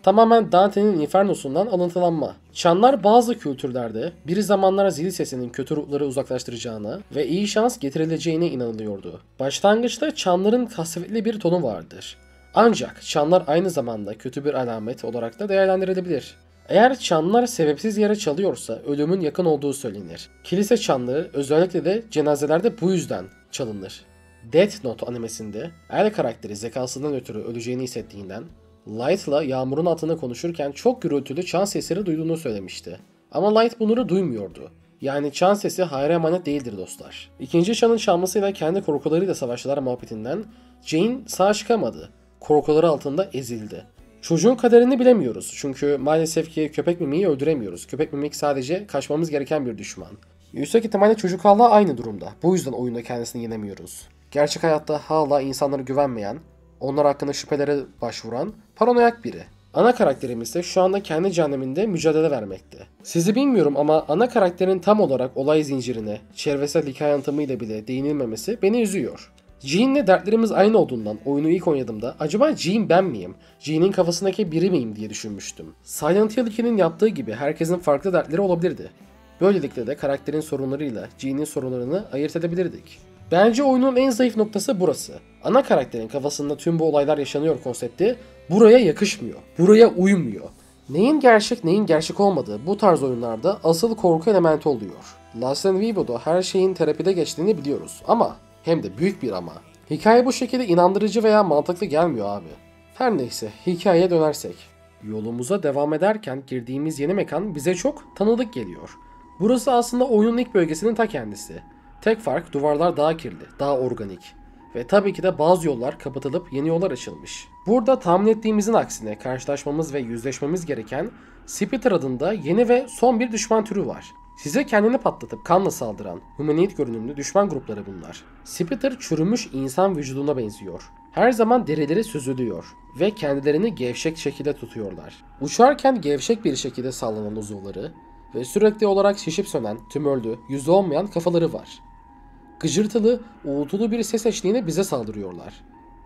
tamamen Dante'nin Inferno'sundan alıntılanma. Çanlar bazı kültürlerde bir zamanlar zil sesinin kötü ruhları uzaklaştıracağına ve iyi şans getirileceğine inanılıyordu. Başlangıçta çanların kasvetli bir tonu vardır. Ancak çanlar aynı zamanda kötü bir alamet olarak da değerlendirilebilir. Eğer çanlar sebepsiz yere çalıyorsa ölümün yakın olduğu söylenir. Kilise çanları özellikle de cenazelerde bu yüzden çalınır. Death Note animesinde her karakteri zekasından ötürü öleceğini hissettiğinden Light'la yağmurun altında konuşurken çok gürültülü çan sesleri duyduğunu söylemişti. Ama Light bunları duymuyordu. Yani çan sesi hayra emanet değildir dostlar. İkinci çanın çalmasıyla kendi korkularıyla savaştılar muhabbetinden Jane sağ çıkamadı. Korkuları altında ezildi. Çocuğun kaderini bilemiyoruz çünkü maalesef ki köpek mimiği öldüremiyoruz. Köpek mimik sadece kaçmamız gereken bir düşman. Yüksek ihtimalle çocuk hala aynı durumda. Bu yüzden oyunda kendisini yenemiyoruz. Gerçek hayatta hala insanlara güvenmeyen, onlar hakkında şüphelere başvuran paranoyak biri. Ana karakterimiz de şu anda kendi cehenneminde mücadele vermekte. Sizi bilmiyorum ama ana karakterin tam olarak olay zincirine, çevresel hikaye anlatımıyla bile değinilmemesi beni üzüyor. Jane'le dertlerimiz aynı olduğundan oyunu ilk oynadığımda acaba Jane ben miyim, Jane'in kafasındaki biri miyim diye düşünmüştüm. Silent Hill iki'nin yaptığı gibi herkesin farklı dertleri olabilirdi. Böylelikle de karakterin sorunlarıyla Jane'in sorunlarını ayırt edebilirdik. Bence oyunun en zayıf noktası burası. Ana karakterin kafasında tüm bu olaylar yaşanıyor konsepti buraya yakışmıyor, buraya uymuyor. Neyin gerçek neyin gerçek olmadığı bu tarz oyunlarda asıl korku elementi oluyor. Lost in Vivo'da her şeyin terapide geçtiğini biliyoruz ama... Hem de büyük bir ama. Hikaye bu şekilde inandırıcı veya mantıklı gelmiyor abi. Her neyse hikayeye dönersek. Yolumuza devam ederken girdiğimiz yeni mekan bize çok tanıdık geliyor. Burası aslında oyunun ilk bölgesinin ta kendisi. Tek fark duvarlar daha kirli, daha organik. Ve tabii ki de bazı yollar kapatılıp yeni yollar açılmış. Burada tahmin ettiğimizin aksine karşılaşmamız ve yüzleşmemiz gereken Spitter adında yeni ve son bir düşman türü var. Size kendini patlatıp kanla saldıran, humanoid görünümlü düşman grupları bunlar. Spitter çürümüş insan vücuduna benziyor. Her zaman derileri süzülüyor ve kendilerini gevşek şekilde tutuyorlar. Uçarken gevşek bir şekilde sallanan uzuvları ve sürekli olarak şişip sönen, tümörlü, yüzü olmayan kafaları var. Gıcırtılı, uğultulu bir ses eşliğine bize saldırıyorlar.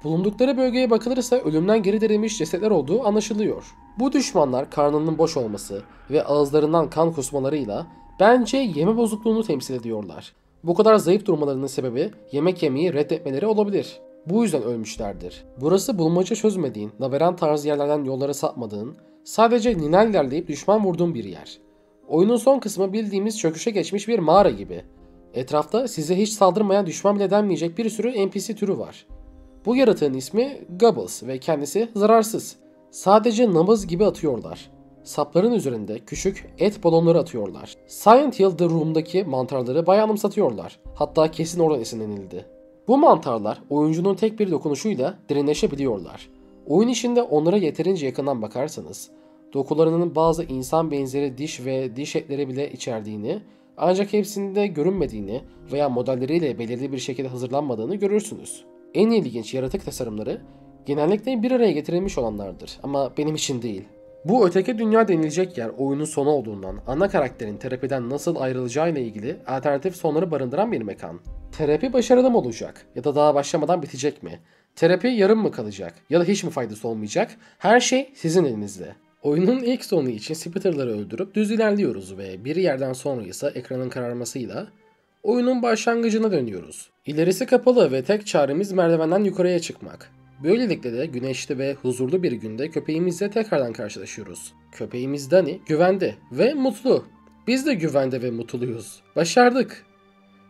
Bulundukları bölgeye bakılırsa ölümden geri derilmiş cesetler olduğu anlaşılıyor. Bu düşmanlar karnının boş olması ve ağızlarından kan kusmalarıyla bence yeme bozukluğunu temsil ediyorlar. Bu kadar zayıf durmalarının sebebi yemek yemeyi reddetmeleri olabilir. Bu yüzden ölmüşlerdir. Burası bulmaca çözmediğin, laveran tarzı yerlerden yollara sapmadığın, sadece ninel ilerleyip düşman vurduğun bir yer. Oyunun son kısmı bildiğimiz çöküşe geçmiş bir mağara gibi. Etrafta size hiç saldırmayan düşman bile denmeyecek bir sürü N P C türü var. Bu yaratığın ismi Gobbles ve kendisi zararsız. Sadece nabız gibi atıyorlar. Sapların üzerinde küçük et balonları atıyorlar. Silent Hill The Room'daki mantarları bayağı anımsatıyorlar. Hatta kesin oradan esinlenildi. Bu mantarlar oyuncunun tek bir dokunuşuyla derinleşebiliyorlar. Oyun içinde onlara yeterince yakından bakarsanız, dokularının bazı insan benzeri diş ve diş etleri bile içerdiğini, ancak hepsinde görünmediğini veya modelleriyle belirli bir şekilde hazırlanmadığını görürsünüz. En ilginç yaratık tasarımları genellikle bir araya getirilmiş olanlardır ama benim için değil. Bu öteki dünya denilecek yer oyunun sonu olduğundan ana karakterin terapiden nasıl ayrılacağıyla ilgili alternatif sonları barındıran bir mekan. Terapi başarılı mı olacak ya da daha başlamadan bitecek mi? Terapi yarım mı kalacak ya da hiç mi faydası olmayacak? Her şey sizin elinizde. Oyunun ilk sonu için Spitter'ları öldürüp düz ilerliyoruz ve bir yerden sonra ise ekranın kararmasıyla oyunun başlangıcına dönüyoruz. İlerisi kapalı ve tek çaremiz merdivenden yukarıya çıkmak. Böylelikle de güneşli ve huzurlu bir günde köpeğimizle tekrardan karşılaşıyoruz. Köpeğimiz Dani güvende ve mutlu. Biz de güvende ve mutluyuz. Başardık.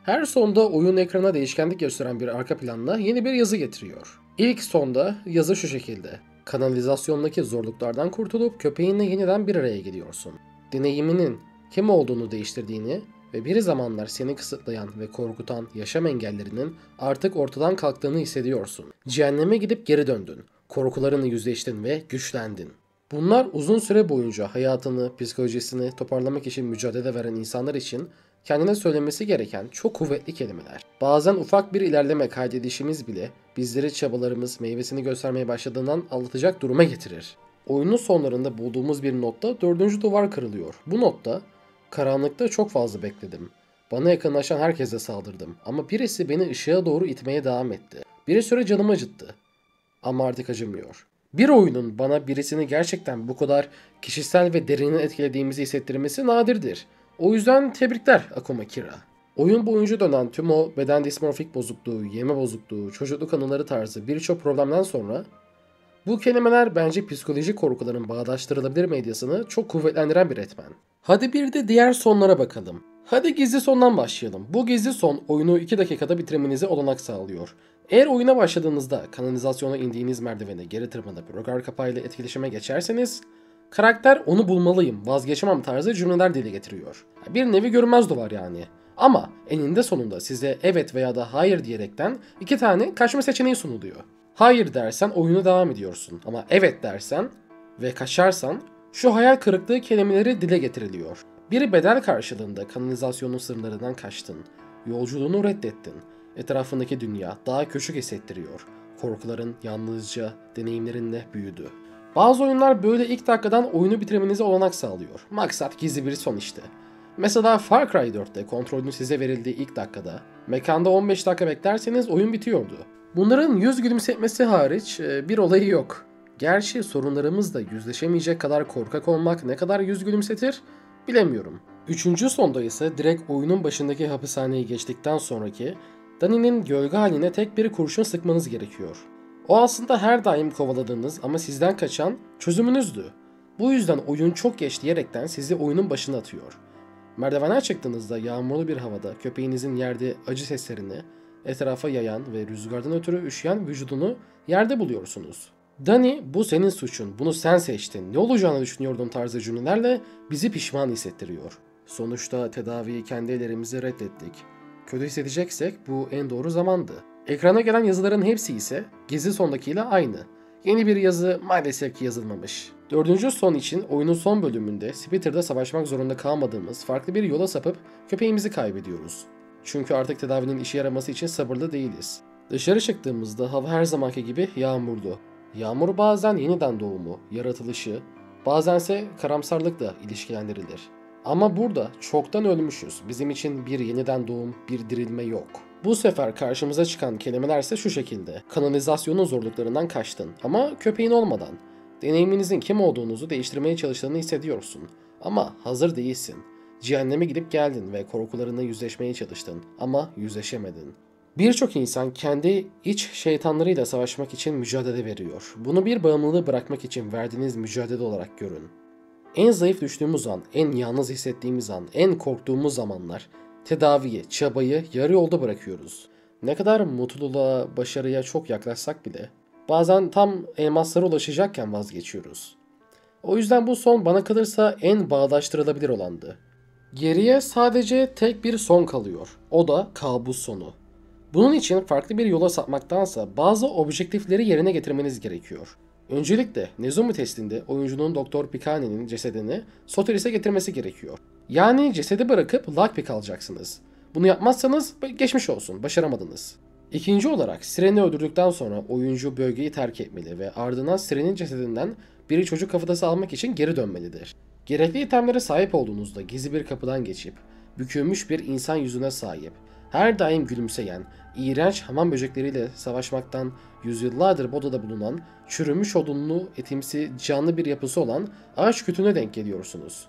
Her sonda oyun ekrana değişkenlik gösteren bir arka planla yeni bir yazı getiriyor. İlk sonda yazı şu şekilde. Kanalizasyondaki zorluklardan kurtulup köpeğinle yeniden bir araya geliyorsun. Deneyiminin kim olduğunu değiştirdiğini ve bir zamanlar seni kısıtlayan ve korkutan yaşam engellerinin artık ortadan kalktığını hissediyorsun. Cehenneme gidip geri döndün. Korkularını yüzleştin ve güçlendin. Bunlar uzun süre boyunca hayatını, psikolojisini toparlamak için mücadele veren insanlar için kendine söylemesi gereken çok kuvvetli kelimeler. Bazen ufak bir ilerleme kaydedişimiz bile bizleri çabalarımız meyvesini göstermeye başladığından anlatacak duruma getirir. Oyunun sonlarında bulduğumuz bir notta dördüncü duvar kırılıyor. Bu notta karanlıkta çok fazla bekledim. Bana yakınlaşan herkese saldırdım ama birisi beni ışığa doğru itmeye devam etti. Bir süre canım acıttı ama artık acımıyor. Bir oyunun bana birisini gerçekten bu kadar kişisel ve derinden etkilediğimizi hissettirmesi nadirdir. O yüzden tebrikler Akuma Kira. Oyun boyunca dönen tüm o beden dismorfik bozukluğu, yeme bozukluğu, çocukluk anıları tarzı birçok problemden sonra bu kelimeler bence psikolojik korkuların bağdaştırılabilir medyasını çok kuvvetlendiren bir etmen. Hadi bir de diğer sonlara bakalım. Hadi gizli sondan başlayalım. Bu gizli son oyunu iki dakikada bitirmenize olanak sağlıyor. Eğer oyuna başladığınızda kanalizasyona indiğiniz merdivene geri tırmanıp rögar kapağıyla etkileşime geçerseniz karakter onu bulmalıyım, vazgeçemem tarzı cümleler dile getiriyor. Bir nevi görünmez duvar yani. Ama eninde sonunda size evet veya da hayır diyerekten iki tane kaçma seçeneği sunuluyor. Hayır dersen oyuna devam ediyorsun ama evet dersen ve kaçarsan şu hayal kırıklığı kelimeleri dile getiriliyor. Bir bedel karşılığında kanalizasyonun sırlarından kaçtın, yolculuğunu reddettin, etrafındaki dünya daha küçük hissettiriyor, korkuların yalnızca deneyimlerinle büyüdü. Bazı oyunlar böyle ilk dakikadan oyunu bitirmenize olanak sağlıyor. Maksat gizli bir son işte. Mesela Far Cry dörtte kontrolün size verildiği ilk dakikada mekanda on beş dakika beklerseniz oyun bitiyordu. Bunların yüz gülümsetmesi hariç bir olayı yok. Gerçi sorunlarımızla yüzleşemeyecek kadar korkak olmak ne kadar yüz gülümsetir bilemiyorum. Üçüncü sonda ise direkt oyunun başındaki hapishaneyi geçtikten sonraki Dani'nin gölge haline tek bir kurşun sıkmanız gerekiyor. O aslında her daim kovaladığınız ama sizden kaçan çözümünüzdü. Bu yüzden oyun çok geç diyerekten sizi oyunun başına atıyor. Merdivenler çıktığınızda yağmurlu bir havada köpeğinizin yerde acı seslerini etrafa yayan ve rüzgardan ötürü üşüyen vücudunu yerde buluyorsunuz. Dani bu senin suçun, bunu sen seçtin, ne olacağını düşünüyordun tarzı cümlelerle bizi pişman hissettiriyor. Sonuçta tedaviyi kendi ellerimizle reddettik. Kötü hissedeceksek bu en doğru zamandı. Ekrana gelen yazıların hepsi ise gizli sondakiyle aynı. Yeni bir yazı maalesef ki yazılmamış. Dördüncü son için oyunun son bölümünde Spitter'da savaşmak zorunda kalmadığımız farklı bir yola sapıp köpeğimizi kaybediyoruz. Çünkü artık tedavinin işe yaraması için sabırlı değiliz. Dışarı çıktığımızda hava her zamanki gibi yağmurlu. Yağmur bazen yeniden doğumu, yaratılışı, bazense karamsarlıkla ilişkilendirilir. Ama burada çoktan ölmüşüz. Bizim için bir yeniden doğum, bir dirilme yok. Bu sefer karşımıza çıkan kelimelerse şu şekilde. Kanalizasyonun zorluklarından kaçtın ama köpeğin olmadan. Deneyiminizin kim olduğunuzu değiştirmeye çalıştığını hissediyorsun. Ama hazır değilsin. Cehenneme gidip geldin ve korkularına yüzleşmeye çalıştın ama yüzleşemedin. Birçok insan kendi iç şeytanlarıyla savaşmak için mücadele veriyor. Bunu bir bağımlılığı bırakmak için verdiğiniz mücadele olarak görün. En zayıf düştüğümüz an, en yalnız hissettiğimiz an, en korktuğumuz zamanlar tedaviyi, çabayı yarı yolda bırakıyoruz. Ne kadar mutluluğa, başarıya çok yaklaşsak bile bazen tam elmaslara ulaşacakken vazgeçiyoruz. O yüzden bu son bana kalırsa en bağdaştırılabilir olandı. Geriye sadece tek bir son kalıyor. O da kabus sonu. Bunun için farklı bir yola sapmaktansa bazı objektifleri yerine getirmeniz gerekiyor. Öncelikle Nezumi testinde oyuncunun Doktor Pikane'nin cesedini Sotiris'e getirmesi gerekiyor. Yani cesedi bırakıp lockpick alacaksınız. Bunu yapmazsanız geçmiş olsun, başaramadınız. İkinci olarak Siren'i öldürdükten sonra oyuncu bölgeyi terk etmeli ve ardından Siren'in cesedinden biri çocuk kafatası almak için geri dönmelidir. Gerekli itemlere sahip olduğunuzda gizli bir kapıdan geçip, bükülmüş bir insan yüzüne sahip, her daim gülümseyen, iğrenç hamam böcekleriyle savaşmaktan yüzyıllardır bodada bulunan, çürümüş odunlu, etimsi, canlı bir yapısı olan ağaç kütüğüne denk geliyorsunuz.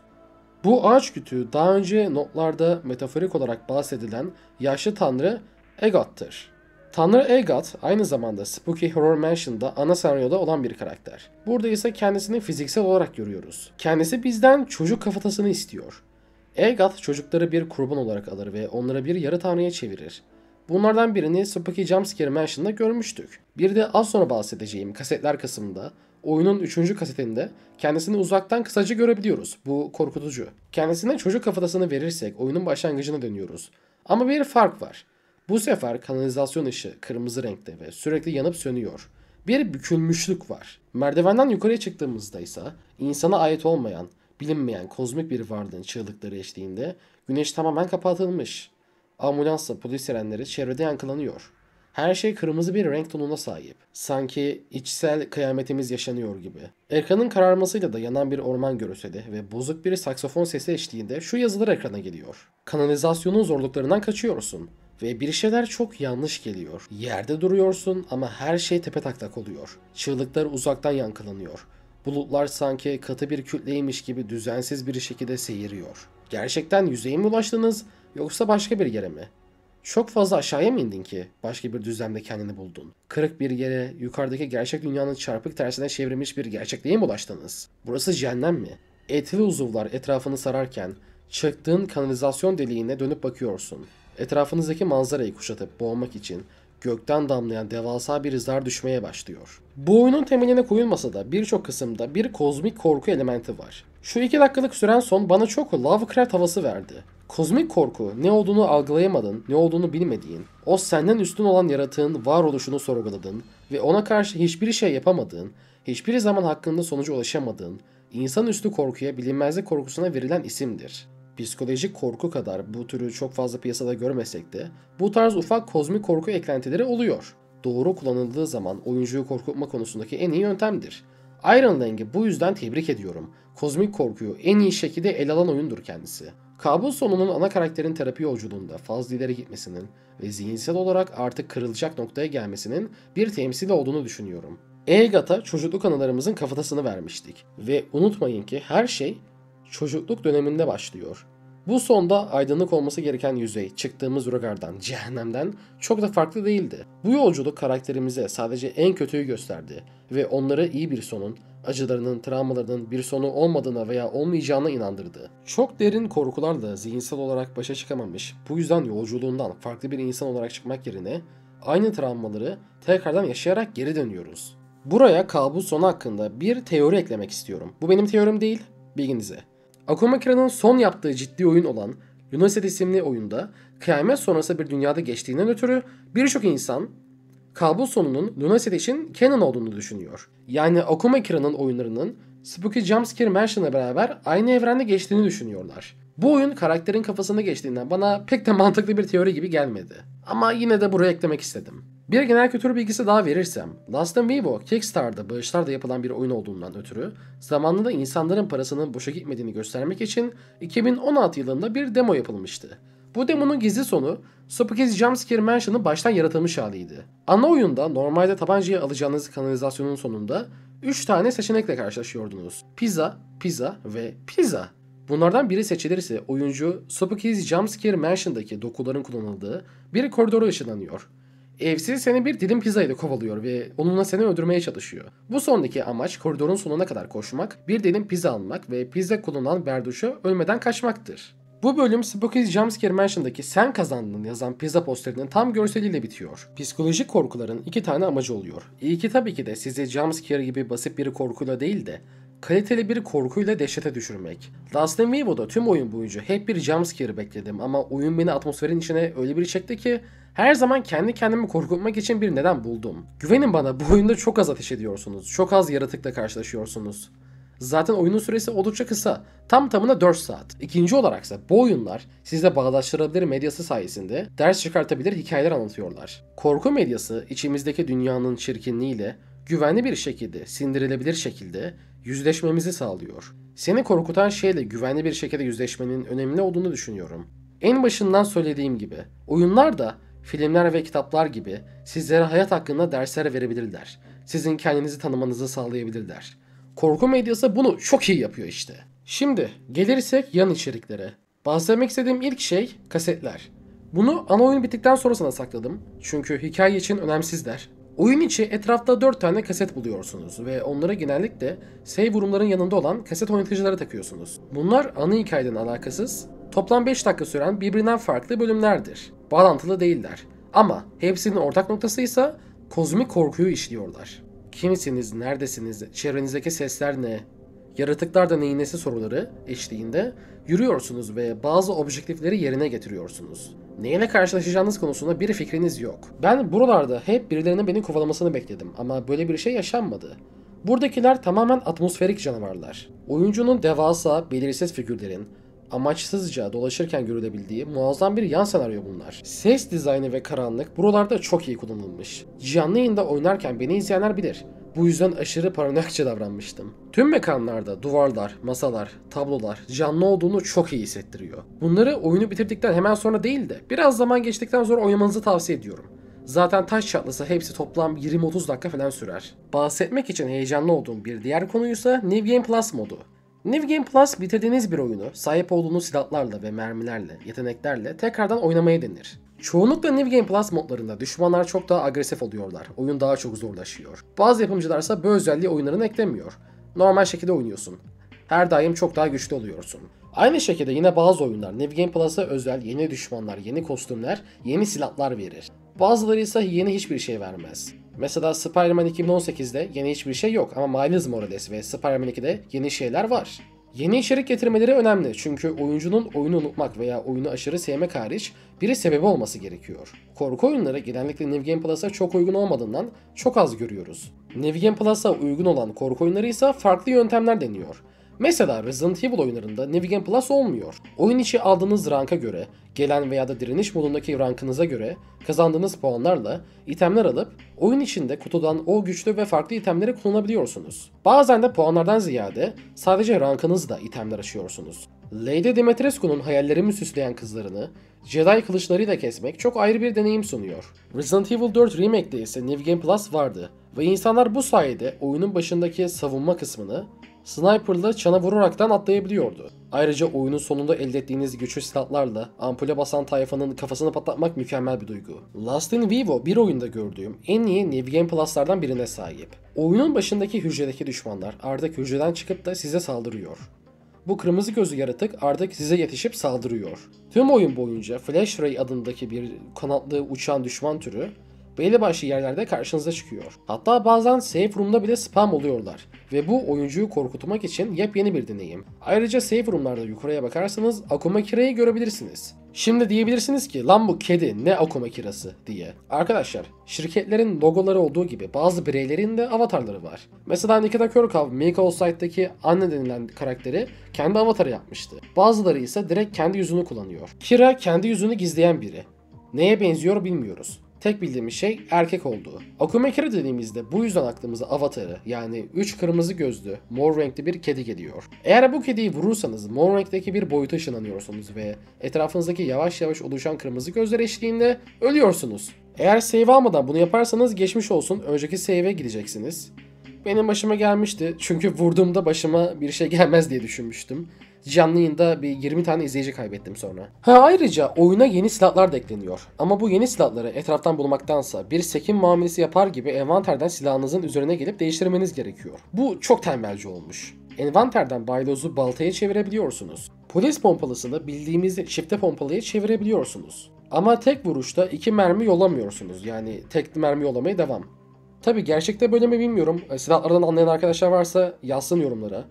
Bu ağaç kütüğü daha önce notlarda metaforik olarak bahsedilen yaşlı tanrı Egott'tır. Tanrı Egot aynı zamanda Spooky Horror Mansion'da ana senaryoda olan bir karakter. Burada ise kendisini fiziksel olarak görüyoruz. Kendisi bizden çocuk kafatasını istiyor. Egot çocukları bir kurban olarak alır ve onları bir yarı tanrıya çevirir. Bunlardan birini Spooky Jumpscare Mansion'da görmüştük. Bir de az sonra bahsedeceğim kasetler kısmında, oyunun üçüncü kasetinde kendisini uzaktan kısaca görebiliyoruz. Bu korkutucu. Kendisine çocuk kafatasını verirsek oyunun başlangıcına dönüyoruz. Ama bir fark var. Bu sefer kanalizasyon ışığı kırmızı renkte ve sürekli yanıp sönüyor. Bir bükülmüşlük var. Merdivenden yukarıya çıktığımızda ise insana ait olmayan, bilinmeyen kozmik bir varlığın çığlıkları eşliğinde güneş tamamen kapatılmış. Ambulansla polis sirenleri çevrede yankılanıyor. Her şey kırmızı bir renk tonuna sahip. Sanki içsel kıyametimiz yaşanıyor gibi. Ekranın kararmasıyla da yanan bir orman görseli ve bozuk bir saksofon sesi eşliğinde şu yazılar ekrana geliyor. Kanalizasyonun zorluklarından kaçıyorsun. Ve bir şeyler çok yanlış geliyor. Yerde duruyorsun ama her şey tepetaklak oluyor. Çığlıklar uzaktan yankılanıyor. Bulutlar sanki katı bir kütleymiş gibi düzensiz bir şekilde seyiriyor. Gerçekten yüzeye mi ulaştınız yoksa başka bir yere mi? Çok fazla aşağıya mı indin ki başka bir düzlemde kendini buldun? Kırık bir yere, yukarıdaki gerçek dünyanın çarpık tersine çevrilmiş bir gerçekliğe mi ulaştınız? Burası cehennem mi? Etli uzuvlar etrafını sararken çıktığın kanalizasyon deliğine dönüp bakıyorsun. Etrafınızdaki manzarayı kuşatıp boğmak için gökten damlayan devasa bir zar düşmeye başlıyor. Bu oyunun temeline koyulmasa da birçok kısımda bir kozmik korku elementi var. Şu iki dakikalık süren son bana çok Lovecraft havası verdi. Kozmik korku ne olduğunu algılayamadın, ne olduğunu bilmediğin, o senden üstün olan yaratığın varoluşunu sorguladın ve ona karşı hiçbir şey yapamadığın, hiçbir zaman hakkında sonuca ulaşamadığın, insanüstü korkuya, bilinmezlik korkusuna verilen isimdir. Psikolojik korku kadar bu türü çok fazla piyasada görmesek de bu tarz ufak kozmik korku eklentileri oluyor. Doğru kullanıldığı zaman oyuncuyu korkutma konusundaki en iyi yöntemdir. Iron Lung'ı bu yüzden tebrik ediyorum. Kozmik korkuyu en iyi şekilde ele alan oyundur kendisi. Kabus sonunun ana karakterin terapi yolculuğunda fazla ileri gitmesinin ve zihinsel olarak artık kırılacak noktaya gelmesinin bir temsili olduğunu düşünüyorum. Egot'a çocukluk anılarımızın kafatasını vermiştik ve unutmayın ki her şey çocukluk döneminde başlıyor. Bu sonda aydınlık olması gereken yüzey, çıktığımız rüzgardan, cehennemden çok da farklı değildi. Bu yolculuk karakterimize sadece en kötüyü gösterdi ve onları iyi bir sonun, acılarının, travmalarının bir sonu olmadığına veya olmayacağına inandırdı. Çok derin korkularla zihinsel olarak başa çıkamamış, bu yüzden yolculuğundan farklı bir insan olarak çıkmak yerine aynı travmaları tekrardan yaşayarak geri dönüyoruz. Buraya kabus sonu hakkında bir teori eklemek istiyorum. Bu benim teorim değil, bilginize. Akuma Kira'nın son yaptığı ciddi oyun olan Lunaset isimli oyunda kıyamet sonrası bir dünyada geçtiğinden ötürü birçok insan kabus sonunun Lunaset için canon olduğunu düşünüyor. Yani Akuma Kira'nın oyunlarının Spooky Jumpscare Mansion'la beraber aynı evrende geçtiğini düşünüyorlar. Bu oyun karakterin kafasına geçtiğinden bana pek de mantıklı bir teori gibi gelmedi. Ama yine de buraya eklemek istedim. Bir genel kültür bilgisi daha verirsem, Lost in Vivo, Kickstarter'da bağışlarla yapılan bir oyun olduğundan ötürü, zamanında insanların parasının boşa gitmediğini göstermek için iki bin on altı yılında bir demo yapılmıştı. Bu demonun gizli sonu, Spooky's Jumpscare Mansion'ın baştan yaratılmış haliydi. Ana oyunda normalde tabancayı alacağınız kanalizasyonun sonunda üç tane seçenekle karşılaşıyordunuz. Pizza, pizza ve pizza. Bunlardan biri seçilirse oyuncu, Spooky's Jumpscare Mansion'daki dokuların kullanıldığı bir koridora ışınlanıyor. Evsiz seni bir dilim pizza ile kovalıyor ve onunla seni öldürmeye çalışıyor. Bu sondaki amaç koridorun sonuna kadar koşmak, bir dilim pizza almak ve pizza kullanan Berduş'a ölmeden kaçmaktır. Bu bölüm Spooky's Jumpscare Mansion'daki "Sen kazandın" yazan pizza posterinin tam görseliyle bitiyor. Psikolojik korkuların iki tane amacı oluyor. İlki tabii ki de sizi jumpscare gibi basit bir korkuyla değil de kaliteli bir korkuyla dehşete düşürmek. Lost in Vivo'da tüm oyun boyunca hep bir jumpscare bekledim ama oyun beni atmosferin içine öyle bir çekti ki her zaman kendi kendimi korkutmak için bir neden buldum. Güvenin bana, bu oyunda çok az ateş ediyorsunuz, çok az yaratıkla karşılaşıyorsunuz. Zaten oyunun süresi oldukça kısa. Tam tamına dört saat. İkinci olaraksa bu oyunlar sizle bağdaştırabilir medyası sayesinde ders çıkartabilir hikayeler anlatıyorlar. Korku medyası içimizdeki dünyanın çirkinliğiyle güvenli bir şekilde, sindirilebilir şekilde yüzleşmemizi sağlıyor. Seni korkutan şeyle güvenli bir şekilde yüzleşmenin önemli olduğunu düşünüyorum. En başından söylediğim gibi oyunlar da filmler ve kitaplar gibi sizlere hayat hakkında dersler verebilirler. Sizin kendinizi tanımanızı sağlayabilirler. Korku medyası bunu çok iyi yapıyor işte. Şimdi gelirsek yan içeriklere. Bahsetmek istediğim ilk şey kasetler. Bunu ana oyun bittikten sonrasına sakladım. Çünkü hikaye için önemsizler. Oyun içi etrafta dört tane kaset buluyorsunuz ve onları genellikle save roomların yanında olan kaset oynatıcılara takıyorsunuz. Bunlar ana hikayeden alakasız, toplam beş dakika süren birbirinden farklı bölümlerdir. Bağlantılı değiller. Ama hepsinin ortak noktası ise kozmik korkuyu işliyorlar. Kimsiniz, neredesiniz, çevrenizdeki sesler ne, yaratıklar da neyin nesi soruları eşliğinde yürüyorsunuz ve bazı objektifleri yerine getiriyorsunuz. Neyle karşılaşacağınız konusunda bir fikriniz yok. Ben buralarda hep birilerinin beni kovalamasını bekledim ama böyle bir şey yaşanmadı. Buradakiler tamamen atmosferik canavarlar. Oyuncunun devasa, belirsiz figürlerin amaçsızca dolaşırken görülebildiği muazzam bir yan senaryo bunlar. Ses dizaynı ve karanlık buralarda çok iyi kullanılmış. Canlı yayında oynarken beni izleyenler bilir. Bu yüzden aşırı paranoyakça davranmıştım. Tüm mekanlarda duvarlar, masalar, tablolar canlı olduğunu çok iyi hissettiriyor. Bunları oyunu bitirdikten hemen sonra değil de biraz zaman geçtikten sonra oynamanızı tavsiye ediyorum. Zaten taş çatlasa hepsi toplam yirmi otuz dakika falan sürer. Bahsetmek için heyecanlı olduğum bir diğer konuysa New Game Plus modu. New Game Plus bitirdiğiniz bir oyunu sahip olduğunuz silahlarla ve mermilerle, yeteneklerle tekrardan oynamaya denir. Çoğunlukla New Game Plus modlarında düşmanlar çok daha agresif oluyorlar, oyun daha çok zorlaşıyor. Bazı yapımcılarsa bu özelliği oyunlarına eklemiyor. Normal şekilde oynuyorsun. Her daim çok daha güçlü oluyorsun. Aynı şekilde yine bazı oyunlar New Game Plus'a özel yeni düşmanlar, yeni kostümler, yeni silahlar verir. Bazıları ise yeni hiçbir şey vermez. Mesela Spider-Man iki bin on sekiz'de yeni hiçbir şey yok ama Miles Morales ve Spider-Man iki'de yeni şeyler var. Yeni içerik getirmeleri önemli çünkü oyuncunun oyunu unutmak veya oyunu aşırı sevmek hariç bir sebebi olması gerekiyor. Korku oyunları genellikle New Game Plus'a çok uygun olmadığından çok az görüyoruz. New Game Plus'a uygun olan korku oyunları ise farklı yöntemler deniyor. Mesela Resident Evil oyunlarında New Game Plus olmuyor. Oyun içi aldığınız ranka göre, gelen veya da direniş modundaki rankınıza göre kazandığınız puanlarla itemler alıp oyun içinde kutudan o güçlü ve farklı itemleri kullanabiliyorsunuz. Bazen de puanlardan ziyade sadece rankınızla itemler açıyorsunuz. Lady Dimitrescu'nun hayallerimi süsleyen kızlarını Jedi kılıçlarıyla kesmek çok ayrı bir deneyim sunuyor. Resident Evil dört Remake'de ise New Game Plus vardı ve insanlar bu sayede oyunun başındaki savunma kısmını sniper'la çana vuraraktan atlayabiliyordu. Ayrıca oyunun sonunda elde ettiğiniz güçlü silahlarla ampule basan tayfanın kafasını patlatmak mükemmel bir duygu. Lost in Vivo bir oyunda gördüğüm en iyi New Game Plus'lardan birine sahip. Oyunun başındaki hücredeki düşmanlar artık hücreden çıkıp da size saldırıyor. Bu kırmızı gözlü yaratık artık size yetişip saldırıyor. Tüm oyun boyunca Flash Ray adındaki bir kanatlı uçan düşman türü belli başlı yerlerde karşınıza çıkıyor. Hatta bazen safe room'da bile spam oluyorlar ve bu oyuncuyu korkutmak için yepyeni bir deneyim. Ayrıca safe room'larda yukarıya bakarsanız Akuma Kira'yı görebilirsiniz. Şimdi diyebilirsiniz ki lan bu kedi ne Akuma Kira'sı diye. Arkadaşlar şirketlerin logoları olduğu gibi bazı bireylerin de avatarları var. Mesela Nikita Koryakov Mike Outside'daki anne denilen karakteri kendi avatarı yapmıştı. Bazıları ise direkt kendi yüzünü kullanıyor. Kira kendi yüzünü gizleyen biri. Neye benziyor bilmiyoruz. Tek bildiğimiz şey erkek olduğu. Akuma Kira dediğimizde bu yüzden aklımıza avatarı yani üç kırmızı gözlü mor renkli bir kedi geliyor. Eğer bu kediyi vurursanız mor renkteki bir boyuta ışınlanıyorsunuz ve etrafınızdaki yavaş yavaş oluşan kırmızı gözler eşliğinde ölüyorsunuz. Eğer save almadan bunu yaparsanız geçmiş olsun önceki save'e gideceksiniz. Benim başıma gelmişti çünkü vurduğumda başıma bir şey gelmez diye düşünmüştüm. Canlı yayında bir yirmi tane izleyici kaybettim sonra. Ha ayrıca oyuna yeni silahlar da ekleniyor. Ama bu yeni silahları etraftan bulmaktansa bir sekim muamelesi yapar gibi envanterden silahınızın üzerine gelip değiştirmeniz gerekiyor. Bu çok tembelce olmuş. Envanterden baylozu baltaya çevirebiliyorsunuz. Polis pompalısını bildiğimiz çifte pompalıya çevirebiliyorsunuz. Ama tek vuruşta iki mermi yollamıyorsunuz. Yani tek mermi yollamaya devam. Tabi gerçekte böyle mi bilmiyorum. Silahlardan anlayan arkadaşlar varsa yazsın yorumlara.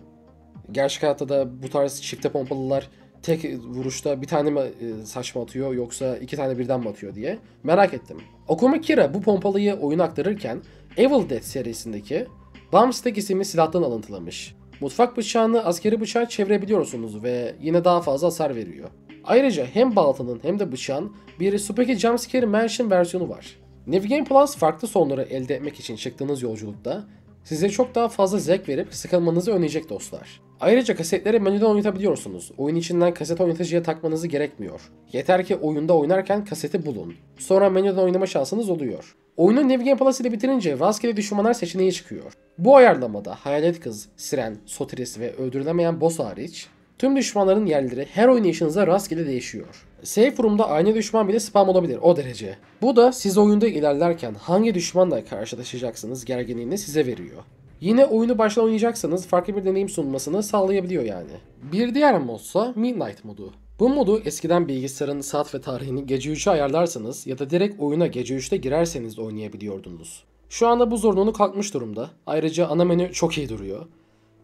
Gerçek hayatta da bu tarz çifte pompalılar tek vuruşta bir tane mi saçma atıyor yoksa iki tane birden mi atıyor diye merak ettim. Akuma Kira bu pompalıyı oyuna aktarırken Evil Dead serisindeki Bumstick isimli silahtan alıntılamış. Mutfak bıçağını askeri bıçağa çevirebiliyorsunuz ve yine daha fazla hasar veriyor. Ayrıca hem baltanın hem de bıçağın bir Spooky's Jumpscare Mansion versiyonu var. New Game Plus farklı sonları elde etmek için çıktığınız yolculukta size çok daha fazla zevk verip sıkılmanızı önleyecek dostlar. Ayrıca kasetleri menüden oynatabiliyorsunuz. Oyun içinden kaset oynatıcıya takmanızı gerekmiyor. Yeter ki oyunda oynarken kaseti bulun. Sonra menüden oynama şansınız oluyor. Oyunu New Game Plus ile bitirince rastgele düşmanlar seçeneği çıkıyor. Bu ayarlamada hayalet kız, siren, sotiris ve öldürülemeyen boss hariç tüm düşmanların yerleri her oynayışınıza rastgele değişiyor. Safe room'da aynı düşman bile spam olabilir, o derece. Bu da siz oyunda ilerlerken hangi düşmanla karşılaşacaksınız gerginliğini size veriyor. Yine oyunu baştan oynayacaksanız farklı bir deneyim sunmasını sağlayabiliyor yani. Bir diğer modsa Midnight modu. Bu modu eskiden bilgisayarın saat ve tarihini gece üçe ayarlarsanız ya da direkt oyuna gece üçte girerseniz oynayabiliyordunuz. Şu anda bu zorunluluğu kalkmış durumda. Ayrıca ana menü çok iyi duruyor.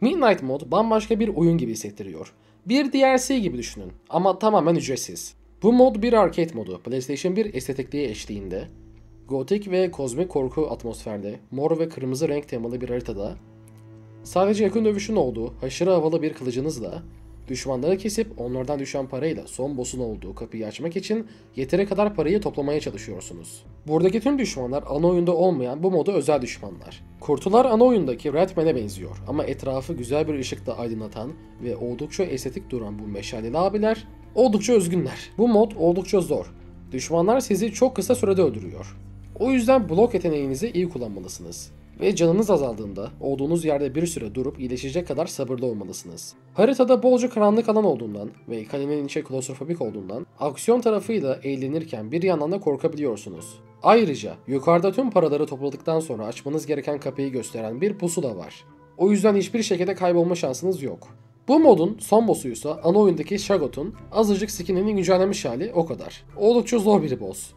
Midnight mod bambaşka bir oyun gibi hissettiriyor. Bir D L C gibi düşünün ama tamamen ücretsiz. Bu mod bir arcade modu, PlayStation bir estetikliği eşliğinde, gotik ve kozmik korku atmosferde, mor ve kırmızı renk temalı bir haritada, sadece yakın dövüşün olduğu aşırı havalı bir kılıcınızla, düşmanları kesip onlardan düşen parayla son boss'un olduğu kapıyı açmak için yeteri kadar parayı toplamaya çalışıyorsunuz. Buradaki tüm düşmanlar ana oyunda olmayan bu moda özel düşmanlar. Kurtular ana oyundaki Redman'e benziyor ama etrafı güzel bir ışıkla aydınlatan ve oldukça estetik duran bu meşaleli abiler oldukça özgünler. Bu mod oldukça zor. Düşmanlar sizi çok kısa sürede öldürüyor. O yüzden blok yeteneğinizi iyi kullanmalısınız. Ve canınız azaldığında olduğunuz yerde bir süre durup iyileşecek kadar sabırlı olmalısınız. Haritada bolca karanlık alan olduğundan ve kalenin içi klostrofobik olduğundan aksiyon tarafıyla eğlenirken bir yandan da korkabiliyorsunuz. Ayrıca yukarıda tüm paraları topladıktan sonra açmanız gereken kapıyı gösteren bir pusula var. O yüzden hiçbir şekilde kaybolma şansınız yok. Bu modun son bossuysa ana oyundaki Shagot'un azıcık skininin güncellenmiş hali, o kadar. Oldukça zor bir boss.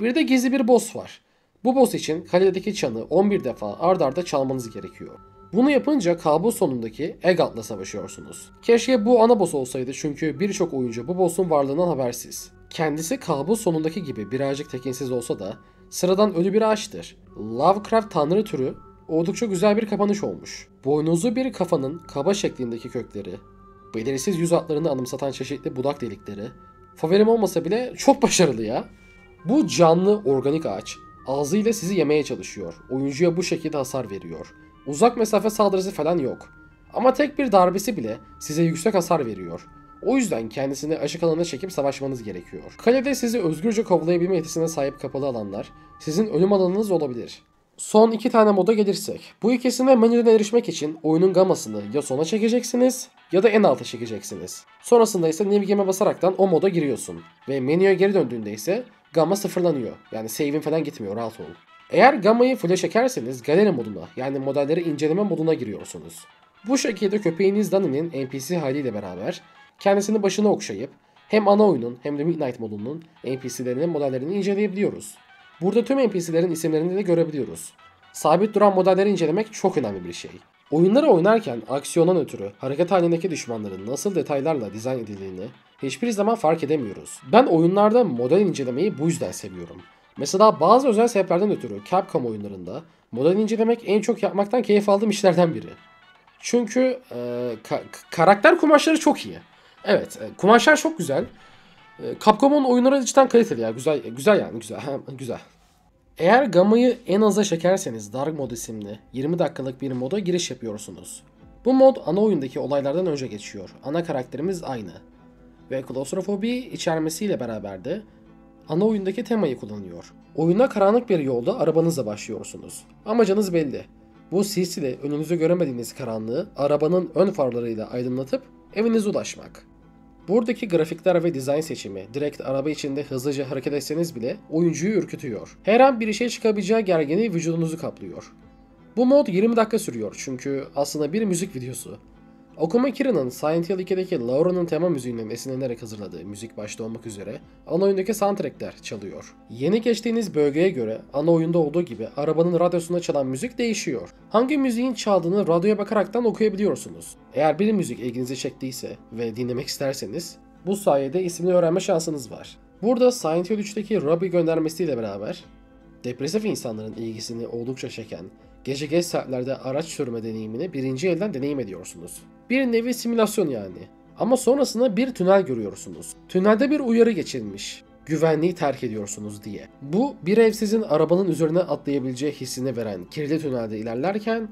Bir de gizli bir boss var. Bu boss için kaledeki çanı on bir defa ard arda çalmanız gerekiyor. Bunu yapınca kabus sonundaki Egat'la savaşıyorsunuz. Keşke bu ana boss olsaydı çünkü birçok oyuncu bu boss'un varlığından habersiz. Kendisi kabus sonundaki gibi birazcık tekinsiz olsa da sıradan ölü bir ağaçtır. Lovecraft tanrı türü oldukça güzel bir kapanış olmuş. Boynuzlu bir kafanın kaba şeklindeki kökleri, belirsiz yüz hatlarını anımsatan çeşitli budak delikleri, favorim olmasa bile çok başarılı ya. Bu canlı organik ağaç ağzıyla sizi yemeye çalışıyor. Oyuncuya bu şekilde hasar veriyor. Uzak mesafe saldırısı falan yok. Ama tek bir darbesi bile size yüksek hasar veriyor. O yüzden kendisini açık alana çekip savaşmanız gerekiyor. Kalede sizi özgürce kovalayabilme yetisine sahip kapalı alanlar sizin ölüm alanınız olabilir. Son iki tane moda gelirsek. Bu ikisine menüden erişmek için oyunun gamasını ya sona çekeceksiniz ya da en alta çekeceksiniz. Sonrasında ise New Game'e basaraktan o moda giriyorsun. Ve menüye geri döndüğünde ise gamma sıfırlanıyor. Yani save'in falan gitmiyor, rahat olun. Eğer gamma'yı full'e çekerseniz galeri moduna, yani modelleri inceleme moduna giriyorsunuz. Bu şekilde köpeğiniz Danny'nin N P C haliyle beraber kendisini başına okşayıp hem ana oyunun hem de Midnight modunun N P C'lerinin modellerini inceleyebiliyoruz. Burada tüm N P C'lerin isimlerini de görebiliyoruz. Sabit duran modelleri incelemek çok önemli bir şey. Oyunları oynarken aksiyondan ötürü hareket halindeki düşmanların nasıl detaylarla dizayn edildiğini hiçbir zaman fark edemiyoruz. Ben oyunlarda model incelemeyi bu yüzden seviyorum. Mesela bazı özel sebeplerden ötürü Capcom oyunlarında model incelemek en çok yapmaktan keyif aldığım işlerden biri. Çünkü e, ka karakter kumaşları çok iyi. Evet, e, kumaşlar çok güzel. E, Capcom'un oyunları içten kaliteli ya, güzel güzel yani güzel güzel. Eğer gamma'yı en aza çekerseniz Dark Mode isimli yirmi dakikalık bir moda giriş yapıyorsunuz. Bu mod ana oyundaki olaylardan önce geçiyor. Ana karakterimiz aynı. Ve klostrofobi içermesiyle beraber de ana oyundaki temayı kullanıyor. Oyuna karanlık bir yolda arabanızla başlıyorsunuz. Amacınız belli. Bu silsile önünüzü göremediğiniz karanlığı arabanın ön farlarıyla aydınlatıp evinize ulaşmak. Buradaki grafikler ve dizayn seçimi direkt araba içinde hızlıca hareket etseniz bile oyuncuyu ürkütüyor. Her an bir işe çıkabileceği gerginliği vücudunuzu kaplıyor. Bu mod yirmi dakika sürüyor çünkü aslında bir müzik videosu. Akuma Kira'nın Silent Hill iki'deki Laura'nın tema müziğinden esinlenerek hazırladığı müzik başta olmak üzere ana oyundaki soundtrackler çalıyor. Yeni geçtiğiniz bölgeye göre ana oyunda olduğu gibi arabanın radyosunda çalan müzik değişiyor. Hangi müziğin çaldığını radyoya bakaraktan okuyabiliyorsunuz. Eğer bir müzik ilginizi çektiyse ve dinlemek isterseniz bu sayede ismini öğrenme şansınız var. Burada Silent Hill üç'teki Robbie göndermesiyle beraber depresif insanların ilgisini oldukça çeken Gece geç saatlerde araç sürme deneyimini birinci elden deneyim ediyorsunuz. Bir nevi simülasyon yani. Ama sonrasında bir tünel görüyorsunuz. Tünelde bir uyarı geçirilmiş. Güvenliği terk ediyorsunuz diye. Bu bir ev sizin arabanın üzerine atlayabileceği hissini veren kirli tünelde ilerlerken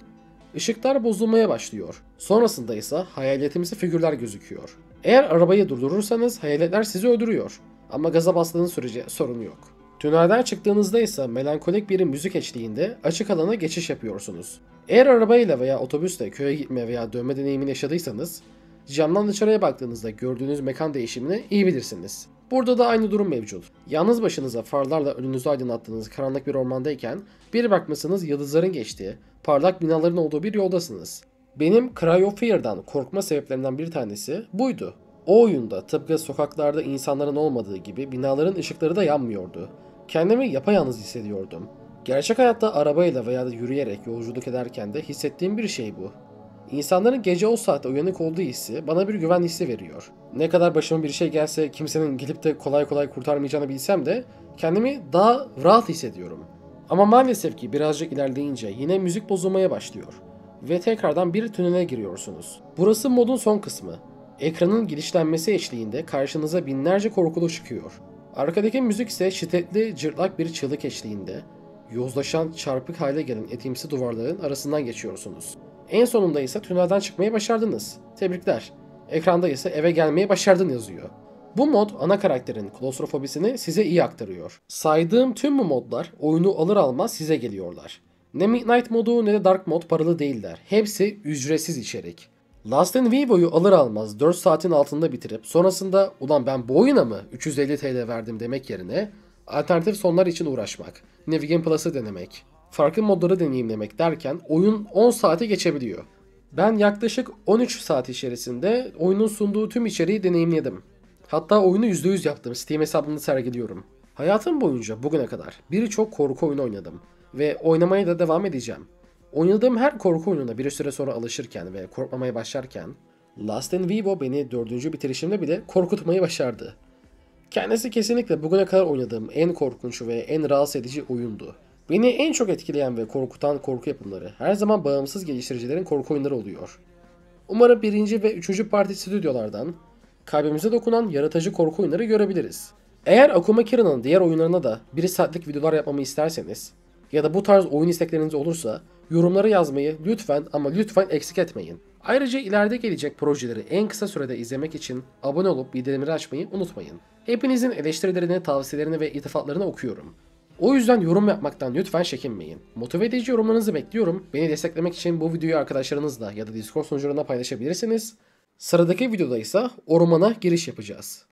ışıklar bozulmaya başlıyor. Sonrasında ise hayaletimsi figürler gözüküyor. Eğer arabayı durdurursanız hayaletler sizi öldürüyor. Ama gaza bastığınız sürece sorun yok. Tünelden çıktığınızda ise melankolik bir müzik eşliğinde açık alana geçiş yapıyorsunuz. Eğer arabayla veya otobüsle köye gitme veya dönme deneyimini yaşadıysanız camdan dışarıya baktığınızda gördüğünüz mekan değişimini iyi bilirsiniz. Burada da aynı durum mevcut. Yalnız başınıza farlarla önünüzü aydınlattığınız karanlık bir ormandayken bir bakmışsınız yıldızların geçtiği, parlak binaların olduğu bir yoldasınız. Benim Cry of Fear'dan korkma sebeplerimden bir tanesi buydu. O oyunda tıpkı sokaklarda insanların olmadığı gibi binaların ışıkları da yanmıyordu. Kendimi yapayalnız hissediyordum. Gerçek hayatta arabayla veya da yürüyerek yolculuk ederken de hissettiğim bir şey bu. İnsanların gece o saatte uyanık olduğu hissi bana bir güven hissi veriyor. Ne kadar başıma bir şey gelse kimsenin gelip de kolay kolay kurtarmayacağını bilsem de kendimi daha rahat hissediyorum. Ama maalesef ki birazcık ilerleyince yine müzik bozulmaya başlıyor. Ve tekrardan bir tünele giriyorsunuz. Burası modun son kısmı. Ekranın girişlenmesi eşliğinde karşınıza binlerce korkulu çıkıyor. Arkadaki müzik ise şiddetli cırtlak bir çığlık eşliğinde. Yozlaşan, çarpık hale gelen etimsi duvarların arasından geçiyorsunuz. En sonunda ise tünelden çıkmayı başardınız. Tebrikler. Ekranda ise eve gelmeyi başardın yazıyor. Bu mod ana karakterin klostrofobisini size iyi aktarıyor. Saydığım tüm bu modlar oyunu alır almaz size geliyorlar. Ne Midnight modu ne de Dark Mode paralı değiller. Hepsi ücretsiz içerik. Lost in Vivo'yu alır almaz dört saatin altında bitirip sonrasında ulan ben bu oyuna mı üç yüz elli TL verdim demek yerine alternatif sonlar için uğraşmak, New Game Plus'ı denemek, farklı modları deneyimlemek derken oyun on saate geçebiliyor. Ben yaklaşık on üç saat içerisinde oyunun sunduğu tüm içeriği deneyimledim. Hatta oyunu yüzde yüz yaptım, Steam hesabını sergiliyorum. Hayatım boyunca bugüne kadar birçok korku oyunu oynadım ve oynamaya da devam edeceğim. Oynadığım her korku oyununa bir süre sonra alışırken ve korkmamaya başlarken Lost in Vivo beni dördüncü bitirişimde bile korkutmayı başardı. Kendisi kesinlikle bugüne kadar oynadığım en korkunç ve en rahatsız edici oyundu. Beni en çok etkileyen ve korkutan korku yapımları her zaman bağımsız geliştiricilerin korku oyunları oluyor. Umarım birinci ve üçüncü parti stüdyolardan kalbimize dokunan yaratıcı korku oyunları görebiliriz. Eğer Akuma Kira'nın diğer oyunlarına da bir saatlik videolar yapmamı isterseniz ya da bu tarz oyun istekleriniz olursa yorumlara yazmayı lütfen ama lütfen eksik etmeyin. Ayrıca ileride gelecek projeleri en kısa sürede izlemek için abone olup bildirimleri açmayı unutmayın. Hepinizin eleştirilerini, tavsiyelerini ve iltifatlarını okuyorum. O yüzden yorum yapmaktan lütfen çekinmeyin. Motive edici yorumlarınızı bekliyorum. Beni desteklemek için bu videoyu arkadaşlarınızla ya da Discord sunucularına paylaşabilirsiniz. Sıradaki videoda ise ormana giriş yapacağız.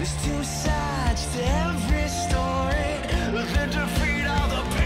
There's two sides to every story. The defeat of the